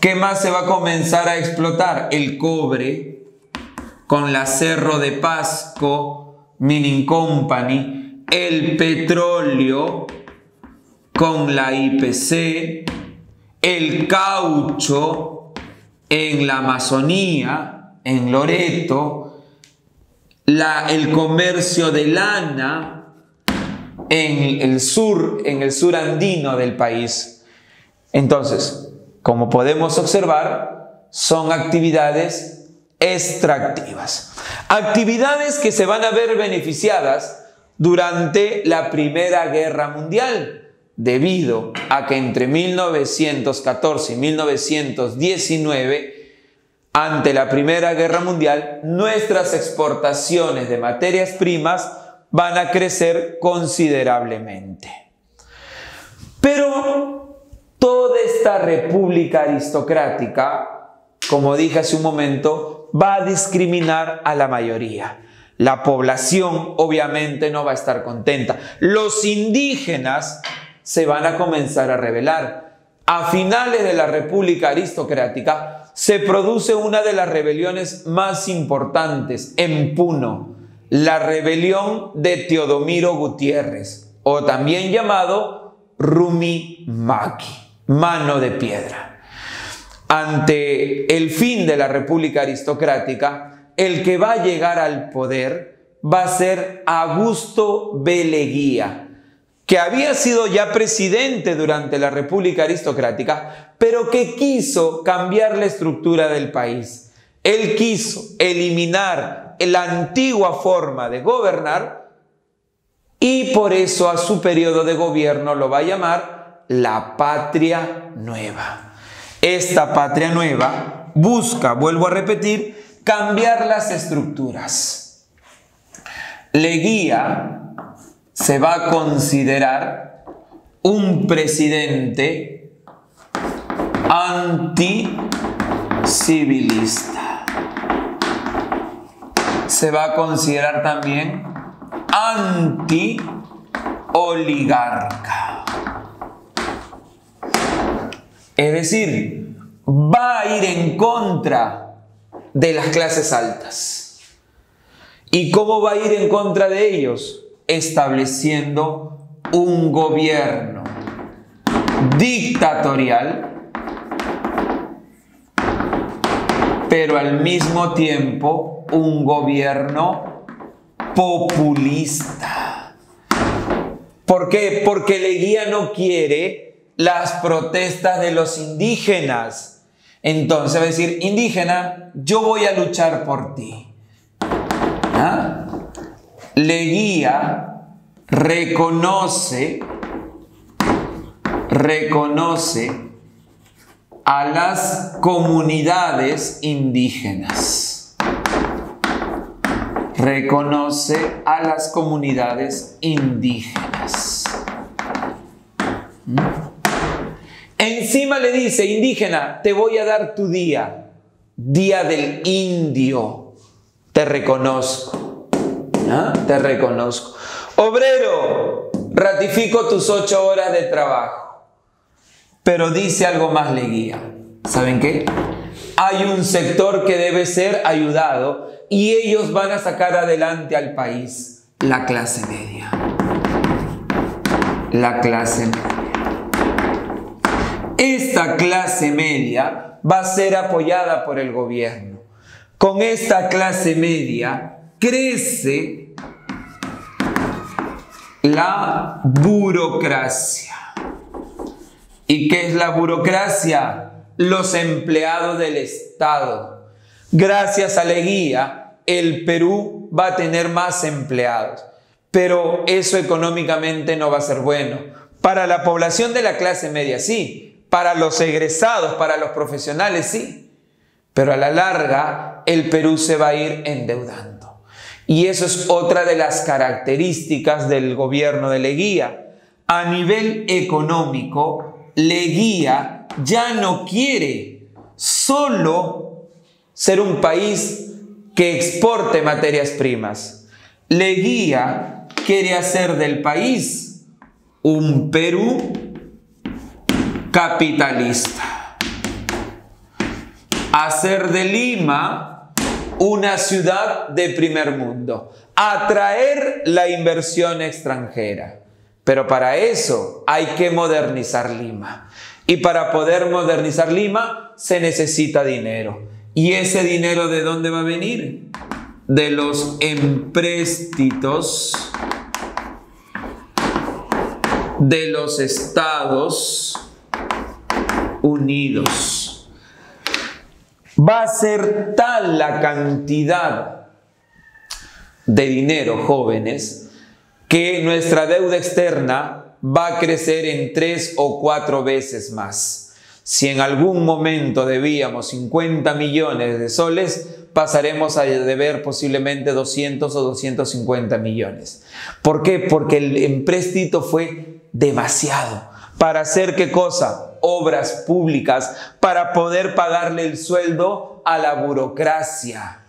¿Qué más se va a comenzar a explotar? El cobre con la Cerro de Pasco Mining Company, el petróleo con la IPC, el caucho en la Amazonía, en Loreto, el comercio de lana en el sur andino del país. Entonces, como podemos observar, son actividades extractivas. Actividades que se van a ver beneficiadas durante la Primera Guerra Mundial. debido a que entre 1914 y 1919, ante la Primera Guerra Mundial, nuestras exportaciones de materias primas van a crecer considerablemente. Pero toda esta república aristocrática, como dije hace un momento, va a discriminar a la mayoría. La población obviamente no va a estar contenta. Los indígenas se van a comenzar a rebelar. A finales de la República Aristocrática se produce una de las rebeliones más importantes en Puno, la rebelión de Teodomiro Gutiérrez, o también llamado Rumi Maqui, mano de piedra. Ante el fin de la República Aristocrática, el que va a llegar al poder va a ser Augusto B. Leguía, que había sido ya presidente durante la República Aristocrática, pero que quiso cambiar la estructura del país. Él quiso eliminar la antigua forma de gobernar y por eso a su periodo de gobierno lo va a llamar la Patria Nueva. Esta Patria Nueva busca, vuelvo a repetir, cambiar las estructuras. Leguía se va a considerar un presidente anticivilista. Se va a considerar también antioligarca. Es decir, va a ir en contra de las clases altas. ¿Y cómo va a ir en contra de ellos? Estableciendo un gobierno dictatorial, pero al mismo tiempo un gobierno populista. ¿Por qué? Porque Leguía no quiere las protestas de los indígenas. Entonces va a decir, indígena, yo voy a luchar por ti. ¿Ah? Leguía reconoce a las comunidades indígenas. Reconoce a las comunidades indígenas. Encima le dice, indígena, te voy a dar tu día. Día del indio. Te reconozco. ¿Ah? Te reconozco. Obrero, ratifico tus 8 horas de trabajo. Pero dice algo más Leguía. ¿Saben qué? Hay un sector que debe ser ayudado y ellos van a sacar adelante al país, la clase media. La clase media. Esta clase media va a ser apoyada por el gobierno. Con esta clase media crece la burocracia. ¿Y qué es la burocracia? Los empleados del Estado. Gracias a Leguía, el Perú va a tener más empleados, pero eso económicamente no va a ser bueno. Para la población de la clase media, sí. Para los egresados, para los profesionales, sí. Pero a la larga, el Perú se va a ir endeudando. Y eso es otra de las características del gobierno de Leguía. A nivel económico, Leguía ya no quiere solo ser un país que exporte materias primas. Leguía quiere hacer del país un Perú capitalista. Hacer de Lima una ciudad de primer mundo, atraer la inversión extranjera. Pero para eso hay que modernizar Lima. Y para poder modernizar Lima se necesita dinero. ¿Y ese dinero de dónde va a venir? De los empréstitos de los Estados Unidos. Va a ser tal la cantidad de dinero, jóvenes, que nuestra deuda externa va a crecer en 3 o 4 veces más. Si en algún momento debíamos 50 millones de soles, pasaremos a deber posiblemente 200 o 250 millones. ¿Por qué? Porque el empréstito fue demasiado. ¿Para hacer qué cosa? Obras públicas, para poder pagarle el sueldo a la burocracia.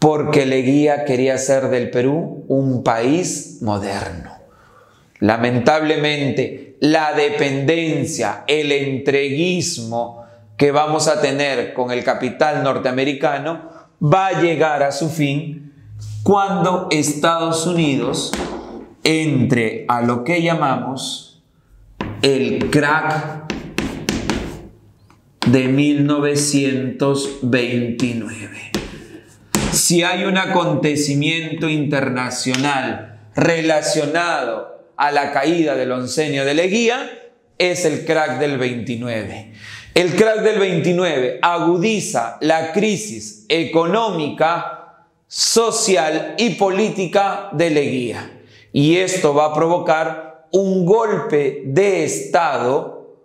Porque Leguía quería hacer del Perú un país moderno. Lamentablemente, la dependencia, el entreguismo que vamos a tener con el capital norteamericano va a llegar a su fin cuando Estados Unidos entre a lo que llamamos el crack de 1929. Si hay un acontecimiento internacional relacionado a la caída del oncenio de Leguía, es el crack del 29. El crack del 29 agudiza la crisis económica, social y política de Leguía. Y esto va a provocar un golpe de Estado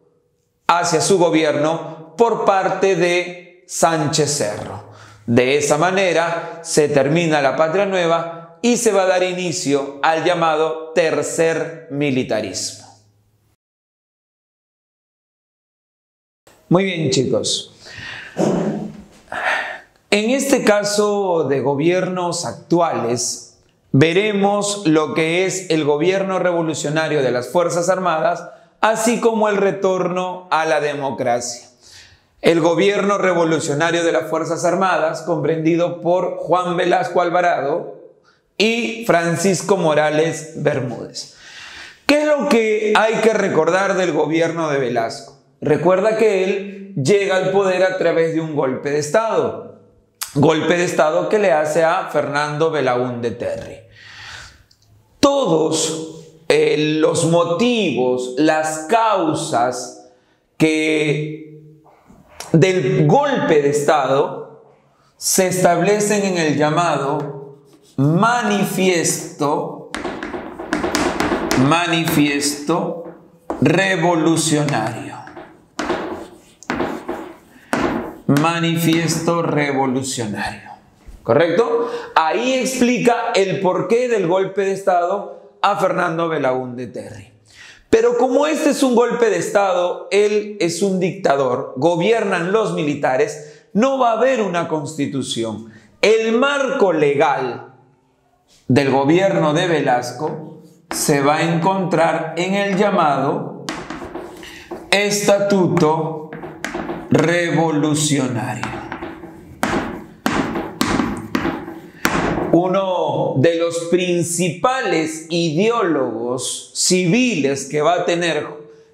hacia su gobierno por parte de Sánchez Cerro. De esa manera se termina la Patria Nueva y se va a dar inicio al llamado tercer militarismo. Muy bien, chicos. En este caso de gobiernos actuales, veremos lo que es el gobierno revolucionario de las Fuerzas Armadas, así como el retorno a la democracia. El gobierno revolucionario de las Fuerzas Armadas, comprendido por Juan Velasco Alvarado y Francisco Morales Bermúdez. ¿Qué es lo que hay que recordar del gobierno de Velasco? Recuerda que él llega al poder a través de un golpe de Estado. Golpe de Estado que le hace a Fernando Belaúnde Terry. Todos los motivos, las causas que del golpe de Estado se establecen en el llamado manifiesto revolucionario. Manifiesto revolucionario. ¿Correcto? Ahí explica el porqué del golpe de Estado a Fernando Belaúnde Terry. Pero como este es un golpe de Estado, él es un dictador, gobiernan los militares, no va a haber una constitución. El marco legal del gobierno de Velasco se va a encontrar en el llamado Estatuto Revolucionario. Uno de los principales ideólogos civiles que va a tener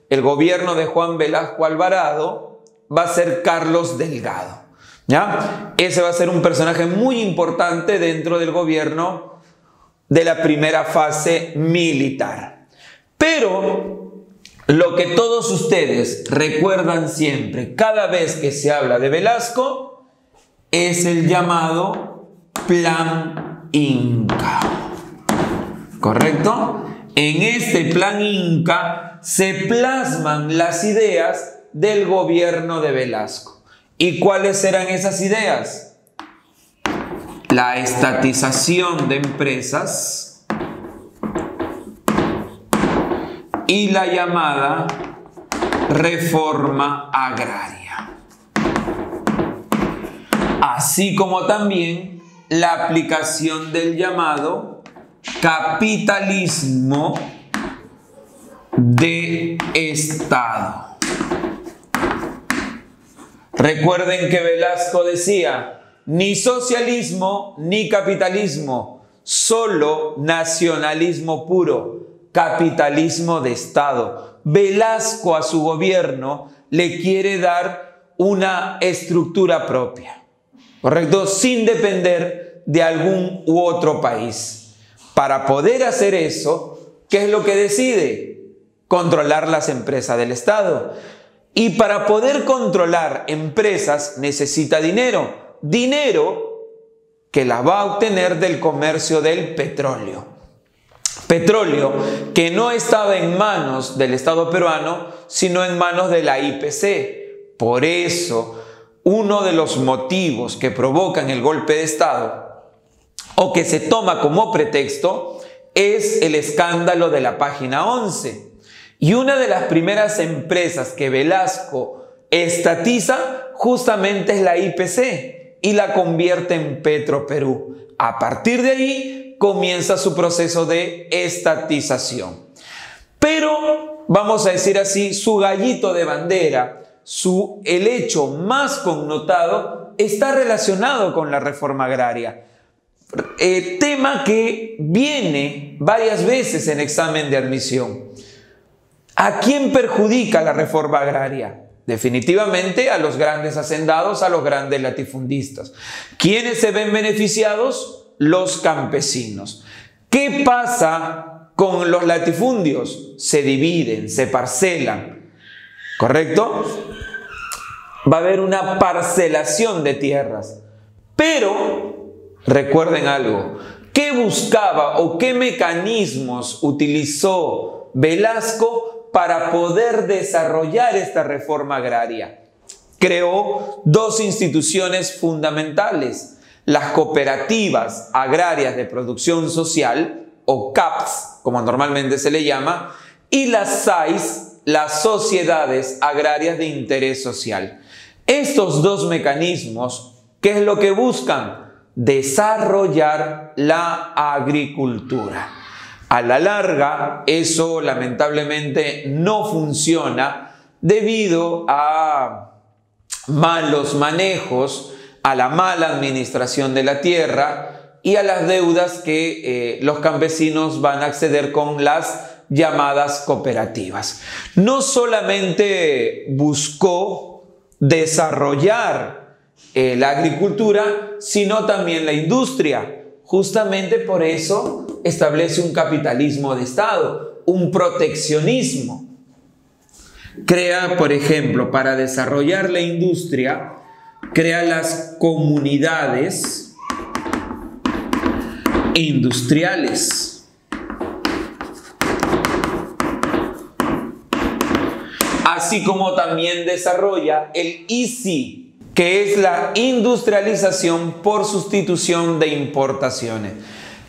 el gobierno de Juan Velasco Alvarado va a ser Carlos Delgado. ¿Ya? Ese va a ser un personaje muy importante dentro del gobierno de la primera fase militar. Pero lo que todos ustedes recuerdan siempre, cada vez que se habla de Velasco, es el llamado Plan Inca, ¿correcto? En este Plan Inca se plasman las ideas del gobierno de Velasco. ¿Y cuáles eran esas ideas? La estatización de empresas y la llamada reforma agraria, así como también la aplicación del llamado capitalismo de Estado. Recuerden que Velasco decía, ni socialismo ni capitalismo, solo nacionalismo puro, capitalismo de Estado. Velasco a su gobierno le quiere dar una estructura propia. ¿Correcto? Sin depender de algún u otro país. Para poder hacer eso, ¿qué es lo que decide? Controlar las empresas del Estado. Y para poder controlar empresas necesita dinero. Dinero que la va a obtener del comercio del petróleo. petróleo que no estaba en manos del Estado peruano, sino en manos de la IPC. Por eso, uno de los motivos que provocan el golpe de Estado o que se toma como pretexto es el escándalo de la página 11. Y una de las primeras empresas que Velasco estatiza justamente es la IPC y la convierte en Petroperú. A partir de ahí comienza su proceso de estatización. Pero, vamos a decir así, su gallito de bandera, el hecho más connotado, está relacionado con la reforma agraria. Tema que viene varias veces en examen de admisión. ¿A quién perjudica la reforma agraria? Definitivamente a los grandes hacendados, a los grandes latifundistas. ¿Quiénes se ven beneficiados? Los campesinos. ¿Qué pasa con los latifundios? Se dividen, se parcelan, ¿correcto? Va a haber una parcelación de tierras. Pero recuerden algo, ¿qué buscaba o qué mecanismos utilizó Velasco para poder desarrollar esta reforma agraria? Creó dos instituciones fundamentales, las cooperativas agrarias de producción social, o CAPS, como normalmente se le llama, y las SAIS, las sociedades agrarias de interés social. Estos dos mecanismos, ¿qué es lo que buscan? Desarrollar la agricultura. A la larga, eso lamentablemente no funciona debido a malos manejos, a la mala administración de la tierra y a las deudas que los campesinos van a acceder con las llamadas cooperativas. No solamente buscó desarrollar la agricultura, sino también la industria. Justamente por eso establece un capitalismo de Estado, un proteccionismo. Crea, por ejemplo, para desarrollar la industria, crea las comunidades industriales. Así como también desarrolla el ISI, que es la industrialización por sustitución de importaciones.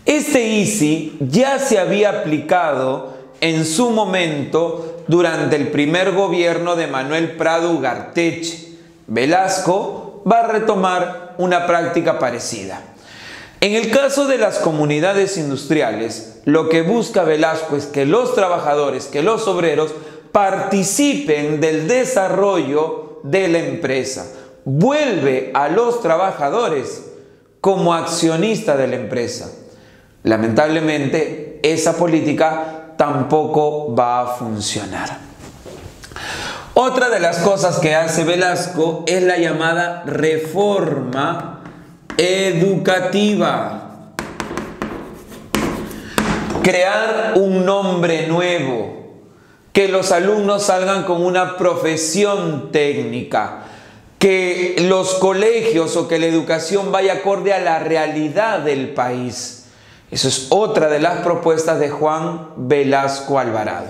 Este ISI ya se había aplicado en su momento durante el primer gobierno de Manuel Prado Ugarteche. Velasco va a retomar una práctica parecida. En el caso de las comunidades industriales, lo que busca Velasco es que los trabajadores, que los obreros, participen del desarrollo de la empresa. Vuelve a los trabajadores como accionista de la empresa. Lamentablemente, esa política tampoco va a funcionar. Otra de las cosas que hace Velasco es la llamada reforma educativa. Crear un nombre nuevo, que los alumnos salgan con una profesión técnica, que los colegios o que la educación vaya acorde a la realidad del país. Eso es otra de las propuestas de Juan Velasco Alvarado.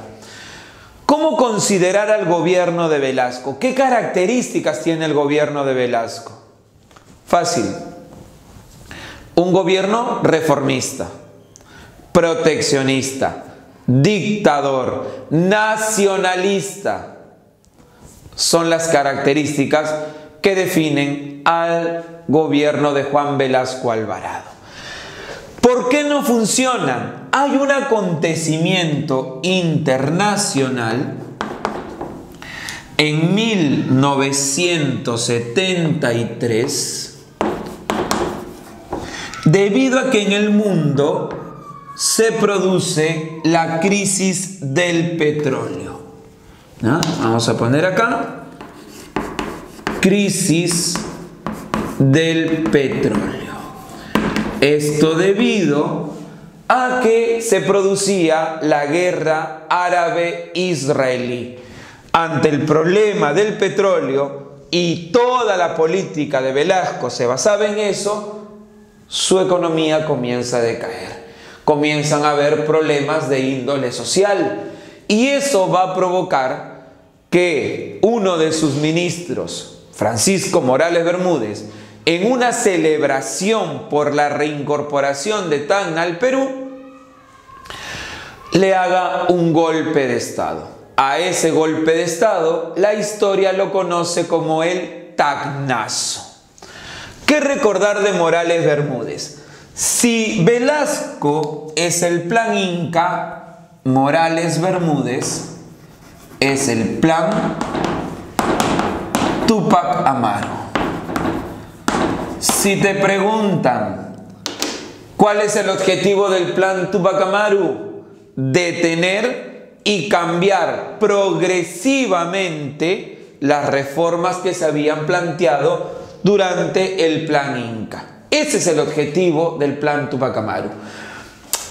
¿Cómo considerar al gobierno de Velasco? ¿Qué características tiene el gobierno de Velasco? Fácil. Un gobierno reformista, proteccionista, dictador, nacionalista. Son las características que definen al gobierno de Juan Velasco Alvarado. ¿Por qué no funcionan? Hay un acontecimiento internacional en 1973, debido a que en el mundo se produce la crisis del petróleo. ¿No? Vamos a poner acá crisis del petróleo. Esto debido a que se producía la guerra árabe-israelí. Ante el problema del petróleo, y toda la política de Velasco se basaba en eso, su economía comienza a decaer. comienzan a haber problemas de índole social. Y eso va a provocar que uno de sus ministros, Francisco Morales Bermúdez, en una celebración por la reincorporación de Tacna al Perú, le haga un golpe de estado. A ese golpe de estado la historia lo conoce como el Tacnazo. ¿Qué recordar de Morales Bermúdez? Si Velasco es el plan Inca, Morales Bermúdez es el plan Tupac Amaru. Si te preguntan cuál es el objetivo del plan Tupac Amaru, detener y cambiar progresivamente las reformas que se habían planteado durante el plan Inca. Ese es el objetivo del plan Tupac Amaru.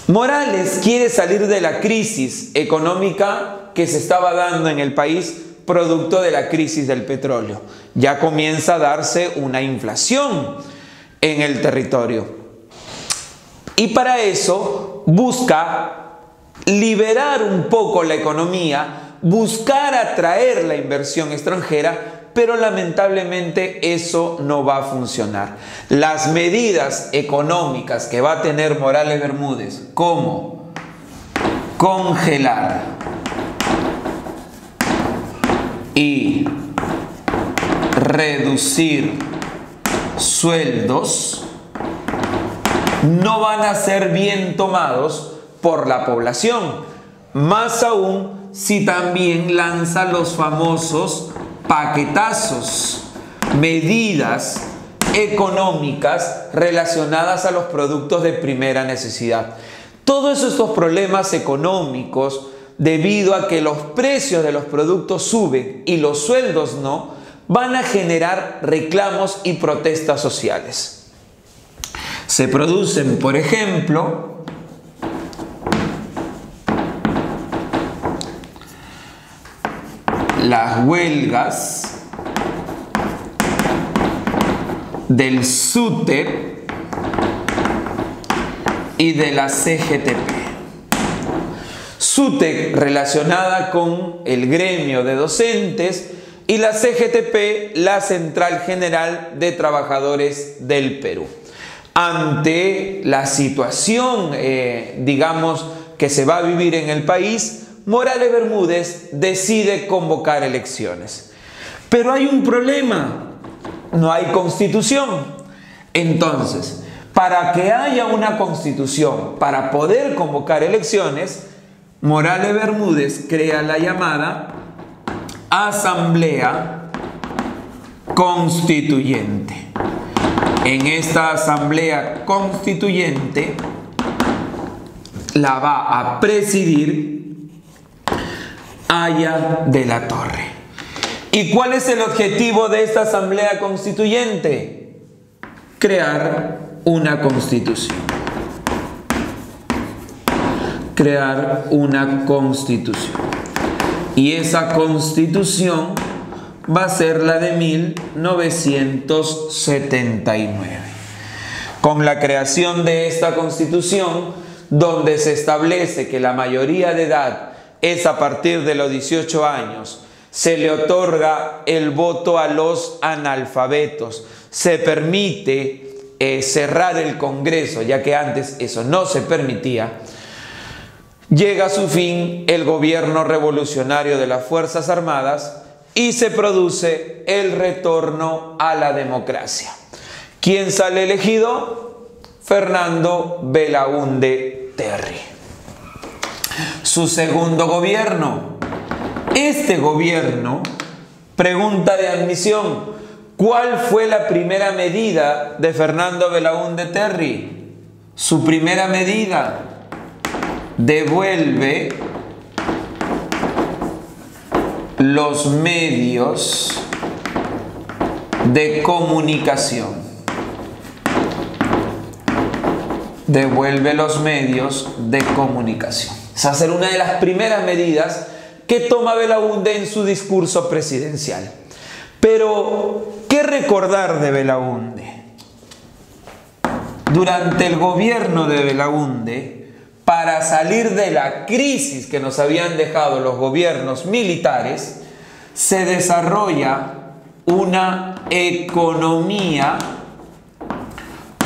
Morales quiere salir de la crisis económica que se estaba dando en el país producto de la crisis del petróleo. Ya comienza a darse una inflación en el territorio. Y para eso busca liberar un poco la economía, buscar atraer la inversión extranjera, pero lamentablemente eso no va a funcionar. Las medidas económicas que va a tener Morales Bermúdez, como congelar y reducir sueldos, no van a ser bien tomados por la población. Más aún si también lanza los famosos paquetazos, medidas económicas relacionadas a los productos de primera necesidad. Todos estos problemas económicos, debido a que los precios de los productos suben y los sueldos no, van a generar reclamos y protestas sociales. Se producen, por ejemplo, las huelgas del SUTEP y de la CGTP. SUTEP relacionada con el gremio de docentes y la CGTP, la Central General de Trabajadores del Perú. Ante la situación, digamos, que se va a vivir en el país, Morales Bermúdez decide convocar elecciones. Pero hay un problema, no hay constitución. Entonces, para que haya una constitución, para poder convocar elecciones, Morales Bermúdez crea la llamada Asamblea Constituyente. En esta Asamblea Constituyente la va a presidir Haya de la Torre. ¿Y cuál es el objetivo de esta Asamblea Constituyente? Crear una constitución. Crear una constitución. Y esa constitución va a ser la de 1979. Con la creación de esta constitución, donde se establece que la mayoría de edad es a partir de los 18 años, se le otorga el voto a los analfabetos, se permite cerrar el Congreso, ya que antes eso no se permitía. Llega a su fin el gobierno revolucionario de las Fuerzas Armadas y se produce el retorno a la democracia. ¿Quién sale elegido? Fernando Belaúnde Terry. Su segundo gobierno. Este gobierno, pregunta de admisión, ¿cuál fue la primera medida de Fernando Belaúnde Terry? Su primera medida: devuelve los medios de comunicación. Devuelve los medios de comunicación. Esa va a ser una de las primeras medidas que toma Belaúnde en su discurso presidencial. Pero, ¿qué recordar de Belaúnde? Durante el gobierno de Belaúnde, para salir de la crisis que nos habían dejado los gobiernos militares, se desarrolla una economía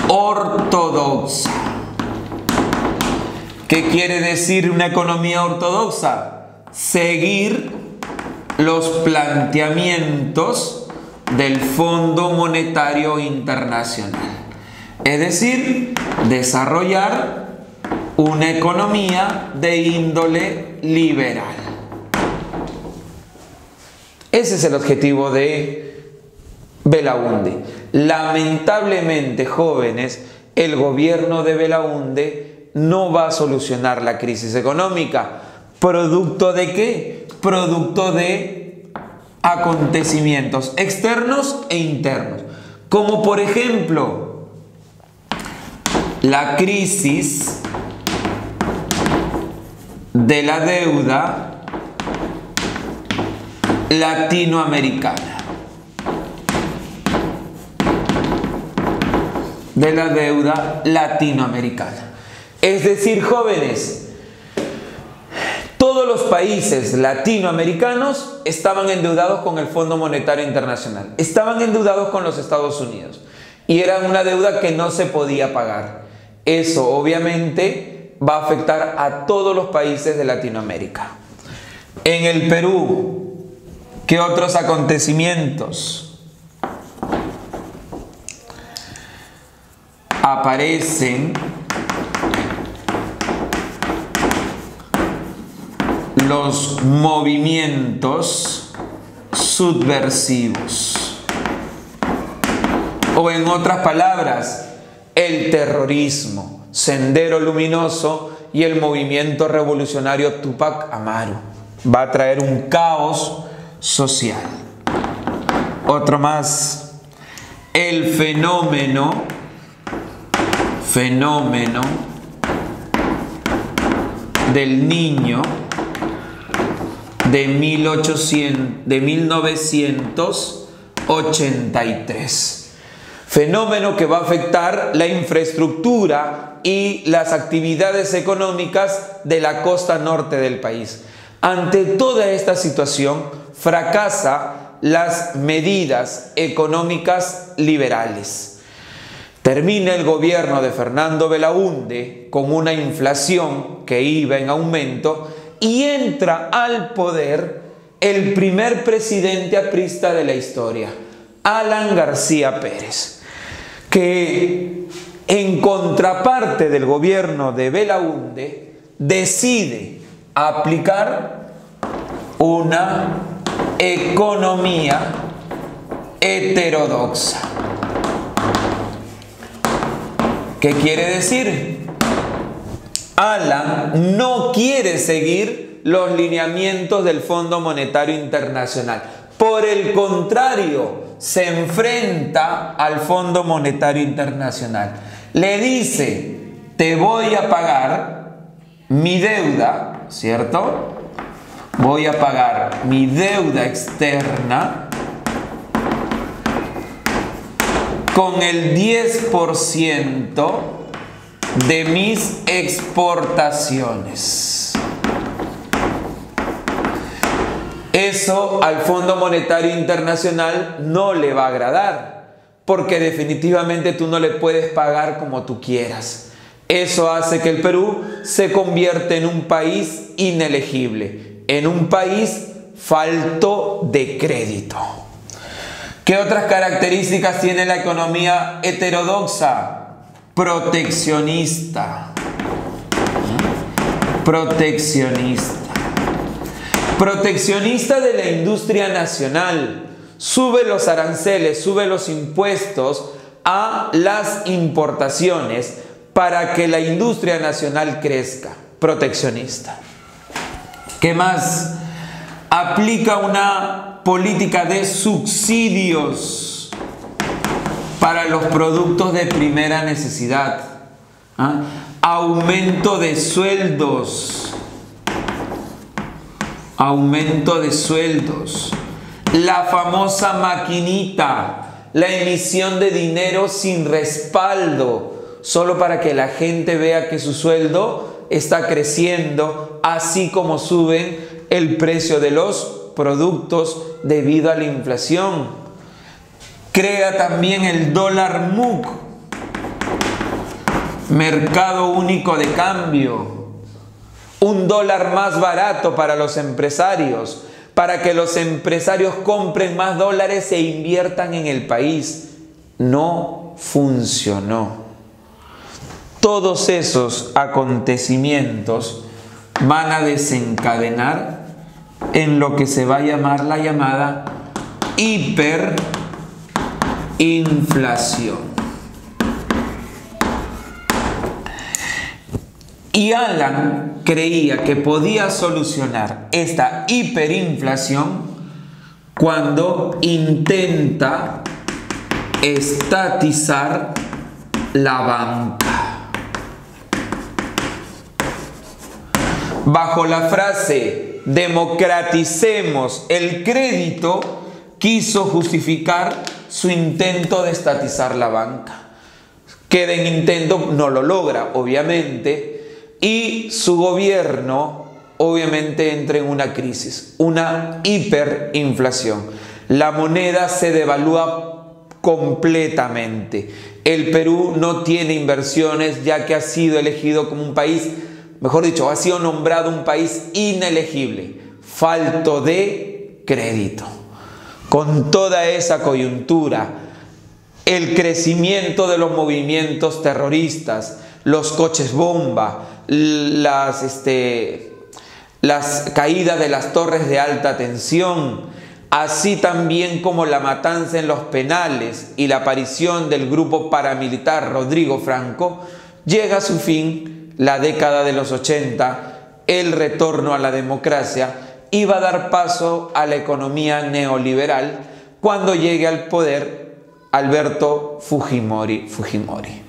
ortodoxa. ¿Qué quiere decir una economía ortodoxa? Seguir los planteamientos del Fondo Monetario Internacional. Es decir, desarrollar una economía de índole liberal. Ese es el objetivo de Belaúnde. Lamentablemente, jóvenes, el gobierno de Belaúnde no va a solucionar la crisis económica. ¿Producto de qué? Producto de acontecimientos externos e internos. Como por ejemplo, la crisis de la deuda latinoamericana, es decir, jóvenes, todos los países latinoamericanos estaban endeudados con el Fondo Monetario Internacional, estaban endeudados con los Estados Unidos y era una deuda que no se podía pagar. Eso obviamente va a afectar a todos los países de Latinoamérica. En el Perú, ¿qué otros acontecimientos aparecen? Los movimientos subversivos. O en otras palabras, el terrorismo, Sendero Luminoso y el movimiento revolucionario Tupac Amaru. Va a traer un caos social. Otro más, el fenómeno del Niño de 1983. Fenómeno que va a afectar la infraestructura y las actividades económicas de la costa norte del país. Ante toda esta situación, fracasa las medidas económicas liberales. Termina el gobierno de Fernando Belaúnde con una inflación que iba en aumento y entra al poder el primer presidente aprista de la historia, Alan García Pérez, que en contraparte del gobierno de Belaúnde decide aplicar una economía heterodoxa. ¿Qué quiere decir? Alan no quiere seguir los lineamientos del Fondo Monetario Internacional. Por el contrario, se enfrenta al Fondo Monetario Internacional. Le dice, te voy a pagar mi deuda, ¿cierto? Voy a pagar mi deuda externa con el 10% de mis exportaciones. Eso al Fondo Monetario Internacional no le va a agradar, porque definitivamente tú no le puedes pagar como tú quieras. Eso hace que el Perú se convierta en un país inelegible, en un país falto de crédito. ¿Qué otras características tiene la economía heterodoxa? Proteccionista. Proteccionista de la industria nacional. Sube los aranceles, sube los impuestos a las importaciones para que la industria nacional crezca. Proteccionista. ¿Qué más? Aplica una política de subsidios para los productos de primera necesidad. ¿Ah? Aumento de sueldos. La famosa maquinita, la emisión de dinero sin respaldo, solo para que la gente vea que su sueldo está creciendo, así como suben el precio de los productos debido a la inflación. Crea también el dólar MUC, mercado único de cambio. Un dólar más barato para los empresarios, para que los empresarios compren más dólares e inviertan en el país. No funcionó. Todos esos acontecimientos van a desencadenar en lo que se va a llamar la llamada hiperinflación. Y Alan creía que podía solucionar esta hiperinflación cuando intenta estatizar la banca. Bajo la frase "democraticemos el crédito", quiso justificar su intento de estatizar la banca. Queda en intento, no lo logra, obviamente. Y su gobierno obviamente entra en una crisis, una hiperinflación. La moneda se devalúa completamente. El Perú no tiene inversiones, ya que ha sido elegido como un país, mejor dicho, ha sido nombrado un país inelegible, falto de crédito. Con toda esa coyuntura, el crecimiento de los movimientos terroristas, los coches bomba, las caídas de las torres de alta tensión, así también como la matanza en los penales y la aparición del grupo paramilitar Rodrigo Franco, llega a su fin la década de los 80, el retorno a la democracia, y va a dar paso a la economía neoliberal cuando llegue al poder Alberto Fujimori.